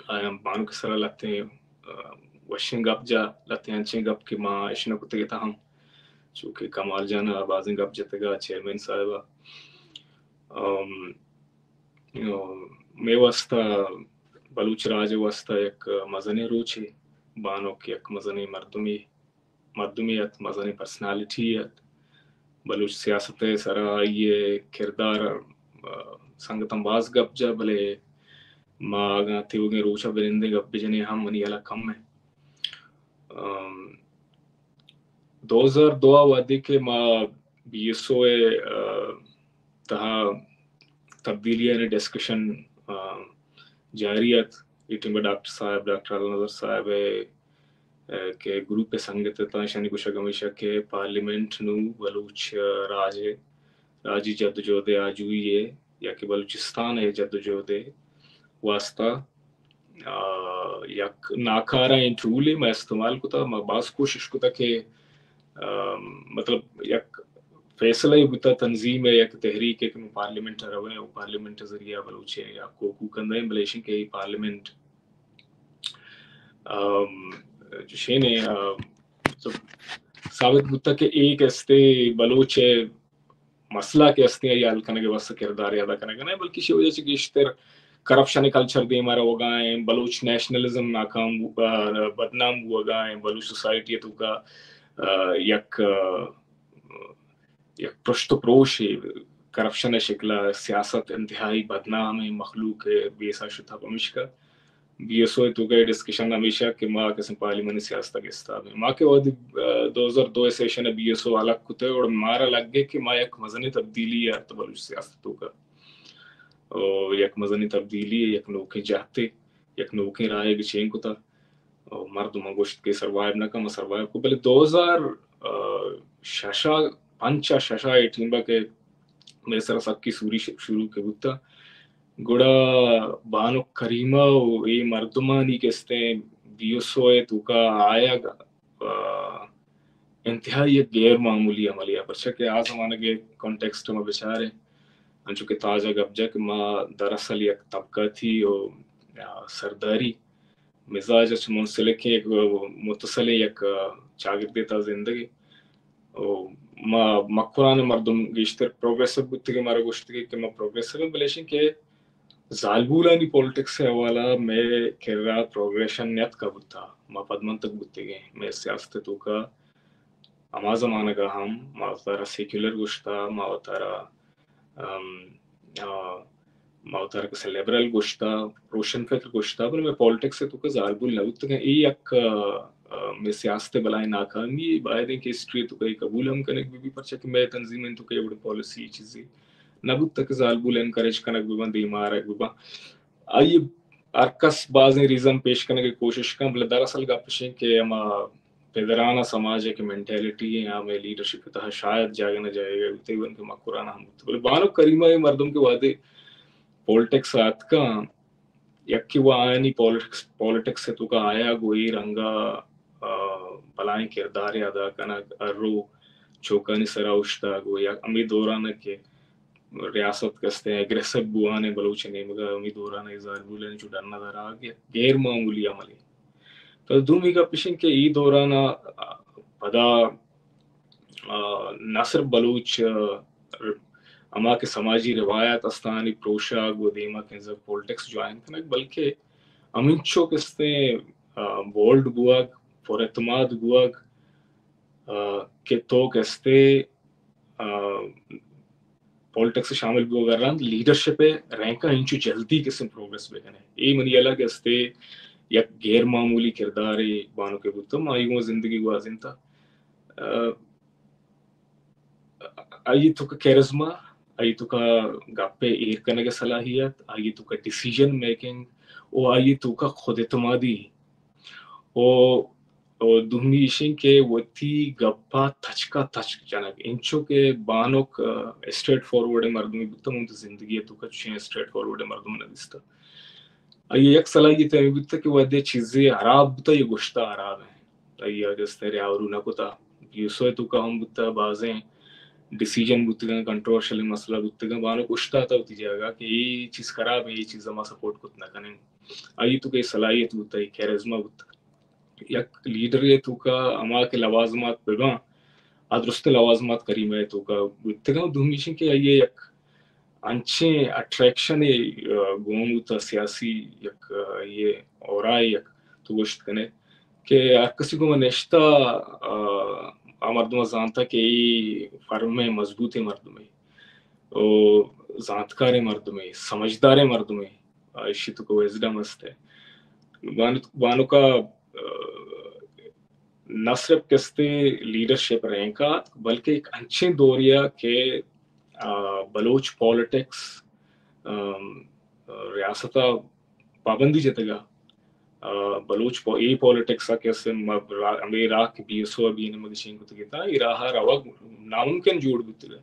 बानु के सरा लाते हैं वशिंग गप जा लाते हैं अच्छे गप की माँ ऐसी न कुत्ते के ताहम चूँकि कमाल जाना आवाज़ें गप जतेगा चेयरमैन साहबा मैं वस्ता बलूच राज वस्ता एक मज़ने रोचे बानो के एक मज़ने मर्दुमी मर्दुमियत मज़ने पर्सनालिटीयत बलूच सियासते सरा ये किरदार संगतम बाज गप जा भले माँ गाते होंगे रोचा बिरिंदे गप्पे जने हम मनी अलग कम है दो हज़ार दो आबादी के माँ बीएसओ ए तहा तब्दीलियाँ ने डिस्कशन जारीयत इतने बड़ा डॉक्टर साहब डॉक्टर अलनज़र साहब के ग्रुप पे संगत तांशानी कुछ गमिशा के पार्लियामेंट नू बलूच राजे राजी जद्दोजहद आजुई है या कि बलूचिस्तान है जद्दोजहद वास्ता या नाकारा इंटूली मैं इस्तेमाल को था मैं बास कोशिश को था कि मतलब या फैसला ही बुता तंजीम है या तहरीक है कि मैं पार्लियामेंट रवे और पार्लियामेंट जरिया बलूचे या कोकू कंदा मलेशिया के पार्लियामेंट जो शेन है साबित बुता के एक ऐसे बलूचे मसला के ऐसे या अलकने के वास्ते किरदार यादा करने का नहीं बल्कि शेवजह से किस्तर करप्शन कल्चर दे मारा होगा बलूच नेशनलिज्म नाकाम बदनाम हुआ बलूच सोसाइटी तो का यक यक पृष्ठपोष करप्शन शिकला सियासत इंतहाई बदनाम है मखलूक है बेसा शुद्ध अमिश का बी एस ओ तो का डिस्कशन हमेशा कि माँ किसी पार्लियामेंट सियासत के स्थाब है माँ के बाद दो हज़ार दो सेशन बी एस ओ अलग कुत्ते और मारा लग गए कि माँ एक मजन तब्दीली है तो बलूच सियासतों का और एक मजनी तब्दीली है एक नोके जाते एक नोके राय के चेंग को था और मर्दुमा गोश्त के सरवाइव ना कम सरवाइव को पहले दो हज़ार शशा पंचा शशा एटीन बा के मेरे सरस अक्की सूरी शुरू कबूता गुड़ा बानुक करीमा वो ये मर्दुमानी किस्ते बियोसोए तुका आया इंतहाई गैर मामूली अमलिया बच्चा के आज हमारे के कॉन्टेक्स्ट में बेचारे अंशु के ताजा गब्जा के माँ दरअसल एक तबका थी और सरदारी मिजाज अच्छे मुंसले के एक मुतसले एक चागिर देता जिंदगी और माँ मकुराने मर्दम गिश्तर प्रोग्रेसिव बुद्ध के मारा गुश्त के कि माँ प्रोग्रेसिव में बलेशन के जालबूला नहीं पॉलिटिक्स है वाला मैं कह रहा प्रोग्रेशन नियत का बुद्धा माँ पदमन तक बुद्ध के मैं सियासतों का अमाजमान का हम माँ तारा सेक्युलर गुश्ता माँ तारा माउथार के सेलेब्रल गुश्ता रोशन फैक्टर गुश्ता पर मैं पॉलिटिक्स से तो का जालबुल लाउत के ई एक मैं सियासत बलाय नाकामी बायदे की हिस्ट्री तो कई कबूल हम कनेक भी पर चेक मैं तंजीम तो कई बड़ पॉलिसी चीजें नबुत तक जालबुल एनकरेज कनेक भी बंद इमारत गुबा आई आरकस बाज ने रीजन पेश करने की कोशिश का मतलब दरअसल का पेशे के हम पेदराना समाज है कि मेंटेलिटी है यहाँ में लीडरशिप तथा शायद जागना जाएगा उतेवन के मकुराना हम बोले बानुक करीमा ये मर्दों के वादे पॉलिटिक्स आत का यक्की वो आया नहीं पॉलिटिक्स पॉलिटिक्स से तो का आया गोई रंगा बलाएं किरदार यादा कना अर्रो चौकानी सराउश्ता गोई अमीद दौरान के रियासत कसते हैं एग्रेसिव बुआ ने बलोच ने मगर अमीद दौरान इजार बुले ने चुड़ाना दरा आ गया गैर मामूली अमली तो दूमी का पिशन के ई दौरान पदा नसर बलूच अमा के समाजी रिवायत अस्तानी प्रोशा गोदेमा के जब पॉलिटिक्स ज्वाइन करना बल्कि अमिंचो किसने बोल्ड गुआग फौरतमाद गुआग के तो किसने पॉलिटिक्स से शामिल भी होगा रंग लीडरशिप है रैंका इंचु जल्दी किसने प्रोग्रेस बेकने ये मनी अलग किसने या गैर मामूली किरदार है बानो के बुतम आई वो जिंदगी वो आजिंता आई तो का कैरिज्मा आई तो का गप्पे एर करने के सलाहियत आई तो का डिसीजन मेकिंग ओ आई तो का खुद इतमादी ओ और दुहमी इशिंग के वो थी गप्पा थचका थचक जाना इंचो के बानो का स्ट्रेट फॉरवर्ड मर्दों में बुतम उन तो जिंदगी तो का चें स्ट्रेट फॉरवर्ड मर्दों में दिसता ये एक सलाहियत है अभी तक कि वह दे चीजें हराब बुता ये गुश्ता हराब है तो ये जिस तरह आवरुना कोता यूसो तो का हम बुता बाजे डिसीजन बुतगा कंट्रोवर्शियल मसला बुतगा बानो गुश्ता था उती जगह कि ये चीज खराब है ये चीज हम सपोर्ट कुत ना करें आई तो के सलाहियत बुता एक कैरिज्मा बुता एक लीडर ये तो का अमा के लवाजमात पेगा अदरुस्त लवाजमात करीम है तो का बुतगा दुमिशन के ये एक अंचे अट्रैक्शन ये गोमुता सियासी यक ये औराय यक तो गोश्त कने के किसी को मनेश्ता आमर्दमा जानता के ये फर्म में मजबूत है मर्दमे और जानतकारे मर्दमे समझदारे मर्दमे इशित को विजडम है बानु का न सिर्फ किस्ते लीडरशिप रैंका बल्कि एक अंचे दौरिया के बलोच पॉलिटिक्स रियासता पाबंदी जतगा बलोच ए पॉलिटिक्स कैसे अमीर राख बीएसओ भी ने मगशिंग कुत गिता इराहा रवा नामुमकिन जोड़ गुतला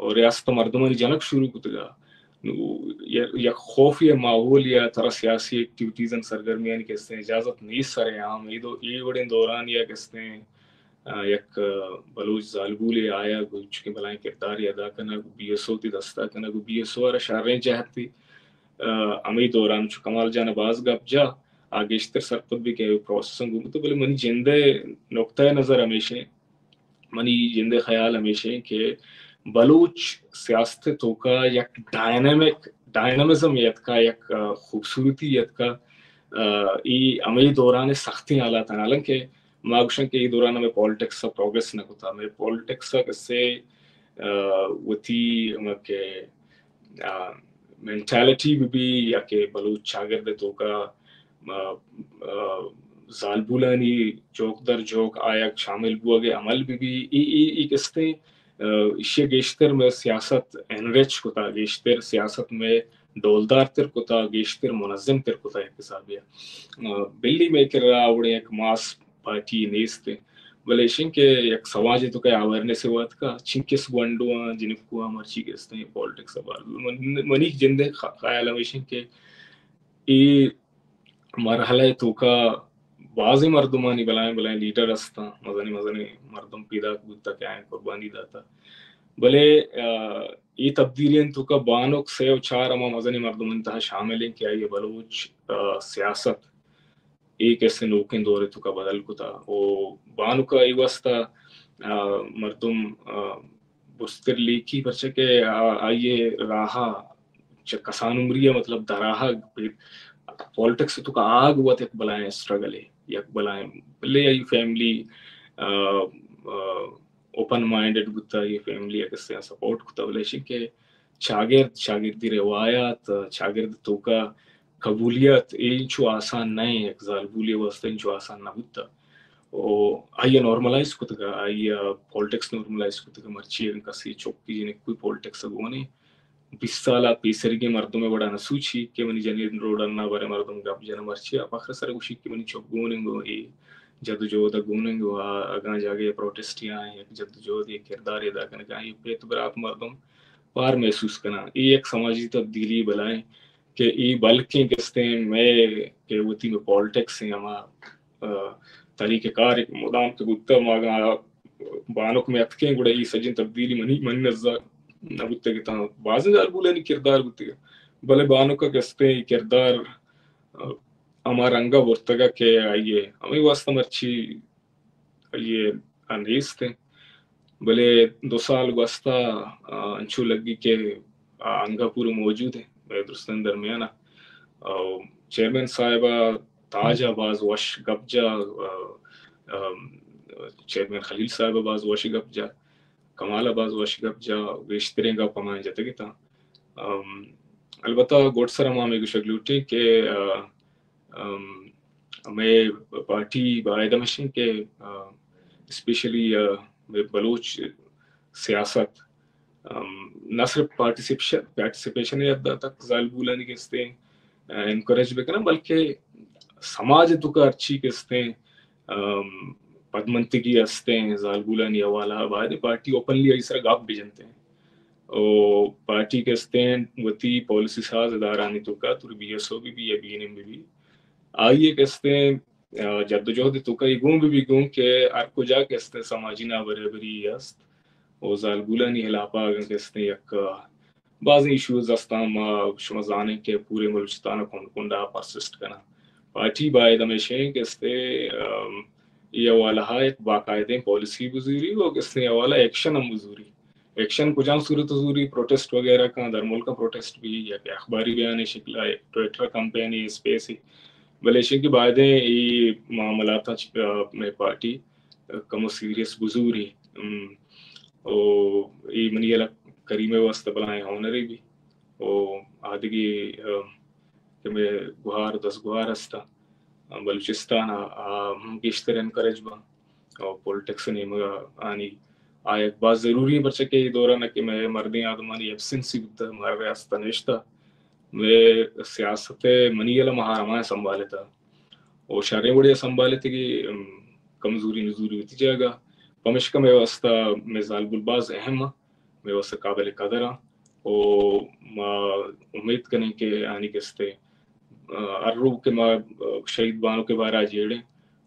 और रियासत मर्दमनी जनक शुरू कुतगा या खौफ या माहौल या तरह सियासी एक्टिविटीज और सरगर्मियां कैसे इजाजत नहीं सर यहां में दो ए बड़े दौरान या कैसे एक बलोच जालबूले आया गुज के भलाएं किरदार अदा करना बीएसओ ती दस्ता करना बीएसओ और शारें चाहती अमी दौरान चु कमाल जाना बाज गप जा आगे इश्तर सरपत भी कहे प्रोसेसिंग गुम तो बोले मनी जिंदे नुक्ता नज़र हमेशा मनी जिंदे ख्याल हमेशा के बलोच सियासत तो का एक डायनामिक डायनामिज्म यद का एक खूबसूरती यद का ई अमी दौरान सख्ती हालात हालांकि मागुशन के ये दौरान हमें पॉलिटिक्स का प्रोग्रेस न होता मेरे पॉलिटिक्स का से वो थी मतलब के मेंटालिटी भी भी या के बलूच शागिर्द तो का जालबुलानी जोक दर जोक आया शामिल हुआ के अमल भी भी ये ये किस्ते इसे गेश्तर में सियासत एनरिच होता गेश्तर सियासत में डोलदार तिरकुता गेश्तर मुनज़्ज़म तिरकुता एक हिसाब या बिल्ली में कर रहा उड़े एक मास पार्टी नेस्ते मरहले तोका बाजी मर्दुमानी बलाएं बलाएं लीडर अस्ता मजने मजने मर्दम पीदा कूदता क्या कुर्बानी दाता भले ये तब्दीलियन तोका बानुक से चार अमा मजने मर्दुमन तहा शामिल हैं क्या ये बलोच सियासत एक ऐसे नोकिन दौरे तुका बदल कुता वो बानुका इवस्ता मर्दुम बुस्तर लेखी बच्चे के आये राहा चक्कसान उम्रिया मतलब दराहा पॉलिटिक्स से तुका आग हुआ थे एक बलाएं स्ट्रगल है या बलाएं भले या ये फैमिली ओपन माइंडेड कुता ये फैमिली एक ऐसे सपोर्ट कुता भले शिके छागेर छागेर दी रिवायत छागेर तुका कबूलियत इंचो आसान नहीं है ज़ालबूलिया वास्ते इंचो आसान ना होता और आया नॉर्मलाइज कुत का आया पॉलिटिक्स नॉर्मलाइज कुत का मर्ची इनका सी चौकी जिन्हें कोई पॉलिटिक्स अगोने बीस साल आप पेशर के मर्दों में बड़ा ना सूची के मनी जने रोड़ा ना बारे मर्दों में आप जने मर्ची आप आखिर सारे कुछ के मनी चौक गोनेंगो ये जब जो तक गोनेंगो आगां जागे प्रोटेस्टियाँ हैं जब जो ये किरदार ये दाखने का ये पे तो बराबर मर्दों पार महसूस करना ये एक सामाजिक तब्दीली बलाएं के ये बल्कि किस्ते में के वो तीनों पॉलिटिक्स हैं हमारा तरीके कार एक मुदाम के गुत्ता मागा बानोक में अटके गुड़ा ये सजन तब्दीली मनी मनी नज़र नबुत्ते के तान बाज़े जाल बोले नहीं किरदार बुत्ते का भले बानोक का किस्ते किरदार हमारा रंगा वर्तगा के आये हमें वास्तव में अच्छी ये अनेस थे भले दो साल वास्ता अंचु लगी के अंगा पूरे मौजूद है दुरुस्तन दरमियाना चेयरमैन साहिबा ताजा बाज वश गब्जा चेयरमैन खलील साहिबा बाज वश गब्जा कमाल बाज वश गब्जा वेश्तरेंगा पमाएं जाते कि था अलबत्ता गोडसरा मामे कुछ अगलूटे के मैं पार्टी बाय दमशिंग के स्पेशली मैं बलोच सियासत ना सिर्फ पार्टिसिपेशन पार्टिसिपेशन या तक जालबूला नहीं किस्ते इनकरेज बेकना बल्कि समाज तुका अच्छी किस्ते पदमंती की अस्ते जालबूला नहीं वाला बाद पार्टी ओपनली ऐसा गाप भी जनते हैं और पार्टी किस्ते वती पॉलिसी साज दारानी तुका तुर बीएसओ भी भी या बीएनएम भी भी आइए किस्ते जद्दोजहद तुका ये गुम भी भी गुम के आर को जा किस्ते समाजी ना बराबरी अस्त और जालबूला नहीं हिलापा अगर किसने यक बाज़ी इश्यूज़ अस्ताम शुमाजाने के पूरे बलूचिस्तान कौन कौन डा परसिस्ट करना पार्टी बाय दमेशें किसने ये वाला है एक बाकायदे पॉलिसी बुजुरी और किसने ये वाला एक्शन हम बुजुरी एक्शन कुछ आम सूरत बुजुरी प्रोटेस्ट वगैरह का धर्मोल का प्रोटेस्ट भी या के अखबारी बयान शिकला एक ट्विटर कंपेनी स्पेस मलेशिया के बाद ये मामला था में पार्टी कम सीरियस बुजुरी और ये मनी अलग करीमे वास्ते बनाए होनरे भी और आदि की कि मैं गुहार दस गुहार अस्ता बलूचिस्तान हम किस तरह इनकरेज बन और पॉलिटिक्स ने मुझे आनी आये बात जरूरी है बच्चे के दौरान कि मैं मर्दी आदमानी एब्सेंसी बुद्ध मर रहे अस्तनेश्ता मैं सियासते मनी अलग महारामाएं संभाले था और शरीर बड़े संभाले थे कि कमजोरी नजूरी होती जाएगा पमिश का मेवास्ता मेजाल बुलबाज अहम मेवास्ता काबिल कदरा और उम्मीद करें कि आने किस्ते अरूब के माँ शहीद बानों के बारे आजेड़े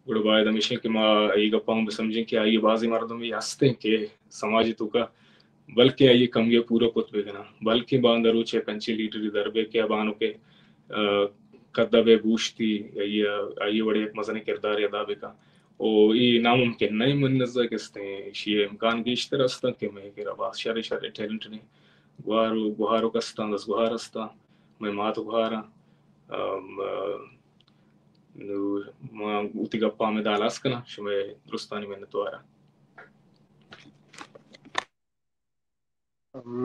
गुड़बाय दमिशें के माँ ये गप्पां भी समझें कि आइए बाजी मर्दों में यास्ते के समाज तो का बल्कि आइए कमियां पूरा कुत बेगना बल्कि बांदरों चे पंचे लीटर दरबे के बानों के कदबे बूशती ये आइए बड़े एक मजने किरदार अदाबे का और ये नामुमकिन नहीं मनज़ा किस्ते ये इम्कान की इश्तर अस्ता कि मैं के रबास शरे शरे टैलेंट ने गुहारो गुहारो कस्ता दस गुहार अस्ता मैं मात गुहारा मां उतिका पामे दालास कना शुमे दुरुस्तानी मैंने तो आरा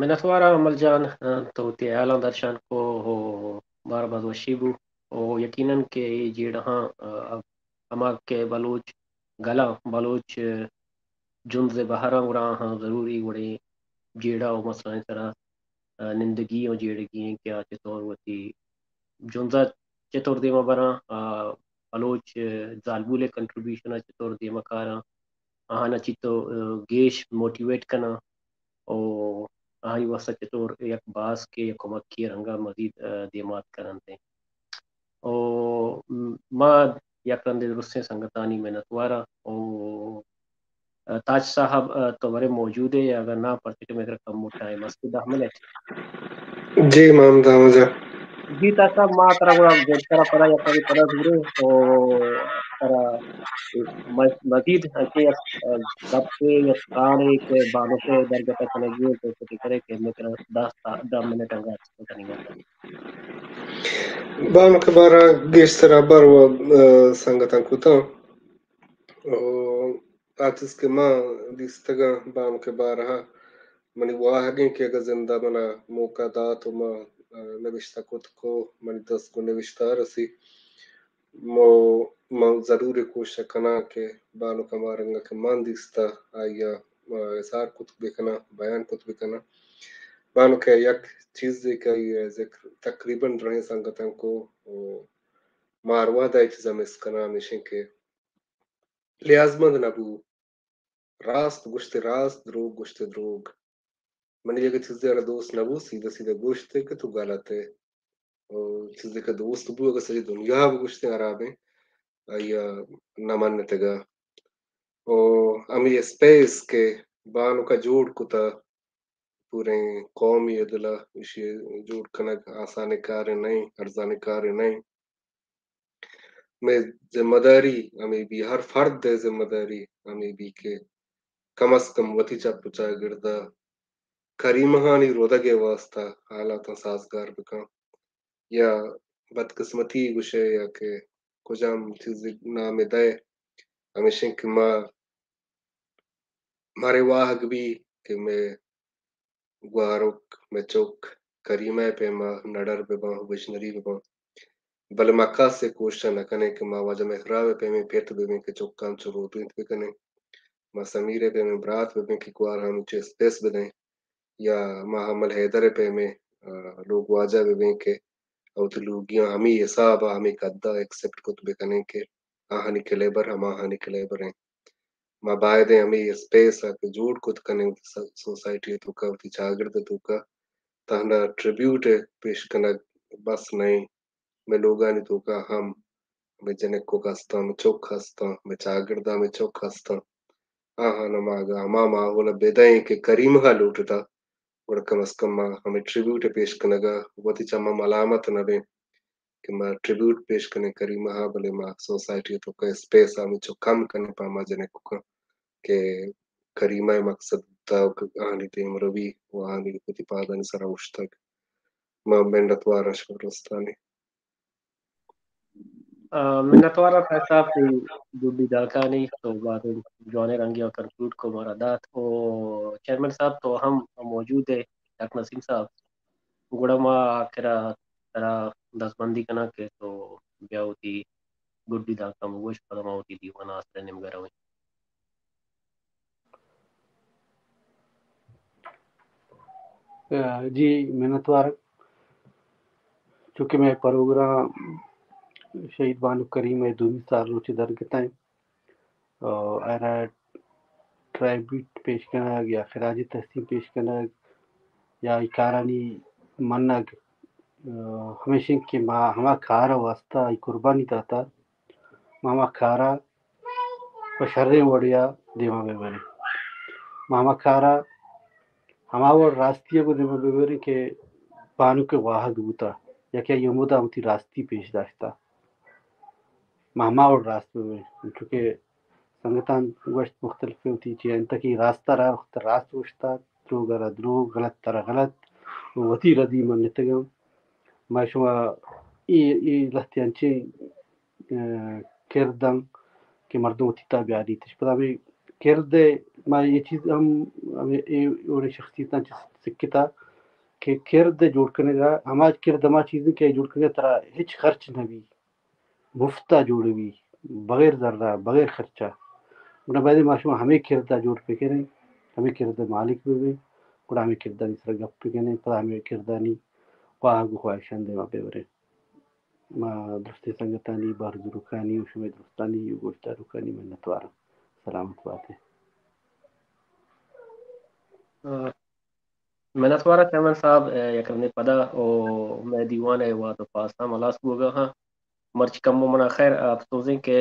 मैंने तो आरा मलजान तो त्याला दर्शन को हो बार बार वशीबू और यकीनन के ये जहाँ हमार के बलोच गला बलोच जुन से बहरा उड़ा हाँ जरूरी उड़े जेड़ा और मसला तरह निंदगी और जेड़गी क्या चितौर होती जुनजा चितौर देमा बरा बलोच जालबूले कंट्रीब्यूशन चितौर देमा कारा अहाना चितो गेश मोटिवेट कना और अहानी वसा चितोर एक बास के यकोमा किया रंगा मजीद देमात करनते और माद यकंदे रुस्से संगतानी में नतवारा और ताज साहब तो वरे मौजूद है या अगर ना परते में अगर कम टाइम मस्ती दामले जी माम दामजा जी ताज साहब मां तरा गुणा जरा पड़ा या कभी पड़ा दूर और तरा मजीद के सब के सारे के बालों से दरगाह तक लगी है तो करे के में करा दस मिनट अंगा नहीं बाम खबर गेस्ट रबर व संगठन को तो आतिस के मां दिस्तगा बाम के बारहा मनी वाहगे के अगर जिंदा बना मौका दा तो मां नविश्ता कुत को मनी दस को नविश्ता रसी मो मां जरूर कोशिश करना के बालो कमारंगा के मान दिस्ता आया सार कुत बेकना बयान कुत बेकना बानो के एक चीज दे का ये जिक्र तकरीबन रहे संगठन को मारवा दा चीज में इसकना मिशन के लिहाजमंद नबू रास्त गुश्ते रास्त द्रोग गुश्ते द्रोग मनी जगह चीजें अगर दोस्त नबू सीधा सीधा गुश्ते के तो गलत है और चीजें का दोस्त बू अगर सही दुनिया भी गुश्ते आराब है या नमान तगा और अमी स्पेस के बानों का जोड़ कुता पूरे कौमी अदला इसे जोड़ करना आसान कार्य नहीं अर्जान कार्य नहीं मैं जिम्मेदारी हमें भी हर फर्द है जिम्मेदारी हमें भी के कम अज कम वती चापुचा गिरदा करीम हानी रोदा के वास्ता हालात साजगार बिका या बदकिस्मती गुशे या के कुजाम चीज नाम दे हमेशा कि माँ मारे वाहक भी कि मैं गुहारुक मैं चौक करीमा पे माँ नडर पे माँ विजनरी पे माँ बल मक्का से कोशिश न कने कि माँ वाजा में खराब पे में पेट पे में के चौकाम चुरो तो इतने कने माँ समीरे पे में बरात पे में कि कुआर हम चे स्पेस बनाएं या माँ हमल हैदर पे में लोग वाजा पे में के और तो लोगियाँ हमी ये साब हमी कद्दा एक्सेप्ट कुत पे कने के आहानी के लेबर हम आहानी के लेबर हैं माँ बायदे हमी ये स्पेस आके जोड़ कुत कने सोसाइटी तो का उती जागृत तो का ताहना ट्रिब्यूट पेश करना बस नहीं मैं लोगा नहीं तो का हम मैं जनक को खास्ता मैं चौक खास्ता मैं चागरदा मैं चौक खास्ता आहा नमागा हमारा माहौल बेदाई के करीम का लूटता और कम से कम हमें ट्रिब्यूट पेश करने का बहुत ही चम्मा मलामत ना बे कि मां ट्रिब्यूट पेश करने करीम हाँ भले मां सोसाइटी तो का स्पेस हमें चौक कम करने पामा जनक को का के करीमा है मकसद दाव के आने ते मरवी वो आने के प्रतिपादन सरा उस तक मां बेंडतवार रश्मरुस्तानी मिन्नतवारा फैसला जो भी दाखा नहीं तो बाद में जॉने रंगी और कंक्लूड को मरादात और चेयरमैन साहब तो हम मौजूद है डॉक्टर नसीम साहब गुड़ा माँ केरा तेरा दसबंदी कना के तो ब्यावती गुड्डी दाखा मुगोश पदमा होती दीवाना आस्ते निम्गरा हुई जी मिन्नतवारा चूँकि मैं प्रोग्राम शहीद बानुक करीम दूमी सारोची दरगताएँ आरा ट्राइब्यूट पेश करना या खराज तहसीन पेश करना या इकारानी मन्ना हमेशा के माँ हमा खारा वास्ता कुर्बानी ताता मामा खारा पशर्रे वड़िया देवा बेवरे मामा खारा हमावर रास्तिया को देवा बेवरे के बानु के वाह दूता या क्या यमुदा उती रास्ती पेश दास्ता मामा और रास्ते में चूँकि संगठन वस्त मुख्तलिफ होती चाहिए तकी रास्ता रहा वक्त रास्त वस्ता द्रोग रहा द्रोग गलत तरह गलत वती रदी मन्नत गम मैं शुमा ये ये लस्तियांचे केरदंग के मर्दों वती ताबियारी थी पर अभी केरदे मैं ये चीज़ हम अभी ये उन्हें शख्सियतां सिक्किता के केरदे जोड़ करने का हमारे केरदमा चीज़ें क्या जोड़ करने तरह हिच खर्च नहीं मुफ्ता जोड़ भी बगैर जर्रा बगैर खर्चा उन्हें बैदे माशूम हमें किरदा जोड़ पे करें हमें किरदा मालिक पे भी और हमें किरदा नहीं सर गप पे करें पर हमें किरदा नहीं वाह गुहाइशन दे वहाँ पे बरे माँ दृष्टि संगतानी बाहर दुरुकानी उसमें दुरुस्तानी युगोष्टा रुकानी में नतवारा सलामत बात है मनसवारा चैमन साहब यकरने पदा और मैं दीवान है हुआ तो पास था मलास होगा। हाँ मर्च कम मना खैर आप सोचें के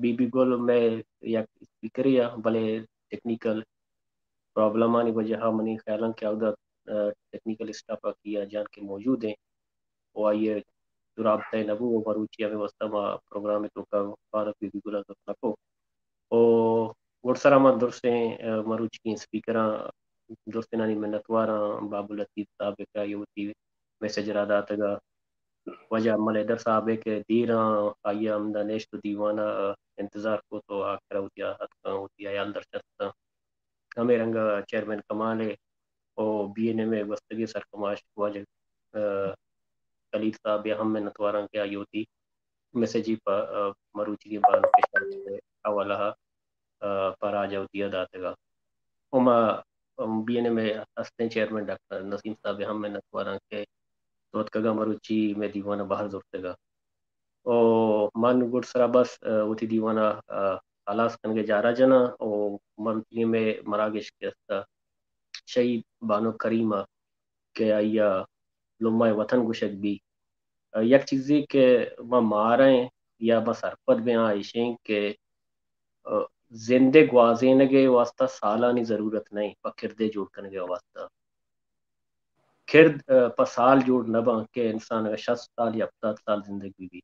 बीबी गोल में या स्पीकर या भले टेक्निकल प्रॉब्लम आने वजह मनी ख्याल के उधर टेक्निकल स्टाफ किया जान के मौजूद हैं और ये रबे नबू बरूचिया में वस्ता प्रोग्राम तो बीबी गोला को और वोटसरा मत दुरसे मरूच की स्पीकर दोस्ते नानी मिन्नतवारा बाबुल लतीफ साहब का युवती मैसेजर आदा तगा वजह हम्मल हैदर साहब के दीरा आया आमदा नेश तो दीवाना इंतजार को तो आखिर उतिया होती है अंदर चलता हमें रंगा चेयरमैन कमाल है और बी एन एम वस्तगी सरकमाश वजह खलील साहब या हम मिन्नतवारा के आई होती मैसेजी पर मरूची के बाल के हवाला पर आ जाती अदा तगा उमा बी एन ए में हंसते चेयरमैन डॉक्टर नसीम साहब हम नतवारा के तो कगा मरुची में दीवाना बाहर जोरतेगा और मान गुड़ सरा बस उठी दीवाना आलास कन जा रहा जना और मरुची में मरागेश के शहीद बानो करीमा के आइया लुम्मा वतन गुशक भी यक चीज़ी के वह मारें या बस हरपत में आयशें के जिंदे ग्वाजेन के वास्ता सालानी जरूरत नहीं पखिरदे जोड़ करने के वास्ता खिरद पर साल जोड़ नबा के इंसान अगर शत साल या पचास साल जिंदगी भी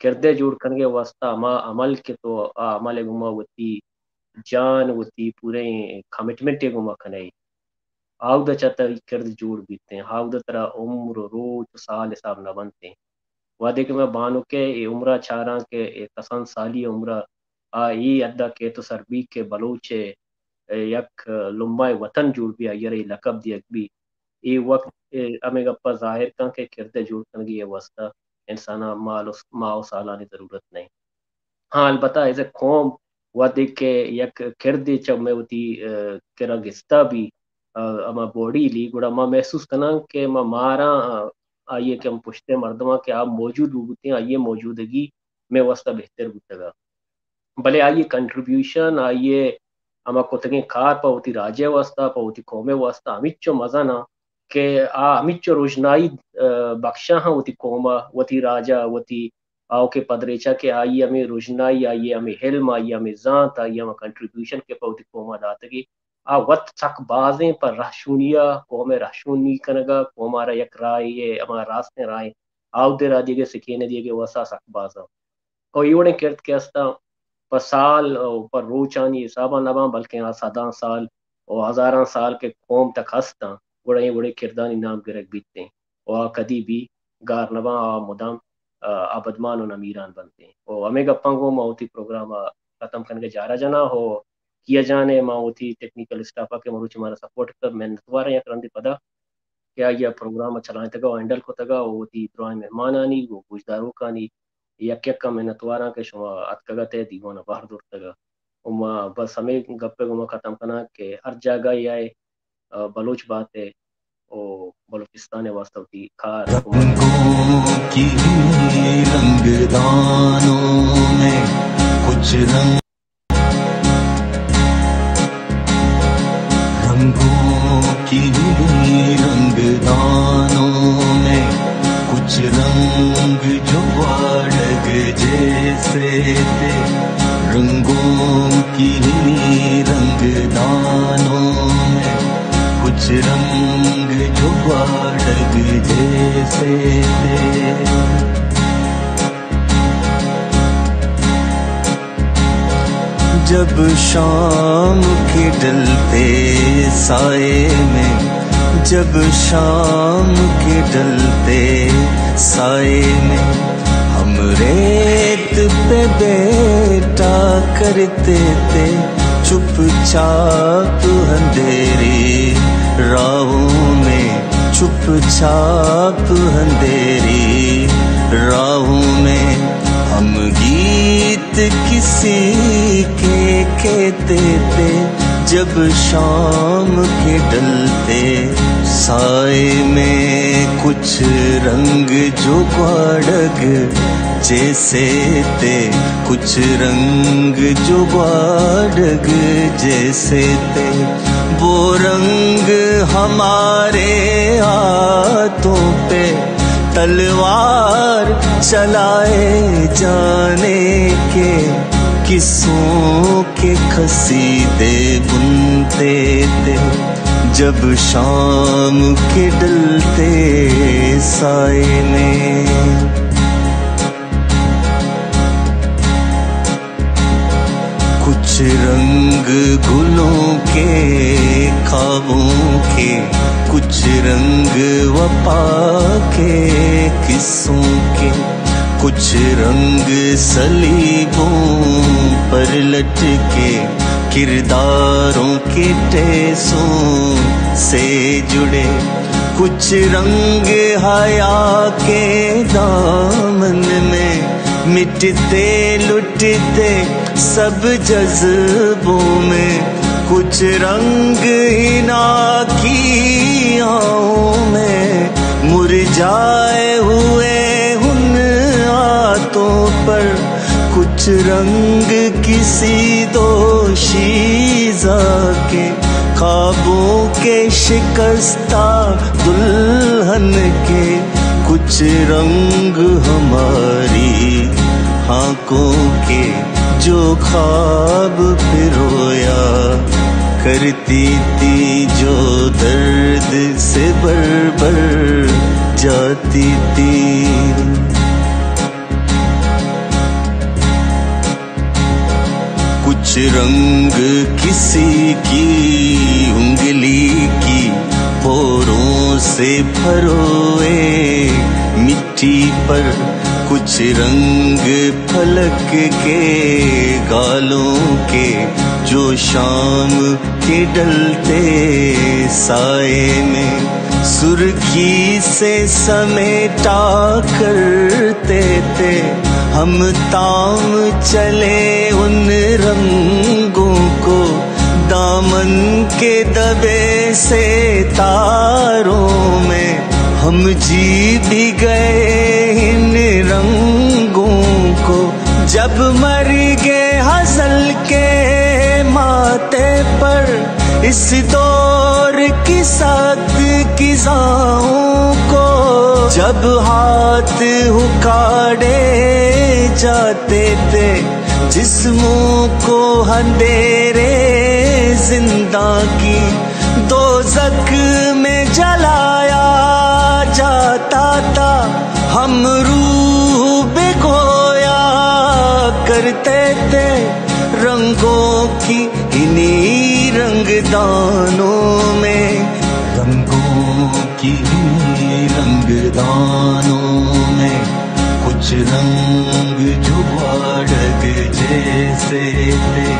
किरदे जोड़ करने के वास्ता अमा अमल के तो आ अमल गुमा होती जान होती पूरे कमिटमेंट गुमा खनई आउदा चाहता किरद जोड़ बीते हैं आउदा तरह उम्र रोज साल हिसाब न बनते वादे के मैं बानो के उम्र चारा के कसान साली उम्र आ ये अदा के तो सरबी के बलोचे यक लुम्बा वतन जुड़ भी आई लकब दिया भी ये वक्त अमे गप्पा जाहिर का के किरदे जुड़ कर ये वस्ता इंसाना माल माओ सालानी जरूरत नहीं। हाँ अलबत्ता ऐसे खोम वादे के यक किरदे चब में होती तेरा गिस्ता भी अमा बॉडी ली गुड़ा माँ महसूस करना के माँ मारा आइए के हम पुछते मर्दमा के आप मौजूद होते हैं आइए मौजूदगी में वस्ता बेहतर बुतगा भले आइए कंट्रीब्यूशन आइए हम कोतगे कार पावती राज्य वास्ता पावती कौमे वास्ता अमिचो मजा ना के आ अमिचो रोजनाई बख्शा हाँ वती कौमा वती राजा वती आओ के पदरेचा के आइए हमें रोजनाई आइए हमें हिल्म आइए हमें जात आइए हम कंट्रीब्यूशन के पावती कौमा दातगी आ वत सक बाजें पर राशूनिया कौमे राशूनी कनगा कौमारा यक राय ये हमारा रास्ते राय आओ दे राजे के सिकेने दिए के वसा सक बाजा और इवड़े किरत के अस्ता पर साल पर रोचानी हिसाबा नबा बल्कि यहाँ सदा साल और हजारा साल के कौम तक हंसता बड़े बड़े किरदानी नाम गिरक बीतते हैं और कदी भी गार नबा मुदाम आबदमान और नमीरान बनते हैं और हमें गप्पा को माओती प्रोग्राम खत्म करके जा रहा जाना हो किया जाने माओती टेक्निकल स्टाफा के मरुच हमारा सपोर्ट कर मेहनत वारा या करंदी पदा क्या यह प्रोग्राम चलाने तक और हैंडल को तगा होती दुरान मेहमान आनी वो गुजदारों का आनी यक यक मेहनतवारा के शुमा अतकगत है दीवाना बाहर दूर तगा उमा बस हमें गप्पे गुमा खत्म करना के हर जगह ही आए बलोच बात है और बलोचिस्तान वास्तव की खार की रंगदानों में कुछ रंग रंगों की रंगदानों में कुछ रंग जो बाढ़ जैसे थे रंगों की रंगदानों में कुछ रंग जो बाढ़ जैसे थे जब शाम के ढलते साए में जब शाम के ढलते साए में हम रेत पे बेटा करते थे चुपचाप अंधेरी राहों में चुपचाप अंधेरी राहों में हम गीत किसी के कहते थे जब शाम के ढलते साए में कुछ रंग जो गाढ़ जैसे थे कुछ रंग जो गाढ़ जैसे थे वो रंग हमारे हाथों पे तलवार चलाए जाने के, किस्सों के खसीदे बुनते थे जब शाम के डलते साए ने। कुछ रंग गुलों के ख्वाबों के, कुछ रंग वफा के किस्सों के, कुछ रंग सलीबों पर लटके किरदारों के टेसों से जुड़े, कुछ रंग हया के दामन में मिटते लुटते सब जज्बों में, कुछ रंग हिना की आँखों में मुरझाए हुए उन हाथों पर, कुछ रंग किसी दोशीज़ा के ख्वाबों के शिकस्ता दुल्हन के, कुछ रंग हमारी आँखों के जो ख्वाब पे रोया करती थी, जो दर्द से बर बर जाती थी। कुछ रंग किसी की उंगली की पोरों से फरोए मिट्टी पर, कुछ रंग फलक के गालों के जो शाम के डलते साए में सुर्खी से समेटा करते थे, हम ताम चले उन रंगों को दामन के दबे से तारों में, हम जी भी गए इन रंगों को जब मर गए हसल के माथे पर, इस दौर की साथ किसाओं को जब हाथ उखाड़े जाते थे, जिस्मों को अंधेरे जिंदा की दोज़ख में जलाया जाता था, हम रूह बिखोया करते थे रंगों की इन्हीं रंगदानों में, रंगों की इन्हीं रंगदानों में। कुछ रंग जो बाढ़ जैसे थे,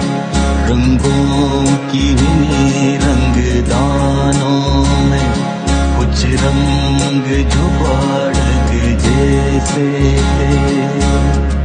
रंगों की इन्हीं रंगदानों में, कुछ रंग जो बाढ़ जैसे थे।